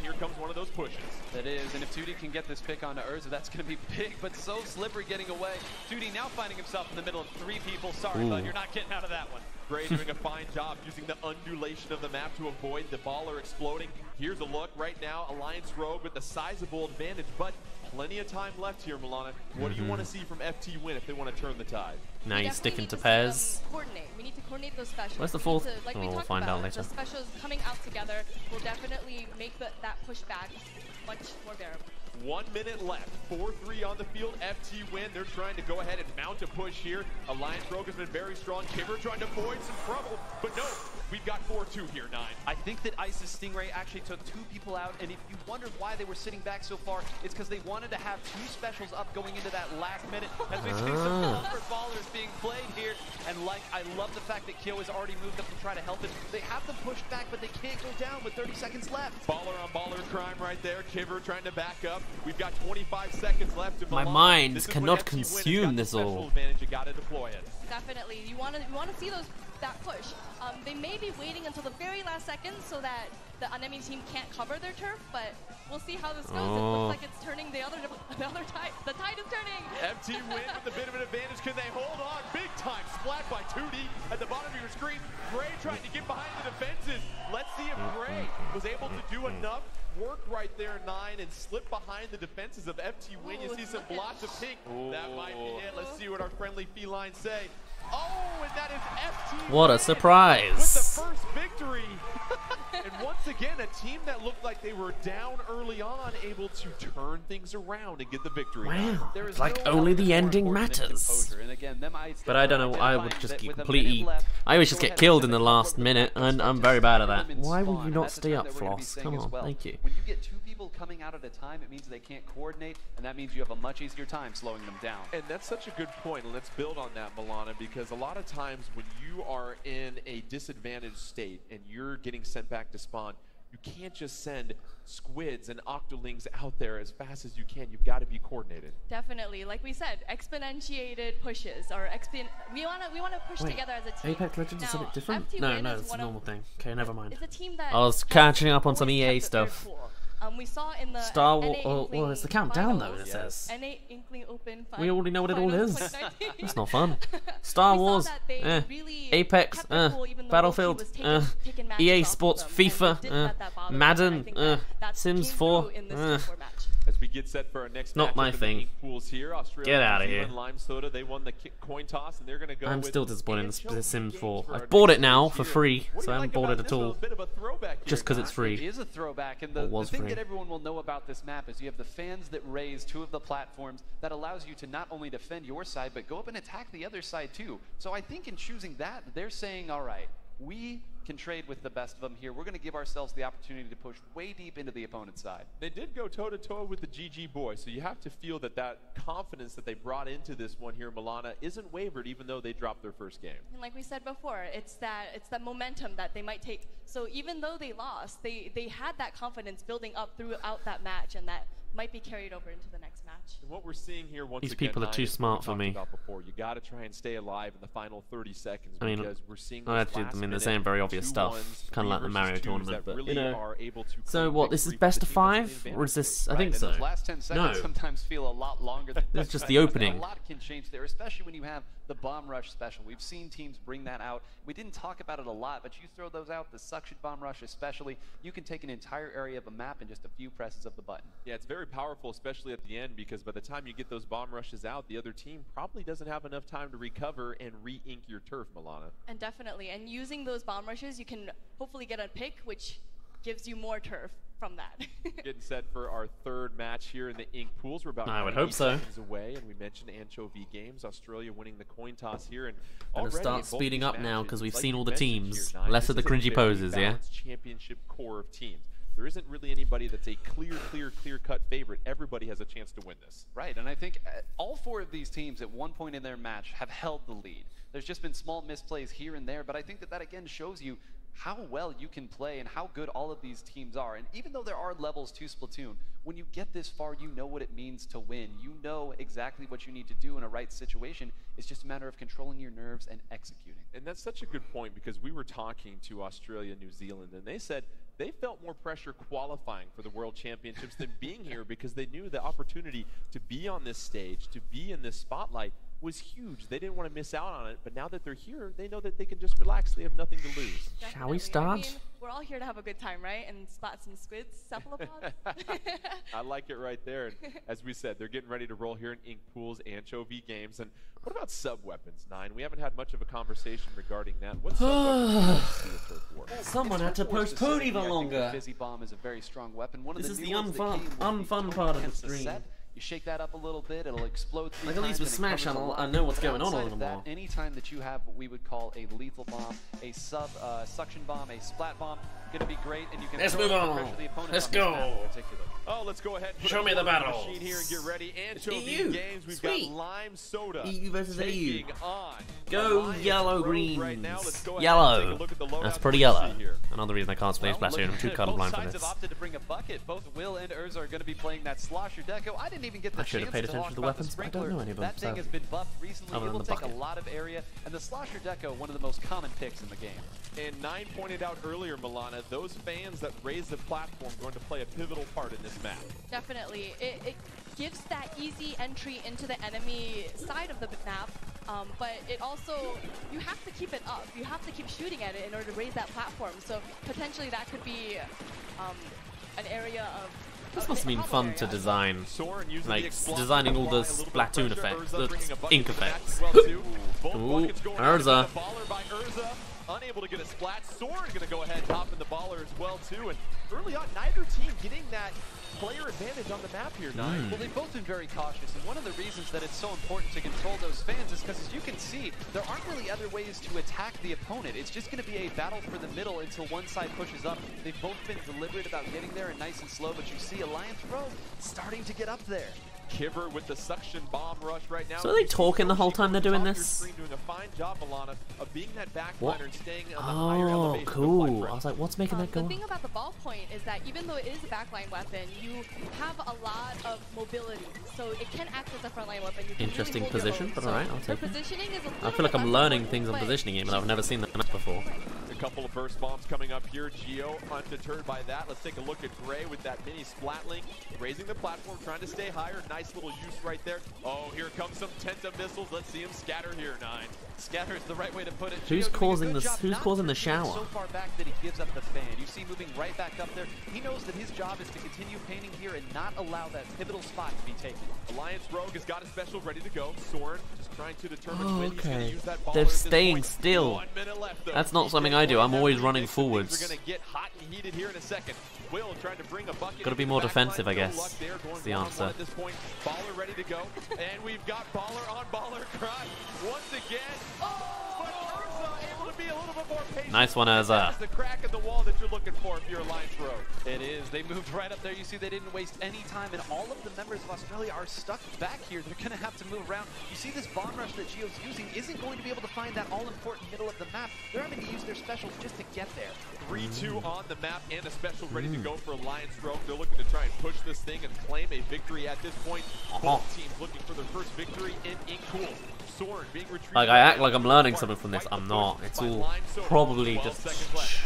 Here comes one of those pushes. That is, and if 2D can get this pick onto Urza, that's going to be big, but so slippery getting away. 2D now finding himself in the middle of 3 people. Sorry, bud, you're not getting out of that one. Gray doing a fine job using the undulation of the map to avoid the baller exploding. Here's a look right now. Alliance Rogue with a sizable advantage, but plenty of time left here, Milana. What do you want to see from FT Win if they want to turn the tide? Now you're sticking to pairs. We need to coordinate those specials. Where's the fourth? We'll find out later. The specials coming out together will definitely make that pushback much more bearable. 1 minute left, 4-3 on the field. FT Win, they're trying to go ahead and mount a push here. Alliance Rogue has been very strong. Kibber trying to avoid some trouble, but no, we've got 4-2 here, 9. I think that Ice's Stingray actually took 2 people out, and if you wondered why they were sitting back so far, it's because they wanted to have 2 specials up going into that last minute, as we see some upper ballers being played here. And like, I love the fact that Kyo has already moved up to try to help it. They have them pushed back, but they can't go down with 30 seconds left. Baller on baller crime right there. Kibber trying to back up. We've got 25 seconds left. My mind cannot consume this all. Definitely. You want to see those that push. They may be waiting until the very last second so that the Anemi team can't cover their turf, but we'll see how this goes. Oh. It looks like it's turning the other tide. The tide is turning. FT Win with a bit of an advantage. Can they hold on? Big time splat by 2D at the bottom of your screen. Gray trying to get behind the defenses. Let's see if Gray was able to do enough work right there, 9, and slip behind the defenses of FT Win. You see some blotch of pink. Ooh. That might be it. Let's see what our friendly felines say. Oh, and that is FT. What a surprise! With the first victory. And once again, a team that looked like they were down early on, able to turn things around and get the victory. Wow! There is like no only the ending matters. And again, but I don't know. I would just get completely. I always just get killed in the last minute, and I'm very bad at that. Why would you not stay up, Floss? Come on, thank you. When you get two people coming out at a time, it means they can't coordinate, and that means you have a much easier time slowing them down. And that's such a good point. Let's build on that, Milana, because a lot of times when you are in a disadvantaged state and you're getting sent back to spawn, you can't just send squids and octolings out there as fast as you can. You've got to be coordinated. Definitely. Like we said, exponentiated pushes. Or we want to push together as a team. Apex Legends is a bit different? No, it's a normal thing. Okay, never mind. It's a team that I was catching up on some EA stuff. We saw in the Star Wars. Well, it's the countdown though. It says. NA Inkling Open. We already know what it all is. That's not fun. Star Wars. Really Apex. Cool, Battlefield. Taking EA Sports. FIFA. Madden. Sims 4. As we get set for our next match, not my thing. Here, get out of here. Lime Soda, they won the coin toss, and they're gonna go I'm still disappointed in The Sims 4. I've bought it now for free, so I haven't bought it at all. Just because it's free. It is a throwback, and the thing that everyone will know about this map is you have the fans that raise two of the platforms that allows you to not only defend your side, but go up and attack the other side too. So I think in choosing that, they're saying, all right, we can trade with the best of them here. We're going to give ourselves the opportunity to push way deep into the opponent's side. They did go toe-to-toe with the GG Boys, so you have to feel that that confidence that they brought into this one here, Milana, isn't wavered even though they dropped their first game. And like we said before, it's that momentum that they might take. So even though they lost, they had that confidence building up throughout that match, and that might be carried over into the next match. And what we're seeing here once again, people are too smart for me. You got to try and stay alive in the final 30 seconds because we're seeing I have to do them in the same very obvious stuff, kind of like the Mario tournament, but really are able to. So what, this is best of 5 or is this I think so. Last 10 seconds sometimes feel a lot longer than this is just the opening. A lot can change there, especially when you have the bomb rush special. We've seen teams bring that out. We didn't talk about it a lot, but you throw those out, the suction bomb rush especially, you can take an entire area of a map in just a few presses of the button. Yeah, it's very powerful, especially at the end, because by the time you get those bomb rushes out, the other team probably doesn't have enough time to recover and re-ink your turf, Milana. And definitely, and using those bomb rushes, you can hopefully get a pick, which gives you more turf from that. Getting set for our third match here in the ink pools. We're about 8 seconds away, and we mentioned Anchovy Games, Australia winning the coin toss here. And gonna start speeding up now because we've seen all the teams. Less of the cringy poses, yeah? Championship core of teams. There isn't really anybody that's a clear-cut favorite. Everybody has a chance to win this. Right, and I think all four of these teams at one point in their match have held the lead. There's just been small misplays here and there, but I think that again shows you how well you can play and how good all of these teams are. And even though there are levels to Splatoon, when you get this far, you know what it means to win. You know exactly what you need to do in a right situation. It's just a matter of controlling your nerves and executing. And that's such a good point, because we were talking to Australia, New Zealand, and they said they felt more pressure qualifying for the World Championships than being here, because they knew the opportunity to be on this stage, to be in this spotlight, was huge. They didn't want to miss out on it, but now that they're here, they know that they can just relax. They have nothing to lose. Definitely. Shall we start? I mean, we're all here to have a good time, right? And spot some squids, cephalopods. I like it right there. And as we said, they're getting ready to roll here in Ink Pools, Anchovy Games. And what about sub-weapons, 9? We haven't had much of a conversation regarding that. What's someone had to postpone even longer. Fizzy bomb is a very strong weapon. One this of the is the unfun part of the stream. You shake that up a little bit, it'll explode. Like at least with Smash, I know what's going on a little more. Any time that you have what we would call a lethal bomb, a sub suction bomb, a splat bomb, going to be great, and you can let's move on. Let's go. Oh, let's go ahead. Show me the battle. Here and get ready. And show EU. Games. We've got Lime Soda. EU versus EU. Go Alliance yellow green. Right now. Let's go yellow. That's pretty yellow. Another reason I can't play Splatoon. I'm too colorblind for this. Both sides have opted to bring a bucket. Both Will and Urza are going to be playing that slosher deco. I didn't even get the chance to talk about the sprinkler. That thing has been buffed recently. It will take a lot of area. And the slosher deco, one of the most common picks in the game. And Nine pointed out earlier, Milana, those fans that raise the platform are going to play a pivotal part in this map. Definitely. It gives that easy entry into the enemy side of the map, but it also, you have to keep it up. You have to keep shooting at it in order to raise that platform. So potentially that could be an area of... This must have been fun to design, like designing all the Splatoon effects, the ink effects. Ooh, Urza. Unable to get a splat. Soren gonna go ahead, top in the baller as well too. And early on, neither team getting that player advantage on the map here. Well, they've both been very cautious, and one of the reasons that it's so important to control those fans is because, as you can see, there aren't really other ways to attack the opponent. It's just gonna be a battle for the middle until one side pushes up. They've both been deliberate about getting there and nice and slow, but you see Alliance Rogue starting to get up there. Kibber with the suction bomb rush right now. So are they talking the whole time they're doing this? What? Oh, cool. I was like, what's making that go? The thing about the ball point is that even though it is a backline weapon, you have a lot of mobility, so it can act as a frontline weapon. You can interesting really position, but alright, I'll take it. I feel like I'm learning things on positioning even though I've never seen that much before. A couple of burst bombs coming up here. Geo undeterred by that. Let's take a look at Gray with that mini splatling, raising the platform, trying to stay higher. Nice little use right there. Oh, here comes some Tenta missiles. Let's see him scatter here, Nine. Scatter is the right way to put it. Who's causing this? Who's causing the shower? So far back that he gives up the fan. You see moving right back up there. He knows that his job is to continue painting here and not allow that pivotal spot to be taken. Alliance Rogue has got a special ready to go. Soren just trying to determine when he's going to use that ball. They're staying still. 1 minute left, though. That's not something I do. I'm always running forwards. We're going to get hot and heated here in a second. Will trying to bring a bucket. Got to be more defensive, I guess. That's the answer. At this point, Baller ready to go, and we've got Baller on Baller cry once again. Oh, but Urza able to be a little bit more patient. Nice one, Urza. That's the crack in the wall that you're looking for if you're Alliance Rogue. It is. They moved right up there. You see, they didn't waste any time, and all of the members of Australia are stuck back here. They're going to have to move around. You see, this bomb rush that Geo's using isn't going to be able to find that all-important middle of the map. They're having to use their specials just to get there. 3-2 on the map and a special ready to go for Alliance Rogue. They're looking to try and push this thing and claim a victory at this point. Both teams looking for their first victory in Incool. Soren being retrieved. Like, I act like I'm learning something from this. I'm not. It's all probably just...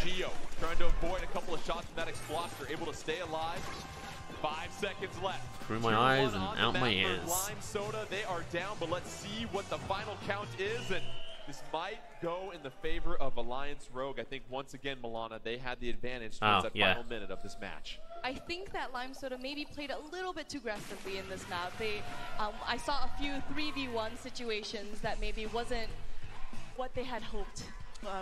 Geo trying to avoid a couple of shots from that exploster. Able to stay alive. 5 seconds left. Through my eyes and out my ears. Lime Soda, they are down, but let's see what the final count is. And this might go in the favor of Alliance Rogue. I think once again, Milana, they had the advantage towards that final minute of this match. I think that Lime Soda maybe played a little bit too aggressively in this map. I saw a few 3v1 situations that maybe wasn't what they had hoped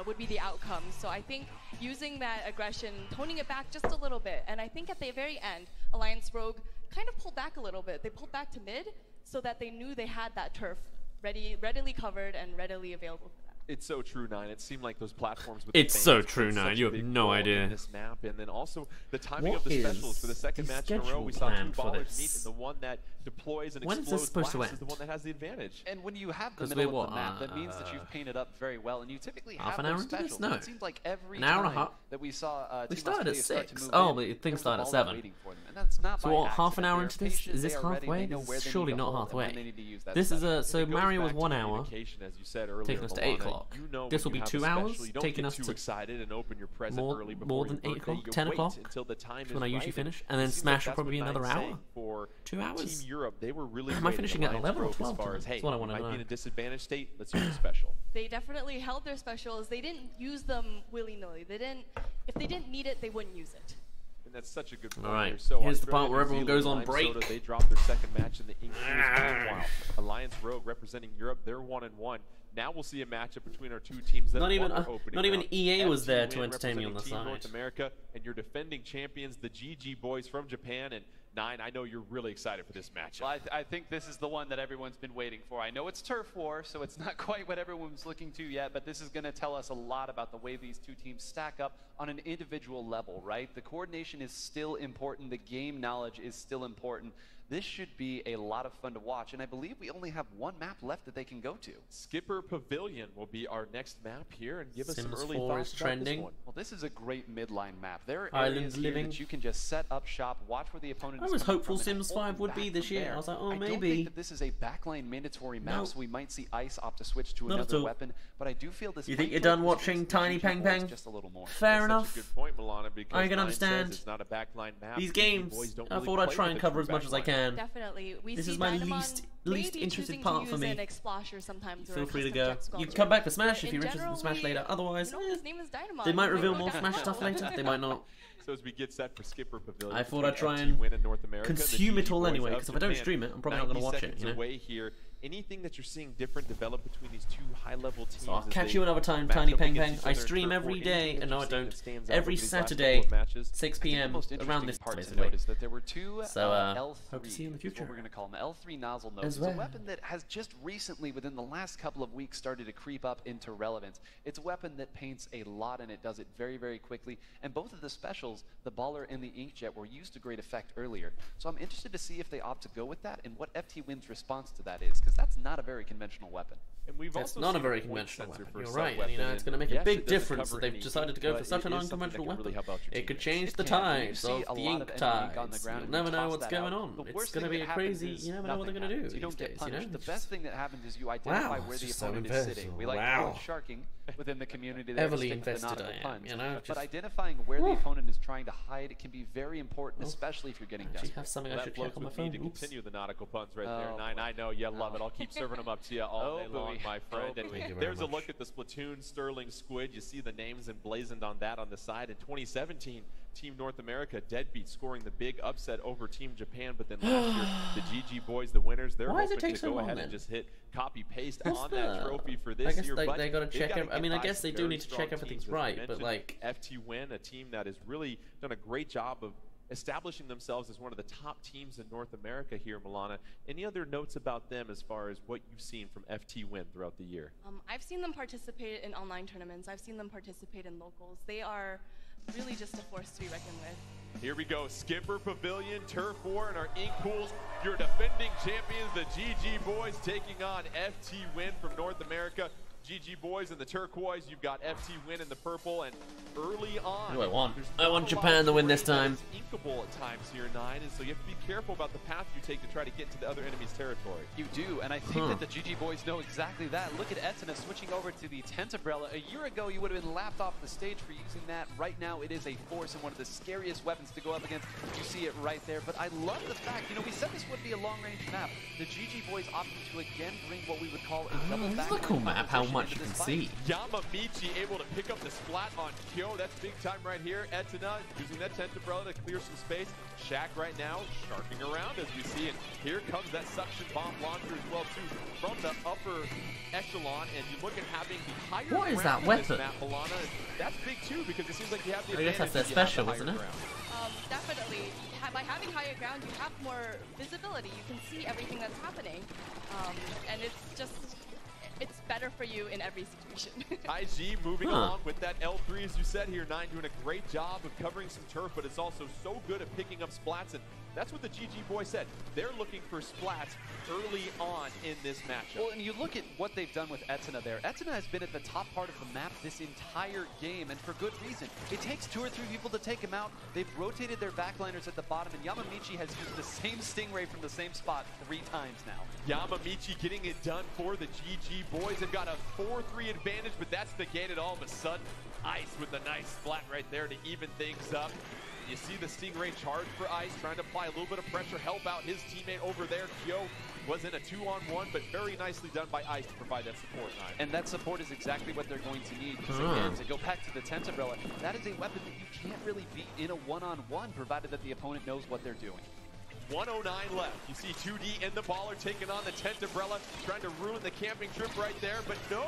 would be the outcome. So I think using that aggression, toning it back just a little bit, and I think at the very end, Alliance Rogue kind of pulled back a little bit. They pulled back to mid so that they knew they had that turf readily covered and readily available for that. It's so true, Nine. It seemed like those platforms with it's so true, Nine. You have no idea. This map, and then also the timing of the specials for the second match in a row. We saw two ballers meet, and the one that deploys and explodes blast is the one that has the advantage. And when you have the middle of the map, that means that you've painted up very well, and you typically have those specials. No. It seems like every time that we saw we started at 6. Oh, but the thing started at 7. So what, half an hour into this? Is this halfway? Surely not halfway. This is a so Mario was 1 hour, taking us to 8 o'clock. You know this will be 2 hours, taking us to excited and open your present early more than 8 o'clock, 10 o'clock, when I usually finish, and then Smash will probably be another hour, 2 hours. Am I finishing at 11 or 12? That's what I want to know. They definitely held their specials. They didn't use them willy-nilly. If they didn't need it, they wouldn't use it. And that's such a good point. All right. So here's the part where everyone goes on break. Soda, they dropped their second match in the Incool. Alliance Rogue representing Europe. They're 1-1. Now we'll see a matchup between our two teams. That not even EA was there to entertain me on the side. North America, and your defending champions, the GG Boys from Japan, and 9. I know you're really excited for this matchup. Well, I think this is the one that everyone's been waiting for. I know it's turf war, so it's not quite what everyone's looking to yet, but this is going to tell us a lot about the way these two teams stack up on an individual level, right? The coordination is still important. The game knowledge is still important. This should be a lot of fun to watch, and I believe we only have one map left that they can go to. Skipper Pavilion will be our next map here, and give us some early thoughts about this one. Well, this is a great midline map. There are areas here that you can just set up shop, watch where the opponent is. I was hopeful Sims 5 would be this year. I was like, oh, maybe. I don't think that this is a backlane mandatory map, so we might see Ice opt to switch to another weapon. But I do feel this. You think you're done watching Tiny Pang Pang? Just a little more. Fair enough. Good point, Milana, because I can understand. It's not a backline map. These games, I thought I'd try and cover as much as I can. Definitely. We this is my least interested part for me. Feel free to go. You can come back to Smash if you're interested in Smash later. Otherwise, they might reveal more Smash stuff later. They might not. So as we get set for Skipper Pavilion, I thought I'd try and consume it all anyway, because if I don't stream it, I'm probably not going to watch it. You know? Away here. Anything that you're seeing different develop between these two high-level teams. So I'll catch you another time, Tiny Pang Pang. I stream every day, and no, I don't. Every Saturday, 6 p.m. around this time, basically. So hope to see you in the future. We're going to call them L3 nozzle nodes. It's a weapon that has just recently, within the last couple of weeks, started to creep up into relevance. It's a weapon that paints a lot, and it does it very, very quickly. And both of the specials, the baller and the inkjet, were used to great effect earlier. So I'm interested to see if they opt to go with that and what FT Win's response to that is. That's not a very conventional weapon. And we've also not a very conventional weapon. You're right. You know, it's going to make a big difference that they've decided to go for such an unconventional weapon. Really it could change the tides of the ink tides. You'll never know what's going on. It's going to be a crazy. You never know what they're going to do these days. You know, the best thing that happens is you identify where the opponent is sitting. We like to call sharking within the community. Heavily invested, you know. But identifying where the opponent is trying to hide can be very important, especially if you're getting desperate. I have something I should check on my phone. Need to continue the nautical puns right there. Nine, I know you love it. I'll keep serving them up to you all day long, my friend. And there's a look at the Splatoon Sterling Squid. You see the names emblazoned on that on the side. In 2017, Team North America, Deadbeat, scoring the big upset over Team Japan. But then last year, the GG Boys, the winners, they're hoping to go ahead and just hit copy-paste on that trophy for this year. I guess they got to check it. I mean, I guess they do need to check everything's right, but like... FT Win, a team that has really done a great job of establishing themselves as one of the top teams in North America here, Milana. Any other notes about them as far as what you've seen from FT Win throughout the year? I've seen them participate in online tournaments. I've seen them participate in locals. They are really just a force to be reckoned with. Here we go, Skipper Pavilion, Turf War, and our ink pools. Your defending champions, the GG Boys, taking on FT Win from North America. GG Boys in the turquoise, you've got FT Win in the purple, and early on... What do I want? I want Japan to win this time. Inkable at times here, Nine, and so you have to be careful about the path you take to try to get to the other enemy's territory. You do, and I think that the GG Boys know exactly that. Look at Etzina switching over to the Tent Umbrella. A year ago, you would have been lapped off the stage for using that. Right now, it is a force and one of the scariest weapons to go up against. You see it right there, but I love the fact, you know, we said this would be a long-range map. The GG Boys opted to again bring what we would call a double back. This is a cool map, how much you can see. Yamamichi able to pick up the splat on Kyo. That's big time right here. Etzina using that Tent Umbrella to clear some space. Shaq right now sharking around as we see, and here comes that suction bomb launcher as well too from the upper echelon. And you look at having the higher ground. What is that weapon? Map, Milana, that's big too, because it seems like you have the advantage. I guess that's their special, isn't it? Definitely. By having higher ground, you have more visibility. You can see everything that's happening, and it's just. It's better for you in every situation. Taiji moving along with that L3, as you said here, Nine doing a great job of covering some turf, but it's also so good at picking up splats, and that's what the GG Boys said. They're looking for splats early on in this matchup. Well, and you look at what they've done with Etzina there. Etzina has been at the top part of the map this entire game, and for good reason. It takes 2 or 3 people to take him out. They've rotated their backliners at the bottom, and Yamamichi has used the same Stingray from the same spot 3 times now. Yamamichi getting it done for the GG Boys. They've got a 4-3 advantage, but that's negated all of a sudden. Ice with a nice splat right there to even things up. You see the Stingray charge for Ice, trying to apply a little bit of pressure, help out his teammate over there. Kyo was in a 2-on-1, but very nicely done by Ice to provide that support line. And that support is exactly what they're going to need, because again, to go back to the Tent Umbrella, that is a weapon that you can't really beat in a 1-on-1, provided that the opponent knows what they're doing. 109 left. You see 2D in the baller taking on the Tent Umbrella, trying to ruin the camping trip right there, but no!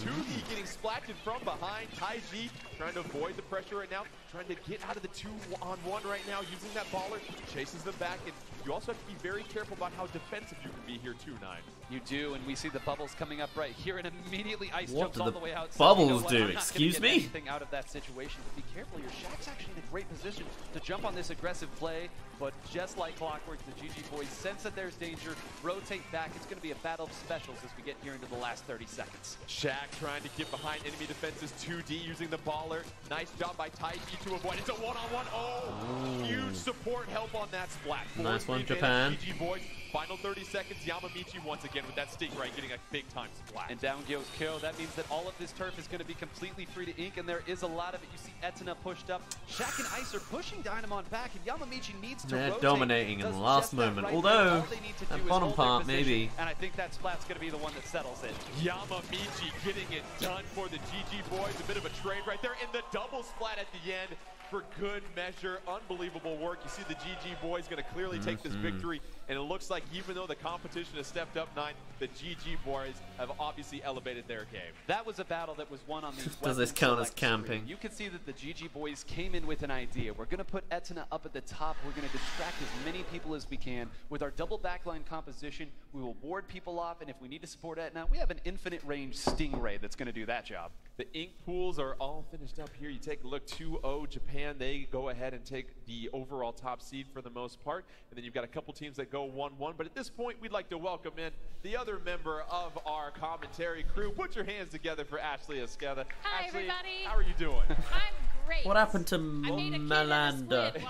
2D getting splatted from behind. Taiji trying to avoid the pressure right now, trying to get out of the 2-on-1 right now, using that baller, chases them back, and you also have to be very careful about how defensive you can be here too, 9. You do, and we see the bubbles coming up right here, and immediately Ice jumps all the way out. Bubbles do, excuse me? Anything out of that situation, but be careful, your Shaq's actually in a great position to jump on this aggressive play, but just like clockwork, the GG Boys sense that there's danger, rotate back. It's going to be a battle of specials as we get here into the last 30 seconds. Shaq trying to get behind enemy defenses, 2D using the baller. Nice job by Taiji to avoid. It's a one-on-one. Oh, huge support help on that splat. Nice one, Japan. GG Boys. Final 30 seconds, Yamamichi once again with that stink right, getting a big time splat. And down goes Kyo. That means that all of this turf is going to be completely free to ink, and there is a lot of it. You see Etina pushed up. Shaq and Ice are pushing Dynamon back, and Yamamichi needs to rotate. They're dominating in the last moment, right, although that bottom part, maybe. And I think that splat's going to be the one that settles it. Yamamichi getting it done for the GG Boys. A bit of a trade right there, and the double splat at the end for good measure. Unbelievable work. You see the GG Boys going to clearly take this victory, and it looks like even though the competition has stepped up, 9, the GG Boys have obviously elevated their game. That was a battle that was won on these weapons. Does this count as camping? You can see that the GG Boys came in with an idea. We're going to put Etina up at the top. We're going to distract as many people as we can. With our double backline composition, we will ward people off, and if we need to support Etina, we have an infinite range Stingray that's going to do that job. The ink pools are all finished up here. You take a look, 2-0 Japan. They go ahead and take the overall top seed for the most part, and then you've got a couple teams that go 1-1, but at this point, we'd like to welcome in the other member of our commentary crew. Put your hands together for Ashley Esqueda. Hi, Ashley, everybody. How are you doing? I'm great. What happened to Melanda?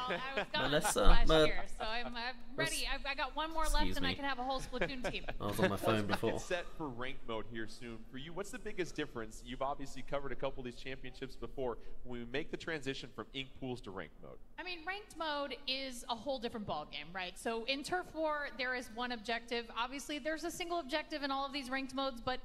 Melissa? Last year, so I'm ready. I got one more left, and I can have a whole Splatoon team. I was on my phone before. It's set for rank mode here soon. For you, what's the biggest difference? You've obviously covered a couple of these championships before. When we make the transition from ink pools to rank mode. I mean, ranked mode is a whole different ballgame, right? So in Turf War, there is one objective. Obviously, there's a single objective in all of these ranked modes, but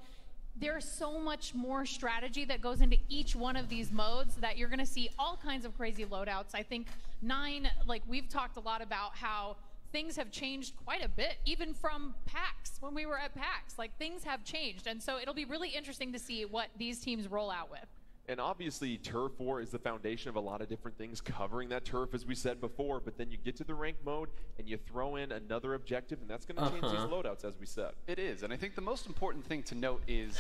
there's so much more strategy that goes into each one of these modes that you're going to see all kinds of crazy loadouts. I think 9, like we've talked a lot about how things have changed quite a bit, even from PAX, when we were at PAX. Like, things have changed, and so it'll be really interesting to see what these teams roll out with. And obviously, Turf War is the foundation of a lot of different things, covering that turf, as we said before, but then you get to the rank mode, and you throw in another objective, and that's going to change these loadouts, as we said. It is, and I think the most important thing to note is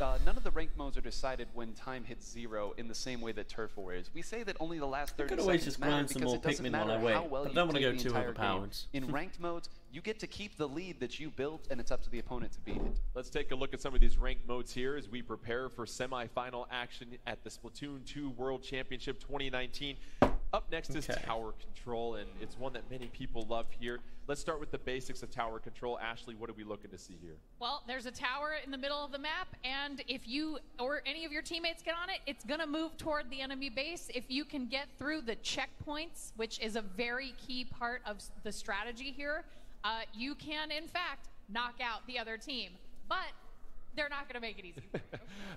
none of the rank modes are decided when time hits 0 in the same way that Turf War is. We say that only the last 30 seconds matter because it doesn't matter how well you play the entire game. In ranked modes, you get to keep the lead that you built, and it's up to the opponent to beat it. Let's take a look at some of these ranked modes here as we prepare for semi-final action at the Splatoon 2 World Championship 2019. Up next is tower control, and it's one that many people love here. Let's start with the basics of tower control. Ashley, what are we looking to see here? Well, there's a tower in the middle of the map, and if you or any of your teammates get on it, it's going to move toward the enemy base. If you can get through the checkpoints, which is a very key part of the strategy here, you can, in fact, knock out the other team. But they're not going to make it easy.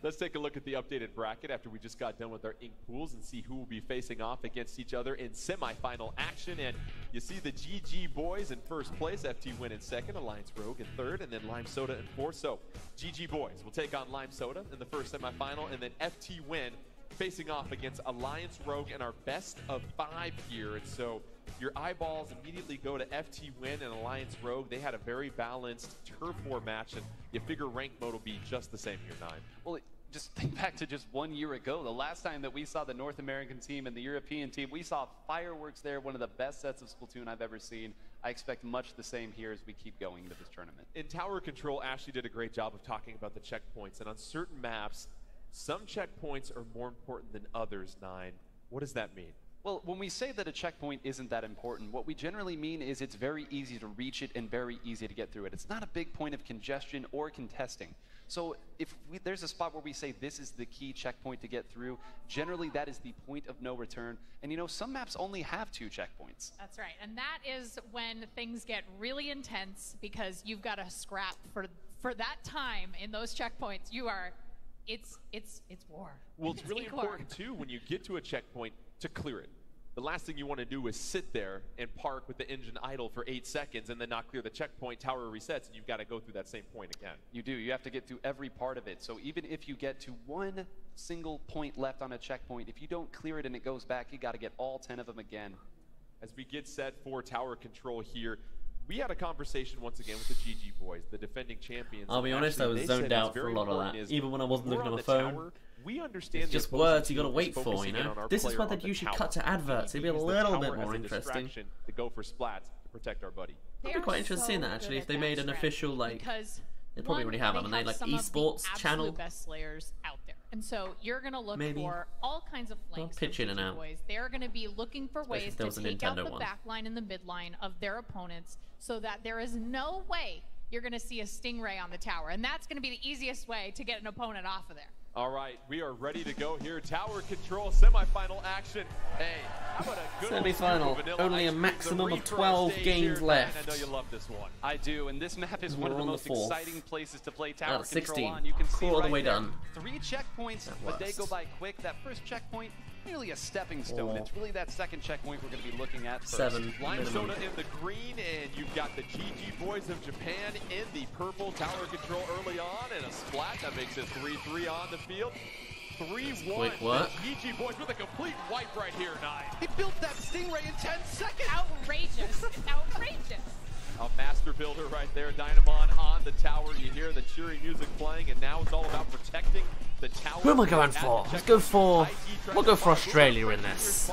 Let's take a look at the updated bracket after we just got done with our ink pools and see who will be facing off against each other in semifinal action. And you see the GG Boys in first place, FT Win in second, Alliance Rogue in third, and then Lime Soda in fourth. So GG Boys will take on Lime Soda in the first semifinal, and then FT Win facing off against Alliance Rogue in our best of 5 here. And so your eyeballs immediately go to FT Win and Alliance Rogue. They had a very balanced Turf War match, and you figure ranked mode will be just the same here, 9. Well, just think back to just 1 year ago, the last time that we saw the North American team and the European team, we saw fireworks there, one of the best sets of Splatoon I've ever seen. I expect much the same here as we keep going into this tournament. In tower control, Ashley did a great job of talking about the checkpoints, and on certain maps, some checkpoints are more important than others, 9. What does that mean? Well, when we say that a checkpoint isn't that important, what we generally mean is it's very easy to reach it and very easy to get through it. It's not a big point of congestion or contesting. So if there's a spot where we say this is the key checkpoint to get through, generally that is the point of no return. And you know, some maps only have 2 checkpoints. That's right, and that is when things get really intense because you've got to scrap for that time in those checkpoints. You are, it's war. Well, it's really important too when you get to a checkpoint to clear it. The last thing you want to do is sit there and park with the engine idle for 8 seconds and then not clear the checkpoint, tower resets, and you've got to go through that same point again. You do. You have to get through every part of it. So even if you get to one single point left on a checkpoint, if you don't clear it and it goes back, you got to get all 10 of them again. As we get set for tower control here, we had a conversation once again with the GG Boys, the defending champions. I'll be honest, I was zoned out for a lot of that, even when I wasn't looking at my phone. We understand it's just words you got to wait for, you know? This is why that you should cut to adverts. It'd be a little bit more interesting. To go for splats to protect our buddy. I'd be quite interested in that, actually, if they made an official, like, they probably already have, haven't they? Like, esports channel. Best slayers out there. And so you're going to look for all kinds of flanks. Pitch in and out. They're going to be looking for ways to take out the backline and the midline of their opponents so that there is no way you're going to see a stingray on the tower. And that's going to be the easiest way to get an opponent off of there. All right, we are ready to go here. Tower control, semifinal action. Hey, how about a good semi-final? Only a maximum of 12 games left. I know you love this one. I do, and this map is one of the most exciting places to play tower control 16. On. You can see all the way done. 3 checkpoints, but they go by quick. That first checkpoint, really a stepping stone. It's really that second checkpoint we're going to be looking at first. 7. Lime Soda in the green, and you've got the GG Boys of Japan in the purple. Tower control early on, and a splat that makes it 3-3 on the field. 3-1. GG Boys with a complete wipe right here, Nye. He built that Stingray in 10 seconds. Outrageous. Outrageous. A master builder right there. Dynamon on the tower. You hear the cheery music playing, and now it's all about protecting the tower. Who am I going for? Let's go for... We'll go for Australia in this.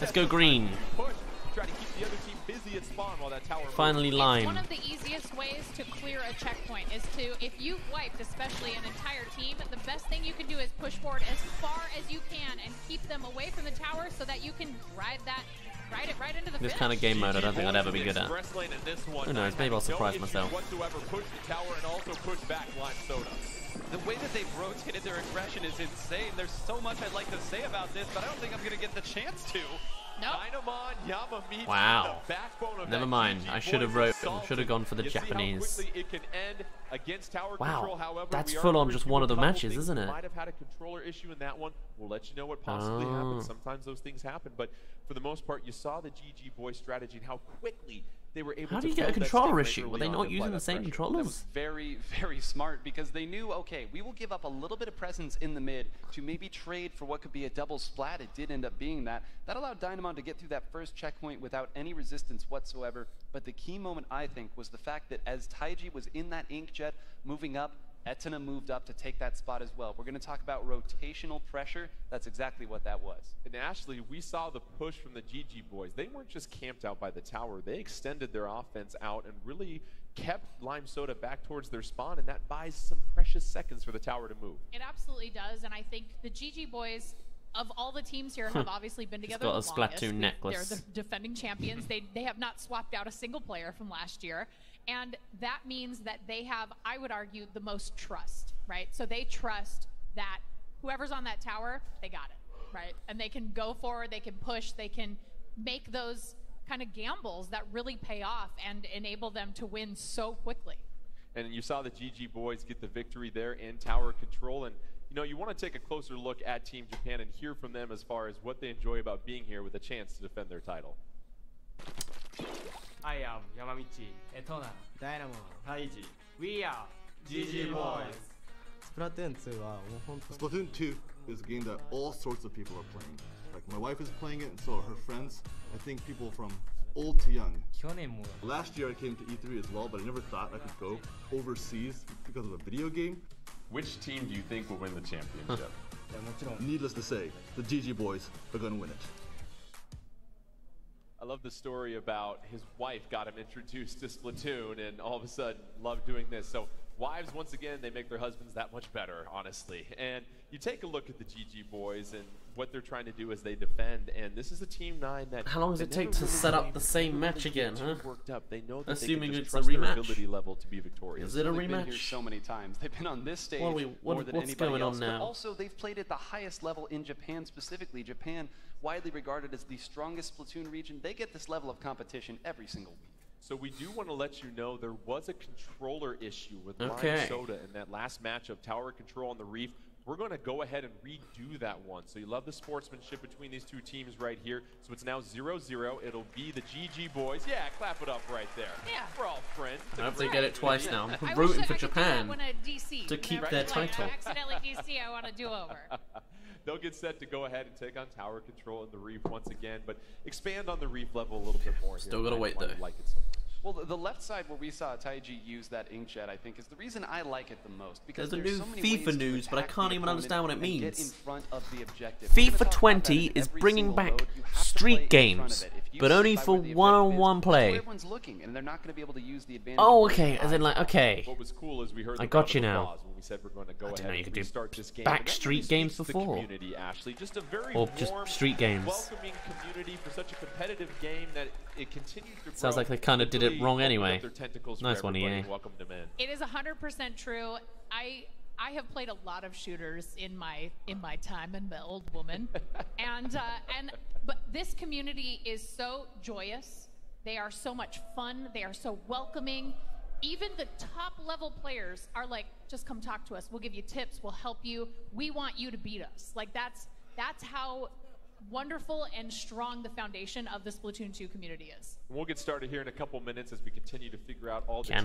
Let's go green. Try to keep the other team busy at spawn while that tower... Finally, Lime. One of the easiest ways to clear a checkpoint is to, if you've wiped, especially an entire team, the best thing you can do is push forward as far as you can and keep them away from the tower so that you can drive that... Ride it right into the this kind of game mode, I don't think I'd ever be good at. Who knows, maybe I'll surprise myself. The way that they've rotated their aggression is insane. There's so much I'd like to say about this, but I don't think I'm going to get the chance to. Nope. Wow. Never mind. I should have gone for the Japanese. Wow. That's full on just one of the matches, isn't it? Might have had a controller issue in that one. We'll let you know what possibly happened. Sometimes those things happen, but for the most part, you saw the GG Boys strategy and how quickly they were able to... How do you get a controller issue? Were they not using the same controllers? Very, very smart, because they knew, okay, we will give up a little bit of presence in the mid to maybe trade for what could be a double splat. It did end up being that. That allowed Dynamon to get through that first checkpoint without any resistance whatsoever. But the key moment, I think, was the fact that as Taiji was in that inkjet moving up, Etana moved up to take that spot as well. We're going to talk about rotational pressure. That's exactly what that was. And Ashley, we saw the push from the GG Boys. They weren't just camped out by the tower. They extended their offense out and really kept Lime Soda back towards their spawn, and that buys some precious seconds for the tower to move. It absolutely does, and I think the GG Boys... Of all the teams here have obviously been together the longest. Splatoon necklace. They're the defending champions. They have not swapped out a single player from last year. And that means that they have, I would argue, the most trust, right? So they trust that whoever's on that tower, they got it, right? And they can go forward, they can push, they can make those kind of gambles that really pay off and enable them to win so quickly. And you saw the GG Boys get the victory there in tower control. And you know, you want to take a closer look at Team Japan and hear from them as far as what they enjoy about being here with a chance to defend their title. I am Yamamichi, Etona, Dynamon, Taiji. We are GG Boys. Splatoon 2 is a game that all sorts of people are playing. Like, my wife is playing it, and so are her friends. I think people from old to young. Last year I came to E3 as well, but I never thought I could go overseas because of a video game. Which team do you think will win the championship? Needless to say, the GG Boys are going to win it. I love the story about his wife got him introduced to Splatoon and all of a sudden loved doing this. So wives, once again, they make their husbands that much better, honestly. And you take a look at the GG Boys and what they're trying to do as they defend. And this is a team 9 that... How long does it take to set up the same match again, huh? Assuming it's a rematch. Level to be victorious. Is it a rematch? They've been here so many times. They've been on this stage more than anybody else. But also, they've played at the highest level in Japan specifically. Japan, widely regarded as the strongest Splatoon region, they get this level of competition every single week. So we do want to let you know there was a controller issue with Lime Soda in that last match of tower control on the reef. We're going to go ahead and redo that one. So you love the sportsmanship between these two teams right here. So it's now 0-0. It'll be the GG Boys. Yeah, clap it up right there. Yeah. We're all friends. I hope they get it twice now. I'm rooting for Japan to keep their title. Accidentally DC, I want to do over. They'll get set to go ahead and take on tower control in the Reef once again, but expand on the Reef level a little bit more. Still got to wait, though. Like it so much. Well, the left side where we saw Taiji use that inkjet, I think, is the reason I like it the most. Because there's a new FIFA news, but I can't even understand what it means. FIFA 20 is bringing back street games, but only for one-on-one play. Oh, okay, as in like, okay. I got you now. I didn't know you could do backstreet games before. Or just street games. Sounds like they kind of did it wrong anyway. Nice one, EA. It is 100% true. I have played a lot of shooters in my time, and I'm an old woman, but this community is so joyous. They are so much fun. They are so welcoming. Even the top level players are like, just come talk to us. We'll give you tips. We'll help you. We want you to beat us. Like that's how wonderful and strong the foundation of the Splatoon 2 community is. We'll get started here in a couple minutes as we continue to figure out all the issues.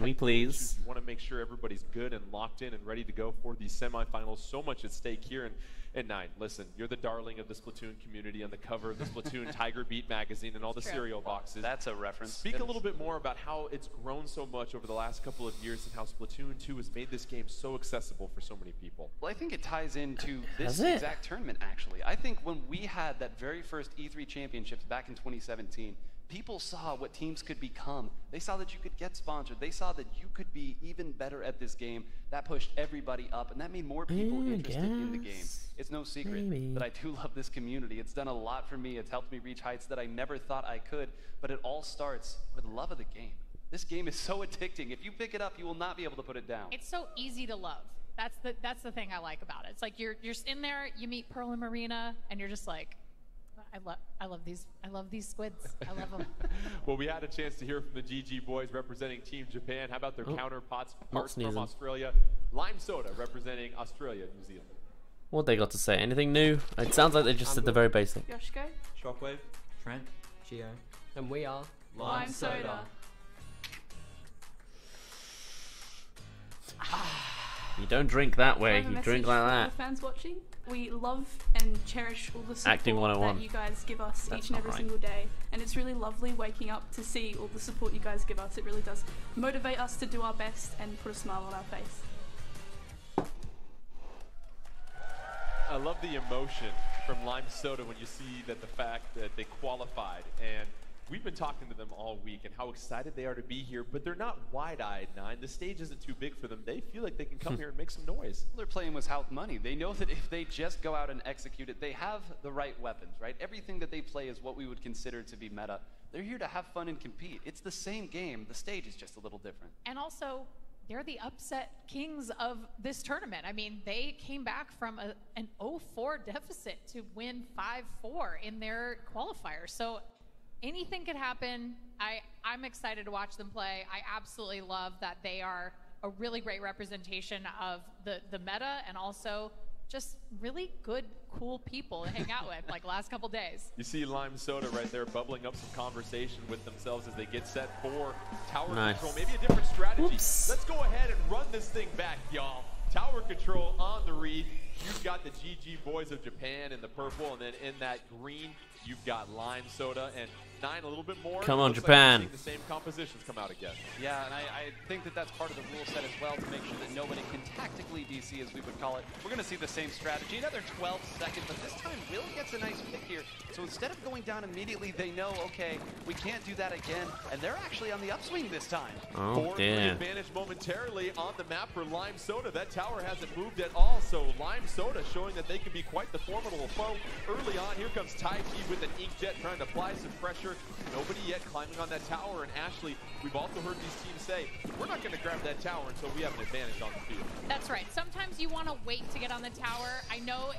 We want to make sure everybody's good and locked in and ready to go for the semifinals. So much at stake here in 9. Listen, you're the darling of the Splatoon community on the cover of the Splatoon Tiger Beat magazine and all the cereal boxes. That's a reference. Speak a little bit more about how it's grown so much over the last couple of years and how Splatoon 2 has made this game so accessible for so many people. Well, I think it ties into this exact tournament, actually. I think when we had that very first E3 championships back in 2017, people saw what teams could become. They saw that you could get sponsored. They saw that you could be even better at this game. That pushed everybody up, and that made more people interested in the game. It's no secret that I do love this community. It's done a lot for me. It's helped me reach heights that I never thought I could, but it all starts with love of the game. This game is so addicting. If you pick it up, you will not be able to put it down. It's so easy to love. That's the thing I like about it. It's like you're in there, you meet Pearl and Marina, and you're just like, I love these squids. I love them. Well, we had a chance to hear from the GG Boys representing Team Japan. How about their counterparts from Australia? Lime Soda representing Australia, New Zealand. What they got to say? Anything new? It sounds like they just said the very basic. Yoshiko, Shockwave, Trent, Geo, and we are Lime Soda. You don't drink that way. You drink like that. Fans watching, we love and cherish all the support that you guys give us each and every single day, and it's really lovely waking up to see all the support you guys give us. It really does motivate us to do our best and put a smile on our face. I love the emotion from Lime Soda when you see that the fact that they qualified, and we've been talking to them all week and how excited they are to be here, but they're not wide-eyed, Nine. The stage isn't too big for them. They feel like they can come here and make some noise. They're playing without money. They know that if they just go out and execute it, they have the right weapons, right? Everything that they play is what we would consider to be meta. They're here to have fun and compete. It's the same game. The stage is just a little different. And also, they're the upset kings of this tournament. I mean, they came back from an 0-4 deficit to win 5-4 in their qualifier. So anything could happen. I'm excited to watch them play. I absolutely love that they are a really great representation of the meta and also just really good, cool people to hang out with, like last couple days. You see Lime Soda right there bubbling up some conversation with themselves as they get set for tower control. Maybe a different strategy. Let's go ahead and run this thing back, y'all. Tower control on the Reef. You've got the GG Boys of Japan in the purple, and then in that green, you've got Lime Soda and Nine a little bit more. Come on, Japan. Like the same compositions come out again. Yeah, and I think that that's part of the rule set as well to make sure that nobody can tactically DC, as we would call it. We're going to see the same strategy. Another 12 seconds, but this time Will gets a nice pick here. So instead of going down immediately, they know, okay, we can't do that again. And they're actually on the upswing this time. Oh, damn. Advantage momentarily on the map for Lime Soda. That tower hasn't moved at all, so Lime Soda showing that they can be quite the formidable foe. Early on, here comes Taiji with an inkjet trying to apply some pressure. Nobody yet climbing on that tower, and Ashley, we've also heard these teams say, we're not going to grab that tower until we have an advantage on the field. That's right. Sometimes you want to wait to get on the tower. I know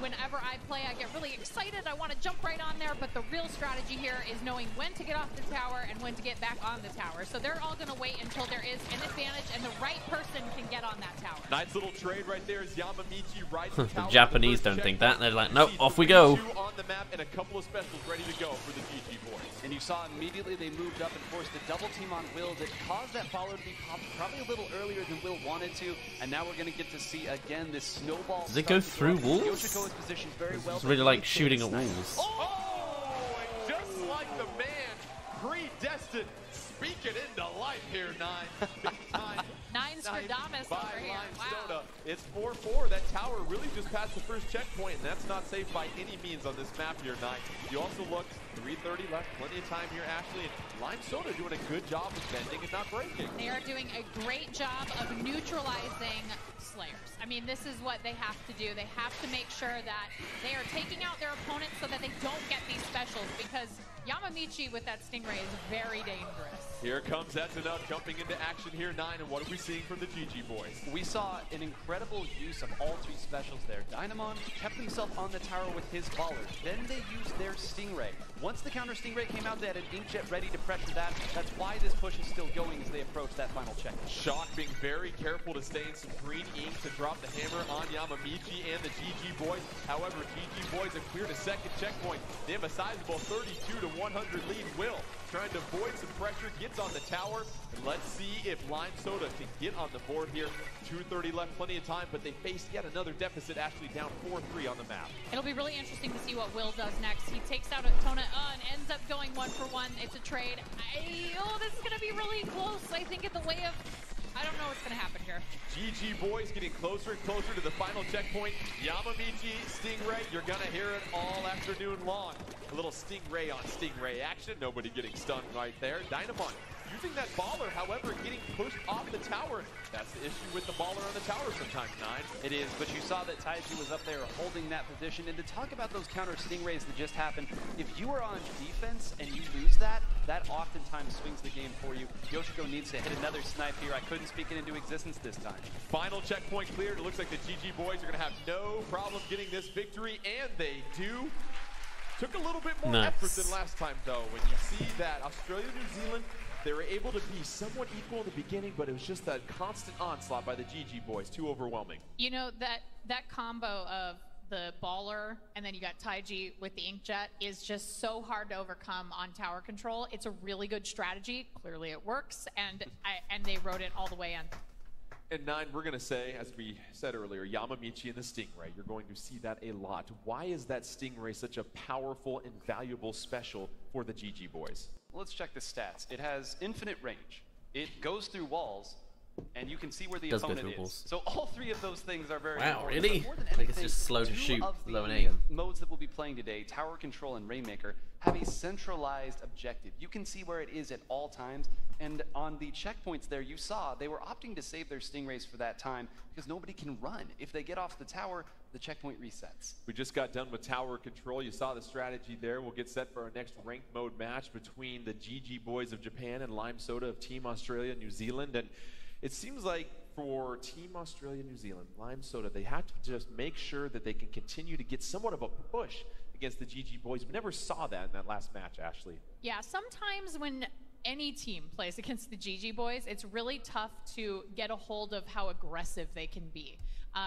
whenever I play, I get really excited. I want to jump right on there, but the real strategy here is knowing when to get off the tower and when to get back on the tower. So they're all going to wait until there is an advantage and the right person can get on that tower. Nice little trade right there as Yamamichi rides the tower. The Japanese don't think that. They're like, nope, off we go. On the map and a couple of specials ready to go for the GG Boys. And you saw immediately they moved up and forced a double team on Will that caused that follow to be popped probably a little earlier than Will wanted to. And now we're going to get to see again this snowball. Does it go through walls? Yoshiko is positioned very well. It's really like shooting at walls. Oh, and just like the man, predestined, speaking into life here, Nine. Big time. Nine's for Damas over here. Wow. It's 4-4. That tower really just passed the first checkpoint, and that's not safe by any means on this map here, Nine. You also look, 3:30 left, plenty of time here, Ashley. And Lime Soda doing a good job of bending and not breaking. They are doing a great job of neutralizing Slayers. I mean, this is what they have to do. They have to make sure that they are taking out their opponents so that they don't get these specials, because Yamamichi with that Stingray is very dangerous. Here comes Etsuno jumping into action here, Nine, and what are we seeing from the GG Boys? We saw an incredible use of all three specials there. Dynamon kept himself on the tower with his baller. Then they used their Stingray. Once the counter Stingray came out, they had an inkjet ready to pressure that. That's why this push is still going as they approach that final check. Shock being very careful to stay in some green ink to drop the hammer on Yamamichi and the GG Boys. However, GG Boys have cleared a second checkpoint. They have a sizable 32-100 lead. Will trying to avoid some pressure, gets on the tower, and let's see if Lime Soda can get on the board here. 2:30 left, plenty of time, but they face yet another deficit, actually down 4-3 on the map. It'll be really interesting to see what Will does next. He takes out Atona and ends up going 1-for-1. It's a trade. Oh, this is going to be really close, I think, in the way of... I don't know what's going to happen here. GG Boys getting closer and closer to the final checkpoint. Yamamichi, Stingray, you're going to hear it all afternoon long. A little Stingray on Stingray action. Nobody getting stunned right there. Dynamon using that baller, however, getting pushed off the tower. That's the issue with the baller on the tower sometimes, Nine. It is, but you saw that Taiji was up there holding that position. And to talk about those counter Stingrays that just happened, if you are on defense and you lose that, that oftentimes swings the game for you. Yoshiko needs to hit another snipe here. I couldn't speak it into existence this time. Final checkpoint cleared. It looks like the GG Boys are going to have no problem getting this victory, and they do. Took a little bit more effort than last time, though. When you see that Australia-New Zealand, they were able to be somewhat equal in the beginning, but it was just that constant onslaught by the GG Boys. Too overwhelming. You know, that combo of the baller and then you got Taiji with the inkjet is just so hard to overcome on tower control. It's a really good strategy. Clearly it works, and they rode it all the way in. And Nine, we're going to say, as we said earlier, Yamamichi and the Stingray. You're going to see that a lot. Why is that Stingray such a powerful and valuable special for the GG Boys? Let's check the stats. It has infinite range. It goes through walls, and you can see where the opponent is. So all three of those things are very important. Really? More than anything, I think it's just slow to shoot, low and aim. Modes that we'll be playing today, Tower Control and Rainmaker, have a centralized objective. You can see where it is at all times, and on the checkpoints there, you saw they were opting to save their Stingrays for that time because nobody can run. If they get off the tower, the checkpoint resets. We just got done with tower control. You saw the strategy there. We'll get set for our next ranked mode match between the GG Boys of Japan and Lime Soda of Team Australia, New Zealand. And it seems like for Team Australia, New Zealand, Lime Soda, they have to just make sure that they can continue to get somewhat of a push against the GG Boys. We never saw that in that last match, Ashley. Yeah, sometimes when any team plays against the GG Boys, it's really tough to get a hold of how aggressive they can be.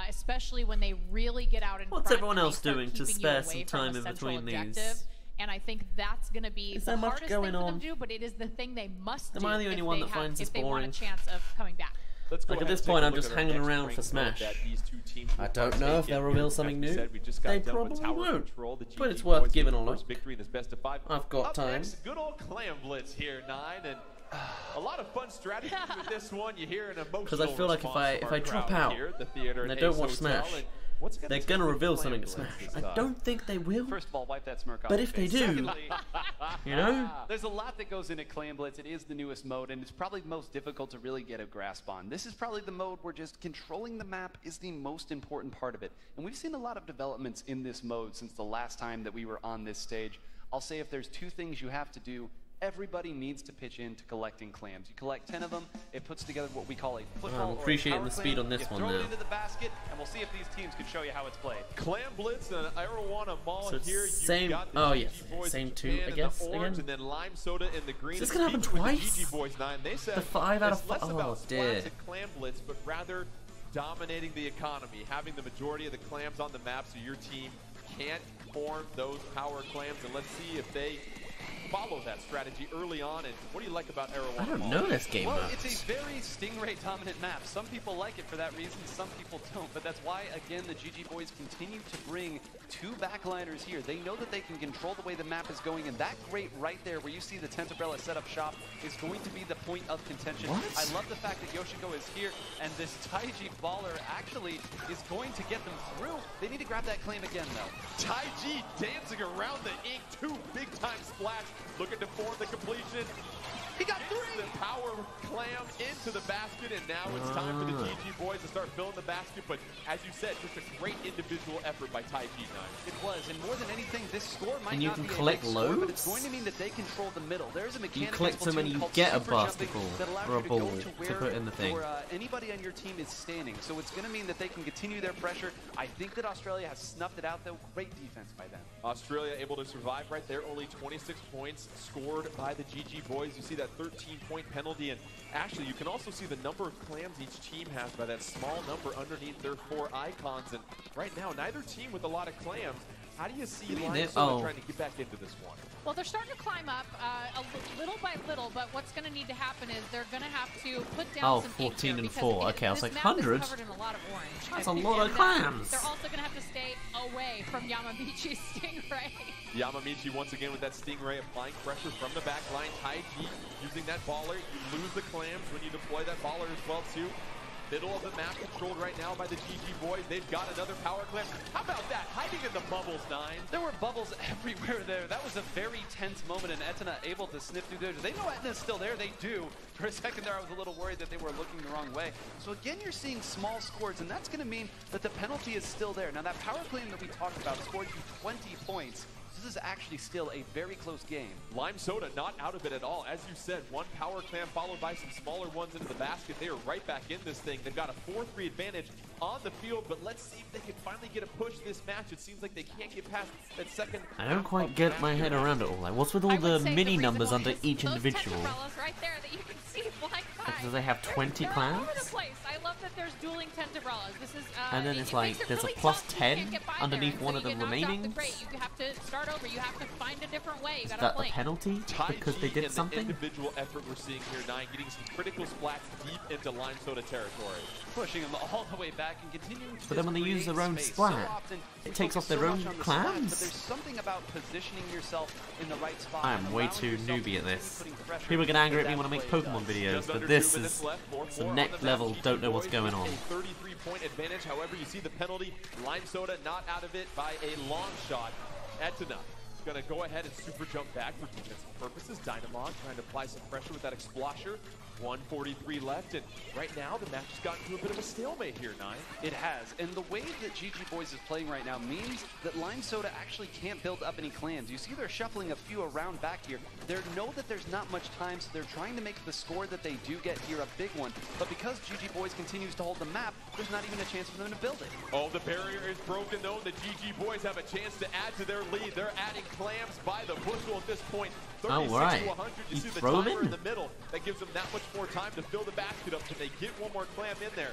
Especially when they really get out in front. What's everyone else doing to spare some time in between these? And I think that's going to be the hardest thing for them to do, but it is the thing they must do. Am I the only one that finds this boring? If they want a chance of coming back. Like at this point, I'm just hanging around for Smash. I don't know if they'll reveal something new. They probably won't, but it's worth giving a look. I've got time. Good old Clam Blitz here, Nine, and a lot of fun strategy with this one. You hear an emotional response. Because I feel like if I drop out here, the theater and I don't watch Smash, they're going to reveal something to Smash. I don't think they will. First of all, wipe that smirk off. But if they do, you know? There's a lot that goes into Clan Blitz. It is the newest mode, and it's probably the most difficult to really get a grasp on. This is probably the mode where just controlling the map is the most important part of it. And we've seen a lot of developments in this mode since the last time that we were on this stage. I'll say if there's two things you have to do, Everybody needs to pitch in to collecting clams. You collect 10 of them, it puts together what we call a football. I'm appreciating the speed on this one now. Throw it into the basket, and we'll see if these teams can show you how it's played. Clam Blitz and Arowana Mall so here. Same. Got the same two, I guess. The orange, and then Lime Soda in the green. Is this gonna happen twice? The GG Boys 9. They said the 5 out of 5. Oh dear. Clam Blitz, but rather dominating the economy, having the majority of the clams on the map, so your team can't form those power clams. And let's see if they follow that strategy early on. And what do you like about Arowana? I don't know this game. Well, it's a very Stingray dominant map. Some people like it for that reason, some people don't. But that's why, again, the GG Boys continue to bring two backliners here. They know that they can control the way the map is going, and that grate right there where you see the Tentambrella set up shop is going to be the point of contention. What? I love the fact that Yoshiko is here, and this Taiji baller actually is going to get them through. They need to grab that claim again, though. Taiji dancing around the ink, two big-time splash. Looking to form the completion. He got three. The power clam into the basket, and now it's time for the GG Boys to start filling the basket. But as you said, just a great individual effort by Taiji. It was, and more than anything, this score might not be a big score, but it's going to mean that they control the middle. There's a mechanic. You collect them and you get a basketball or a ball to put in the thing. Where anybody on your team is standing, so it's going to mean that they can continue their pressure. I think that Australia has snuffed it out, though. Great defense by them. Australia able to survive right there. Only 26 points scored by the GG Boys. You see that 13-point penalty, and actually you can also see the number of clams each team has by that small number underneath their four icons. And right now, neither team with a lot of clams. How do you see Lime Soda trying to get back into this one? Well, they're starting to climb up little by little, but what's going to need to happen is they're going to have to put down some 14 and 4. Okay, I was like, 100? That's a lot of clams. They're also going to have to stay away from Yamamichi's Stingray. Yamamichi once again with that Stingray applying pressure from the back line. Taiji using that baller. You lose the clams when you deploy that baller as well, too. Middle of the map controlled right now by the GG Boys. They've got another power clamp. How about that? Hiding in the bubbles, Nine. There were bubbles everywhere there. That was a very tense moment, and Etna able to sniff through there. Do they know Etna's still there? They do. For a second there, I was a little worried that they were looking the wrong way. So again, you're seeing small scores, and that's going to mean that the penalty is still there. Now, that power clamp that we talked about scored you 20 points. This is actually still a very close game. Lime Soda not out of it at all. As you said, one power clam followed by some smaller ones into the basket. They are right back in this thing. They've got a 4-3 advantage on the field, but let's see if they can finally get a push this match. It seems like they can't get past that second. I don't quite get my head around it all. Like, what's with all the mini numbers under each individual? Right there that you can see because they have 20 clams? I love that there's dueling Tentambrellas. This is, and then it's like there's really a plus 10 underneath one of the remaining. You have to start over. You have to find a different way. Is that a penalty because they did something? Individual effort we're seeing here, Nine, getting some critical splats deep into Lime Soda territory, pushing them all the way back and continuing. But then when they use their own splat, it takes off their own clams. But there's something about positioning yourself in the right spot. I am way too newbie at this. People are gonna angry at me when I make Pokemon videos, but this is some next level. Don't know what's going on. A 33-point advantage. However, you see the penalty. Lime Soda not out of it by a long shot. Etna is going to go ahead and super jump back for defensive purposes. Dynamon trying to apply some pressure with that Explosher. 143 left, and right now the match has gotten to a bit of a stalemate here, Nine. It has, and the way that GG Boys is playing right now means that Lime Soda actually can't build up any clams. You see they're shuffling a few around back here. They know that there's not much time, so they're trying to make the score that they do get here a big one, but because GG Boys continues to hold the map, there's not even a chance for them to build it. Oh, the barrier is broken, though. The GG Boys have a chance to add to their lead. They're adding clams by the bushel at this point. 36 to 100. You see the timer in the middle. That gives them that much more time to fill the basket up. Can they get one more clam in there?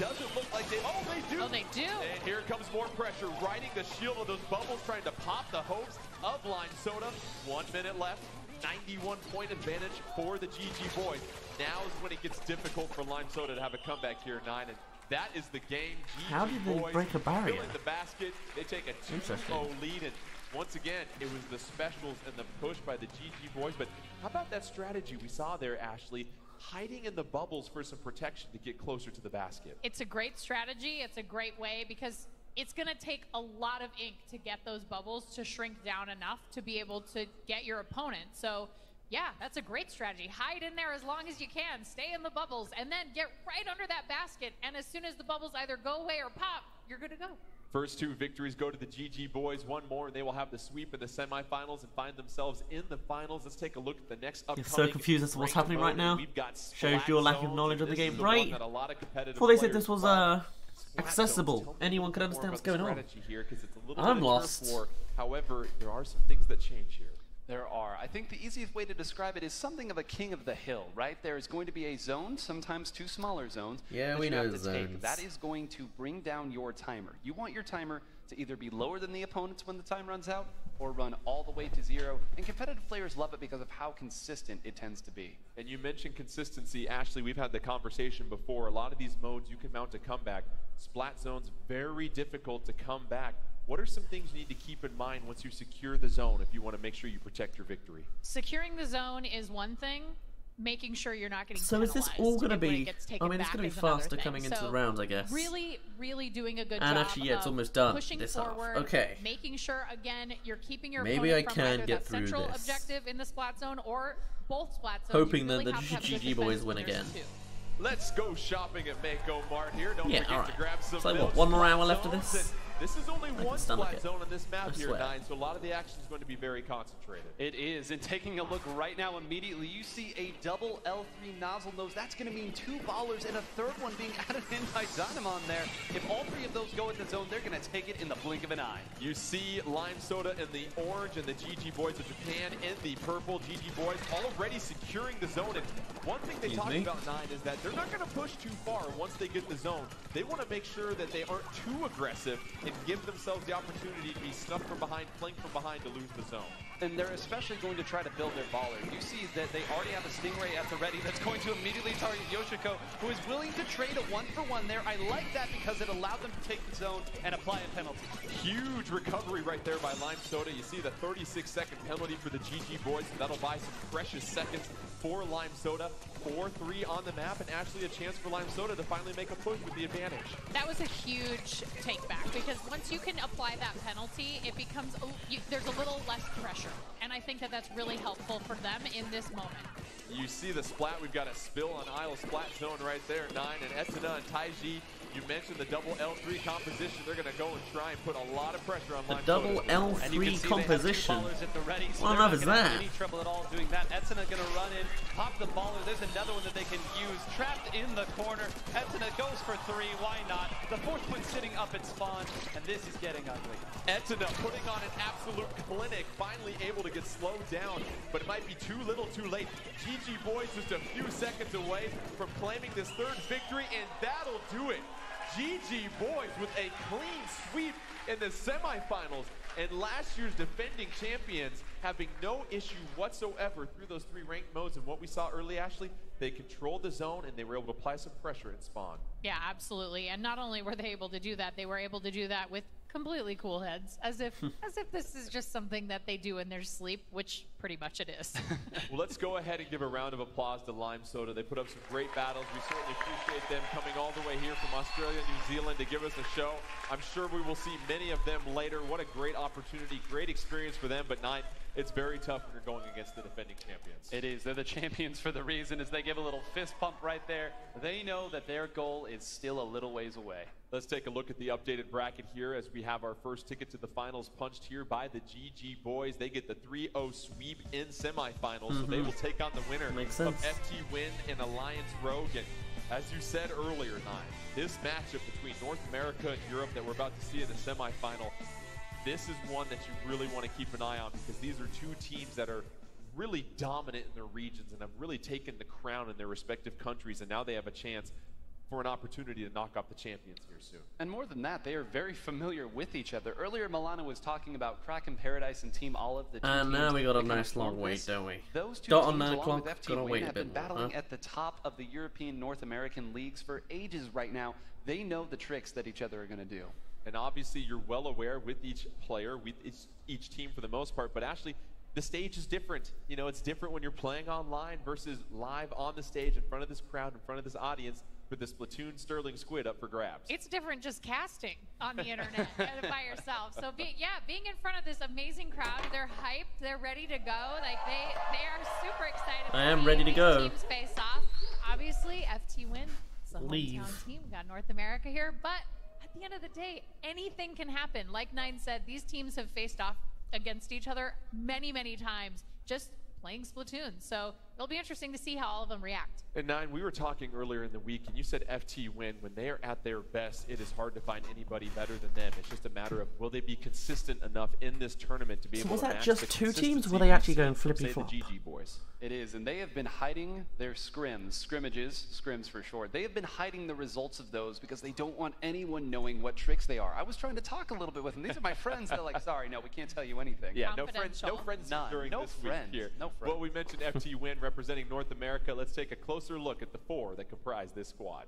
Doesn't look like they... Oh, they do! Oh, they do! And here comes more pressure, riding the shield of those bubbles, trying to pop the hopes of Lime Soda. 1 minute left. 91-point advantage for the GG Boys. Now is when it gets difficult for Lime Soda to have a comeback here, Nine. And that is the game. GG How did they break a barrier? The basket. They take a 2-0 lead, and once again, it was the specials and the push by the GG Boys. But how about that strategy we saw there, Ashley? Hiding in the bubbles for some protection to get closer to the basket. It's a great strategy. It's a great way because it's going to take a lot of ink to get those bubbles to shrink down enough to be able to get your opponent. So, yeah, that's a great strategy. Hide in there as long as you can. Stay in the bubbles and then get right under that basket. And as soon as the bubbles either go away or pop, you're good to go. First two victories go to the GG Boys. One more, and they will have the sweep in the semifinals and find themselves in the finals. Let's take a look at the next upcoming. It's so confused as to what's happening right now. Shows your lack of knowledge of the game, right? I thought they said this was accessible. Anyone could understand what's going on. I'm lost. However, there are some things that change here. There are. I think the easiest way to describe it is something of a king of the hill, right? There is going to be a zone, sometimes two smaller zones. Yeah, we know zones. That is going to bring down your timer. You want your timer to either be lower than the opponent's when the time runs out or run all the way to zero. And competitive players love it because of how consistent it tends to be. And you mentioned consistency, Ashley. We've had the conversation before. A lot of these modes, you can mount a comeback. Splat zones, very difficult to come back. What are some things you need to keep in mind once you secure the zone if you want to make sure you protect your victory? Securing the zone is one thing, making sure you're not getting penalized. So is this all going to be, I mean, it's going to be faster coming into the rounds, I guess. Really, really doing a good job. And actually, yeah, it's almost done this half. Okay. Making sure, again, you're keeping your opponent from either that central objective in the splat zone or both splat zones. Hoping that the GG Boys win again. Let's go shopping at Mako Mart here. Don't forget to grab some. So what, one more hour left of this? This is only one splat zone on this map here, Nine, so a lot of the action is going to be very concentrated. It is, and taking a look right now immediately, you see a double L3 nozzle nose. That's going to mean two ballers and a third one being added in by Dynamon there. If all three of those go in the zone, they're going to take it in the blink of an eye. You see Lime Soda in the orange and the GG Boys of Japan in the purple. GG Boys already securing the zone. And one thing they talked about, Nine, is that they're not going to push too far once they get the zone. They want to make sure that they aren't too aggressive and give themselves the opportunity to be snuffed from behind, flanked from behind to lose the zone. And they're especially going to try to build their baller. You see that they already have a Stingray at the ready that's going to immediately target Yoshiko, who is willing to trade a one-for-one there. I like that because it allowed them to take the zone and apply a penalty. Huge recovery right there by Lime Soda. You see the 36-second penalty for the GG Boys. That'll buy some precious seconds for Lime Soda. 4-3 on the map, and actually a chance for Lime Soda to finally make a push with the advantage. That was a huge take back, because once you can apply that penalty, it becomes, there's a little less pressure. And I think that that's really helpful for them in this moment. You see the splat, we've got a spill on Isle Splat Zone right there, Nine, and Esada and Taiji. You mentioned the double L3 composition. They're going to go and try and put a lot of pressure on Lime Soda. The double L3 composition. What on earth is that? Any trouble at all doing that. Etsuna going to run in, pop the baller. There's another one that they can use. Trapped in the corner. Etsuna goes for three. Why not? The fourth one sitting up at spawn, and this is getting ugly. Etsuna putting on an absolute clinic, finally able to get slowed down, but it might be too little, too late. GG Boys just a few seconds away from claiming this third victory, and that'll do it. GG Boys with a clean sweep in the semifinals, and last year's defending champions having no issue whatsoever through those three ranked modes. And what we saw early, Ashley, they controlled the zone and they were able to apply some pressure and spawn. Yeah, absolutely. And not only were they able to do that, they were able to do that with completely cool heads, as if this is just something that they do in their sleep, which pretty much it is. Well, let's go ahead and give a round of applause to Lime Soda. They put up some great battles. We certainly appreciate them coming all the way here from Australia, New Zealand to give us a show. I'm sure we will see many of them later. What a great opportunity, great experience for them, but not, it's very tough when you're going against the defending champions. It is. They're the champions for the reason, as they give a little fist pump right there. They know that their goal is still a little ways away. Let's take a look at the updated bracket here as we have our first ticket to the finals punched here by the GG Boys. They get the 3-0 sweep in semifinals, so they will take on the winner of FT Win and Alliance Rogue. And as you said earlier, Nine, this matchup between North America and Europe that we're about to see in the semifinal, this is one that you really want to keep an eye on, because these are two teams that are really dominant in their regions and have really taken the crown in their respective countries, and now they have a chance for an opportunity to knock off the champions here soon. And more than that, they are very familiar with each other. Earlier, Milana was talking about Kraken Paradise and Team Olive. And now we got a nice long wait, don't we? Those two teams, along with FT Win, have been battling at the top of the European North American leagues for ages right now. They know the tricks that each other are going to do. And obviously, you're well aware with each player, with each team for the most part, but actually, the stage is different. You know, it's different when you're playing online versus live on the stage in front of this crowd, in front of this audience, with this Splatoon Sterling Squid up for grabs. It's different just casting on the internet by yourself. So, being in front of this amazing crowd, they're hyped, they're ready to go. Like, they are super excited. I am ready to go. Teams face off. Obviously, FT Win. It's a hometown team. Got North America here, but I the end of the day, anything can happen. Like Nine said, these teams have faced off against each other many, many times just playing Splatoon. So it'll be interesting to see how all of them react. And Nine, we were talking earlier in the week, and you said FT Win. When they are at their best, it is hard to find anybody better than them. It's just a matter of will they be consistent enough in this tournament to be able to match the consistency. So was that just two teams, or were they actually going flippy-flop? The GG Boys. It is, and they have been hiding their scrims for short. They have been hiding the results of those because they don't want anyone knowing what tricks they are. I was trying to talk a little bit with them. These are my friends. They're like, sorry, no, we can't tell you anything. Yeah, no friends during this week here. No friends. Well, we mentioned FT Win representing North America. Let's take a closer look at the four that comprise this squad.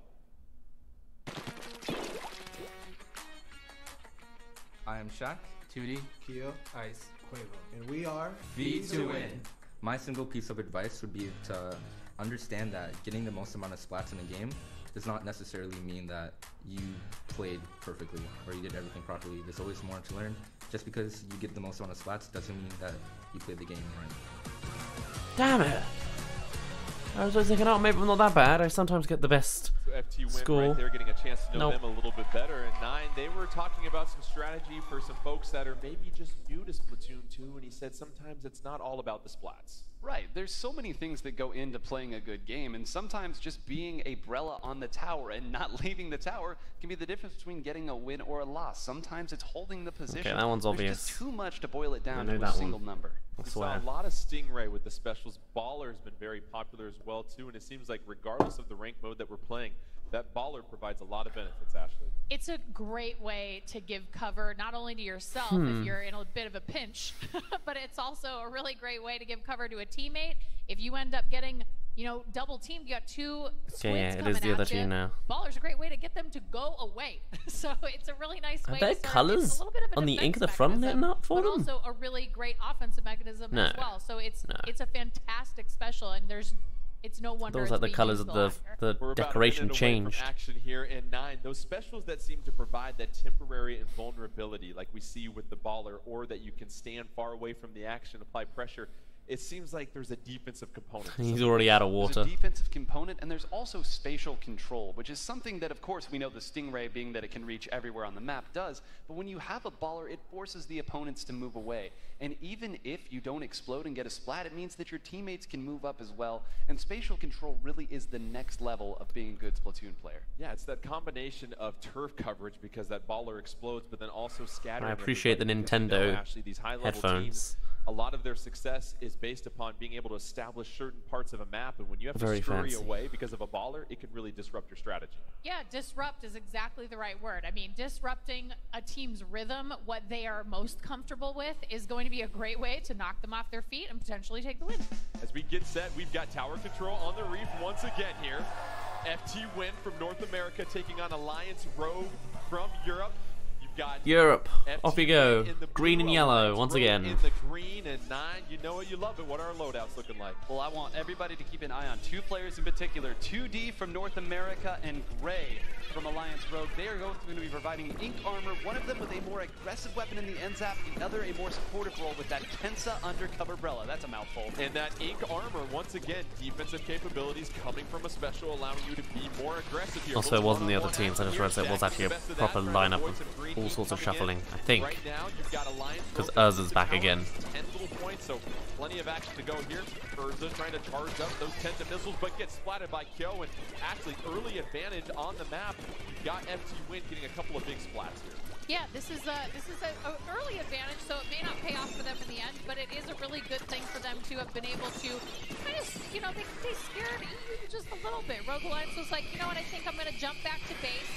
I am Shaq, 2D, Kyo, Ice, Quavo, and we are V2Win. My single piece of advice would be to understand that getting the most amount of splats in a game does not necessarily mean that you played perfectly or you did everything properly. There's always more to learn. Just because you get the most amount of splats doesn't mean that you played the game right. Damn it! I was always thinking, oh, maybe I'm not that bad. I sometimes get the best score. Right, they're getting a chance to know them a little bit better. And Nine, they were talking about some strategy for some folks that are maybe just new to Splatoon 2, and he said sometimes it's not all about the splats. Right, there's so many things that go into playing a good game, and sometimes just being a Brella on the tower and not leaving the tower can be the difference between getting a win or a loss. Sometimes it's holding the position. Okay, that one's obvious. Just too much to boil it down to a single number. We saw a lot of Stingray with the specials. Baller has been very popular as well, too, and it seems like regardless of the rank mode that we're playing, that baller provides a lot of benefits, Ashley. It's a great way to give cover not only to yourself if you're in a bit of a pinch, but it's also a really great way to give cover to a teammate. If you end up getting, you know, double teamed, you got two squids coming at you. Yeah, it is the other team now. Baller's a great way to get them to go away. So it's a really nice way. Are there colors on the ink of the front lit up for them? But also a really great offensive mechanism as well. So it's a fantastic special, and there's. It's no wonder those are the colors of the decoration changed. Action here in Nine. Those specials that seem to provide that temporary invulnerability, like we see with the baller, or that you can stand far away from the action, apply pressure. It seems like there's a defensive component. He's already out of water. There's a defensive component, and there's also spatial control, which is something that, of course, we know the Stingray, being that it can reach everywhere on the map, does. But when you have a baller, it forces the opponents to move away. And even if you don't explode and get a splat, it means that your teammates can move up as well. And spatial control really is the next level of being a good Splatoon player. Yeah, it's that combination of turf coverage because that baller explodes, but then also scattering. I appreciate the Nintendo headphones. Teams, a lot of their success is based upon being able to establish certain parts of a map, and when you have to scurry away because of a baller, it can really disrupt your strategy. Yeah, disrupt is exactly the right word. I mean, disrupting a team's rhythm, what they are most comfortable with, is going to be a great way to knock them off their feet and potentially take the win. As we get set, we've got tower control on the reef once again here. FT Win from North America taking on Alliance Rogue from Europe. Europe, off we go. Green and yellow once again. In the green and Nine, you know it, you love it. What are our loadouts looking like? Well, I want everybody to keep an eye on two players in particular: 2D from North America and Gray from Alliance Rogue. They are both going to be providing ink armor. One of them with a more aggressive weapon in the end zap, the other a more supportive role with that Tensa undercover Brella. That's a mouthful. And that ink armor once again, defensive capabilities coming from a special, allowing you to be more aggressive here. Also, it wasn't the other teams. I just realized it was actually a proper lineup. All sorts of shuffling, I think, because Urza's back again. 10 little points, so plenty of action to go here. Urza trying to charge up those Tensa missiles, but gets splatted by Kyo, and actually early advantage on the map. You've got FT Win getting a couple of big splats here. Yeah, this is an early advantage, so it may not pay off for them in the end, but it is a really good thing for them to have been able to kind of, you know, they scared just a little bit. Rogue Alliance was like, you know what, I think I'm going to jump back to base.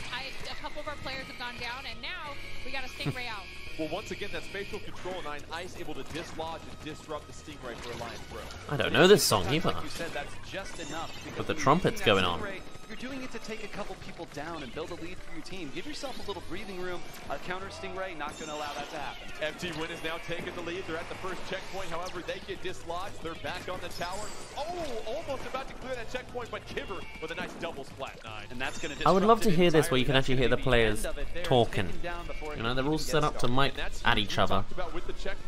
A couple of our players have gone down, and now we got a Stingray out. Well, once again, that spatial control, Nine. Ice able to dislodge and disrupt the Stingray for Alliance Rogue. I don't know this song either. Like you said, that's just enough, but the trumpet's going on. You're doing it to take a couple people down and build a lead for your team. Give yourself a little breathing room. A counter Stingray, not going to allow that to happen. FT Win is now taking the lead. They're at the first checkpoint. However, they get dislodged. They're back on the tower. Oh, almost about to clear that checkpoint, but Kibber with a nice double splat, Nine. And that's going to. I would love to hear this, where you can actually hear the players talking. You know, they're all set up to mic at each other,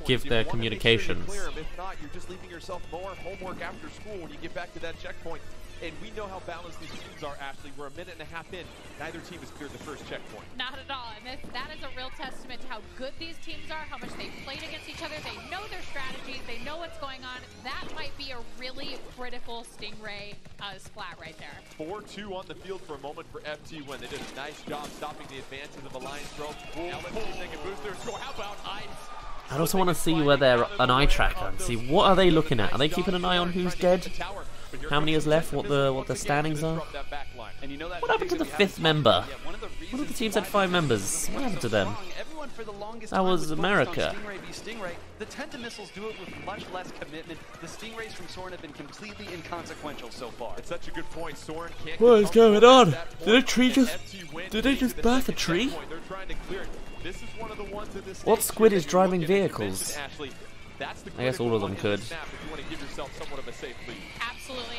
give their communications. If not, you're just leaving yourself more homework after school when you get back to that checkpoint. And we know how balanced these teams are, Ashley. We're a minute and a half in. Neither team has cleared the first checkpoint. Not at all. And that is a real testament to how good these teams are, how much they've played against each other. They know their strategies. They know what's going on. That might be a really critical Stingray splat right there. 4-2 on the field for a moment for FT Win. They did a nice job stopping the advances of Alliance Rogue. Now let's see if they can boost their score. How about Ice? I also want to see where they're an eye tracker and see what are they looking at. Are they keeping an eye on who's dead? How many is left? What the standings are? What happened to the fifth member? One of the teams had 5 members. What happened to them? That was America. The Tenta missiles do it with much less commitment. The Stingrays from Soren have been completely inconsequential so far. It's such a good point. Soren can't. What is going on? Did they just birth a tree? What squid is driving vehicles? I guess all of them could. Absolutely,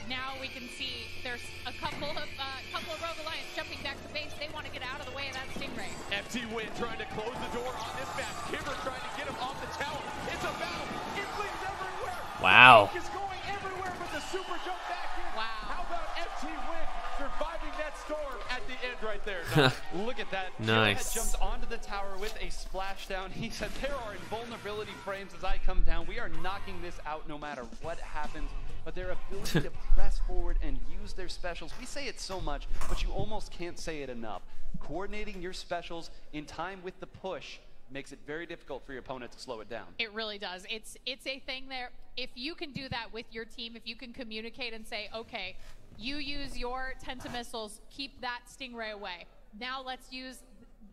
and now we can see there's a couple of Rogue Alliance jumping back to base. They want to get out of the way of that Stingray. FT Win trying to close the door on this match. Kibber trying to get him off the tower. It's a battle. It bleeds everywhere. Wow. It's going everywhere, but the super jump back in. Wow. How about FT Win surviving that storm at the end right there? Now, look at that. Nice. Kibber jumped onto the tower with a splashdown. He said, "There are invulnerability frames as I come down. We are knocking this out no matter what happens." But their ability to press forward and use their specials, we say it so much, but you almost can't say it enough. Coordinating your specials in time with the push makes it very difficult for your opponent to slow it down. It really does. It's a thing there. If you can do that with your team, if you can communicate and say, okay, you use your Tenta missiles, keep that Stingray away. Now let's use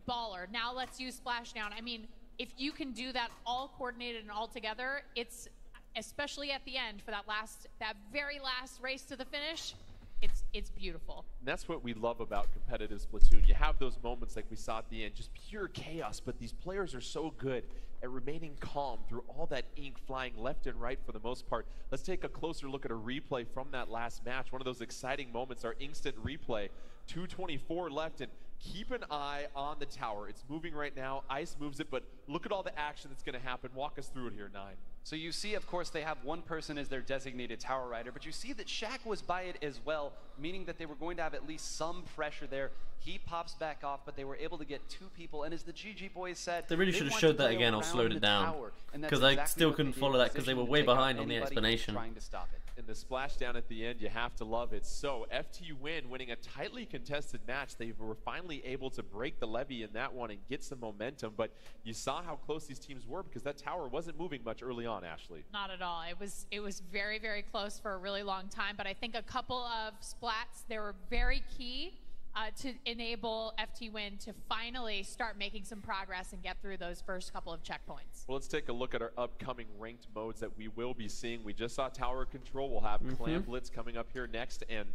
Baller. Now let's use Splashdown. I mean, if you can do that all coordinated and all together, it's... especially at the end for that very last race to the finish, it's beautiful. And that's what we love about competitive Splatoon. You have those moments like we saw at the end, just pure chaos, but these players are so good at remaining calm through all that ink flying left and right for the most part. Let's take a closer look at a replay from that last match. One of those exciting moments, our instant replay. 2:24 left, and keep an eye on the tower. It's moving right now. Ice moves it, but look at all the action that's going to happen. Walk us through it here, Nine. So you see, of course, they have one person as their designated tower rider, but you see that Shaq was by it as well, meaning that they were going to have at least some pressure there. He pops back off, but they were able to get 2 people, and as the GG Boys said... They really should have showed that again or slowed it down, because I still couldn't follow that because they were way behind on the explanation. Trying to stop it. And the splashdown at the end, you have to love it. So FT Win winning a tightly contested match. They were finally able to break the levy in that one and get some momentum, but you saw how close these teams were because that tower wasn't moving much early on, Ashley. Not at all. It was very, very close for a really long time, but I think a couple of splats, they were very key to enable FT Win to finally start making some progress and get through those first couple of checkpoints. Well, let's take a look at our upcoming ranked modes that we will be seeing. We just saw Tower Control. We'll have Clan Blitz coming up here next. And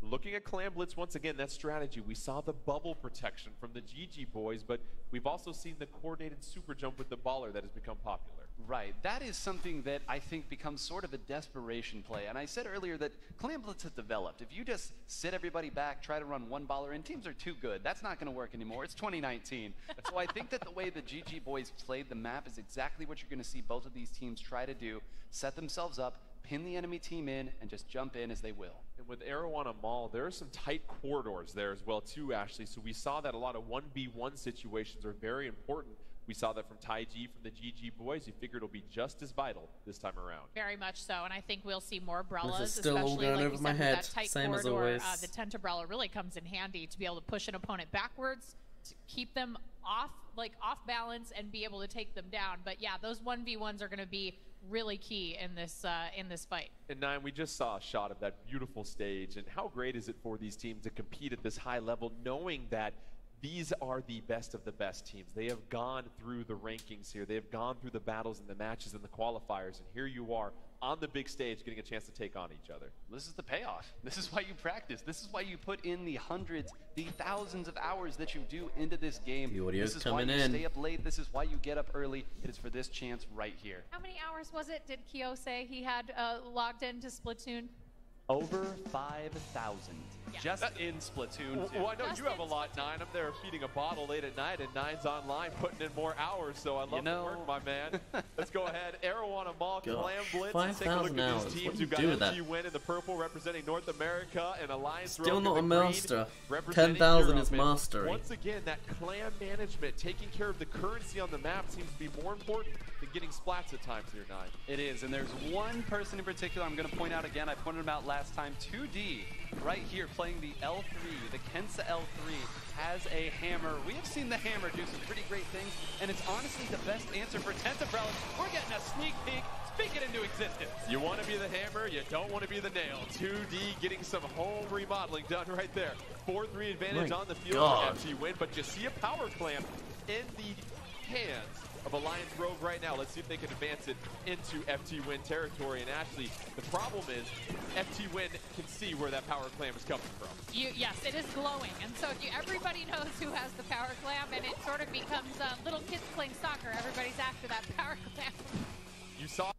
looking at Clan Blitz, once again, that strategy. We saw the bubble protection from the GG Boys, but we've also seen the coordinated super jump with the baller that has become popular. Right. That is something that I think becomes sort of a desperation play. And I said earlier that Clan Blitz has developed. If you just sit everybody back, try to run one baller, and teams are too good, that's not going to work anymore. It's 2019. So I think that the way the GG Boys played the map is exactly what you're going to see both of these teams try to do, set themselves up, pin the enemy team in, and just jump in as they will. And with Arowana Mall, there are some tight corridors there as well too, Ashley. So we saw that a lot of 1v1 situations are very important. We saw that from Taiji, from the GG Boys. You figure it'll be just as vital this time around. Very much so, and I think we'll see more Brellas, especially like you said, that tight corridor. The Tentabrella really comes in handy to be able to push an opponent backwards, to keep them off balance, and be able to take them down. But yeah, those 1v1s are going to be really key in this fight. And Nine, we just saw a shot of that beautiful stage, and how great is it for these teams to compete at this high level, knowing that these are the best of the best teams. They have gone through the rankings here. They have gone through the battles and the matches and the qualifiers, and here you are on the big stage getting a chance to take on each other. This is the payoff. This is why you practice. This is why you put in the hundreds, the thousands of hours that you do into this game. The audio's this is coming why you in. Stay up late. This is why you get up early. It is for this chance right here. How many hours was it did Kyo say he had logged into Splatoon? Over 5,000, yeah. Just in Splatoon 2. Well, I know just you have a lot, Nine. I'm there feeding a bottle late at night, and Nine's online putting in more hours, so I love the work, my man. Let's go ahead. Arowana on a ball. Clam Blitz. 5,000 hours. What do you do with that? Win in the purple representing North America and Alliance Still not a master. 10,000 is mastery. Once again, that clan management, taking care of the currency on the map, seems to be more important than getting splats at times here, 9. It is, and there's one person in particular I'm going to point out again. I pointed him out last time. 2D, right here, playing the L3, the Kensa L3, has a hammer. We have seen the hammer do some pretty great things, and it's honestly the best answer for 10th of Relic. We're getting a sneak peek. Speak it into existence. You want to be the hammer, you don't want to be the nail. 2D getting some home remodeling done right there. 4-3 advantage on the field for FT Win, but you see a power clamp in the hands of Alliance Rogue right now. Let's see if they can advance it into FT Win territory. And actually, the problem is FT Win can see where that power clamp is coming from. Yes, it is glowing. And so everybody knows who has the power clamp, and it sort of becomes little kids playing soccer. Everybody's after that power clamp. You saw...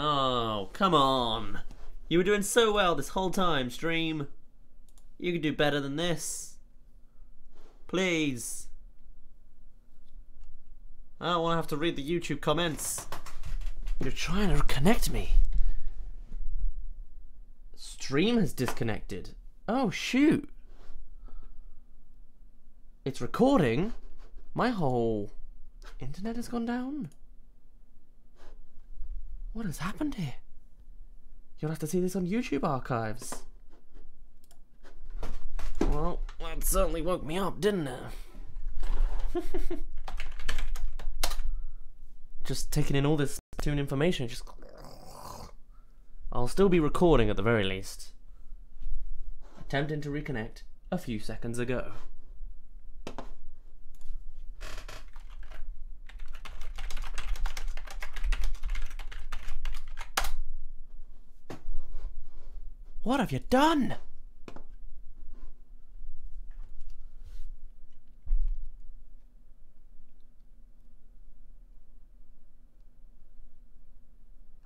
Oh, come on. You were doing so well this whole time, stream. You could do better than this. Please. I don't want to have to read the YouTube comments. You're trying to connect me. Stream has disconnected. Oh, shoot. It's recording. My whole internet has gone down. What has happened here? You'll have to see this on YouTube archives. Well, that certainly woke me up, didn't it? Just taking in all this tune information, just... I'll still be recording at the very least. Attempting to reconnect a few seconds ago. What have you done?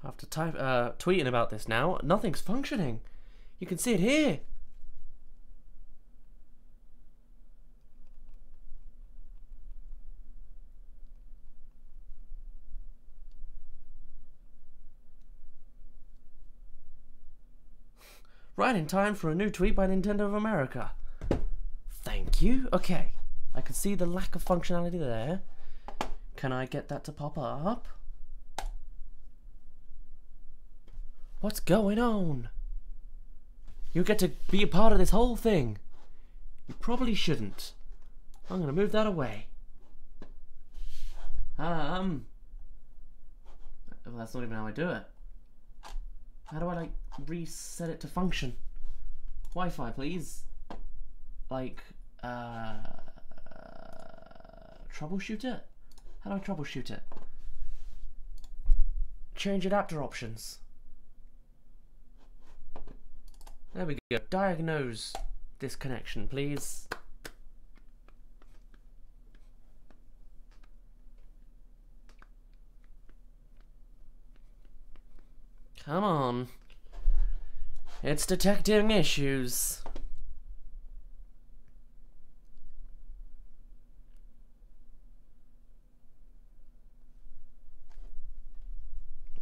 After tweeting about this now, nothing's functioning. You can see it here. Right in time for a new tweet by Nintendo of America. Thank you. Okay. I can see the lack of functionality there. Can I get that to pop up? What's going on? You get to be a part of this whole thing. You probably shouldn't. I'm gonna move that away. Well, that's not even how I do it. How do I, like, reset it to function? Wi-Fi, please. Like, troubleshoot it? How do I troubleshoot it? Change adapter options. There we go. Diagnose this connection, please. Come on. It's detecting issues.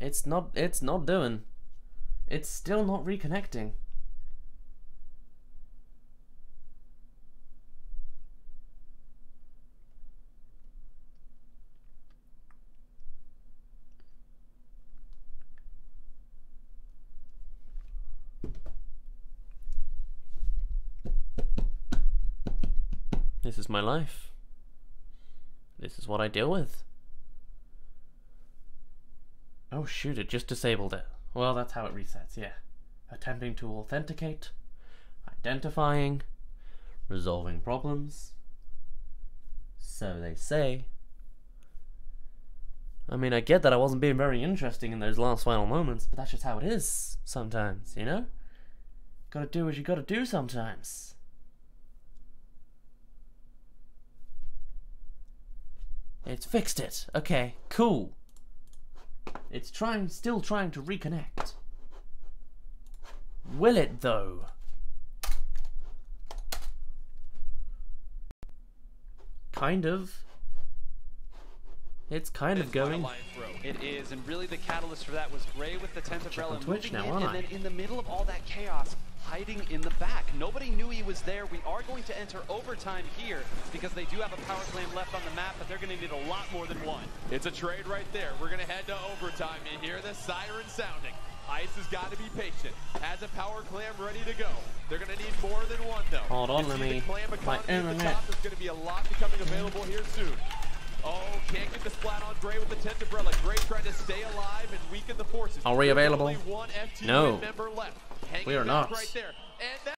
It's not doing. It's still not reconnecting. This is my life. This is what I deal with. Oh shoot, it just disabled it. Well, that's how it resets, yeah. Attempting to authenticate, identifying, resolving problems. So they say. I mean, I get that I wasn't being very interesting in those last final moments, but that's just how it is sometimes, you know? Gotta do what you gotta do sometimes. It's fixed it. Okay, cool. It's still trying to reconnect. Will it though? Kind of. It's kind of going. It is, and really the catalyst for that was Gray with the Tentabrella and moving in, and then in the middle of all that chaos, hiding in the back. Nobody knew he was there. We are going to enter overtime here because they do have a power slam left on the map, but they're going to need a lot more than one. It's a trade right there. We're going to head to overtime. You hear the siren sounding. Ice has got to be patient. Has a power clam ready to go. They're going to need more than one, though. Hold on, let me. My internet. There's going to be a lot becoming available here soon. Oh, can't get the splat on Gray with the Tentabrella. Gray trying to stay alive and weaken the forces. Are we available? No. We are not. Right there. And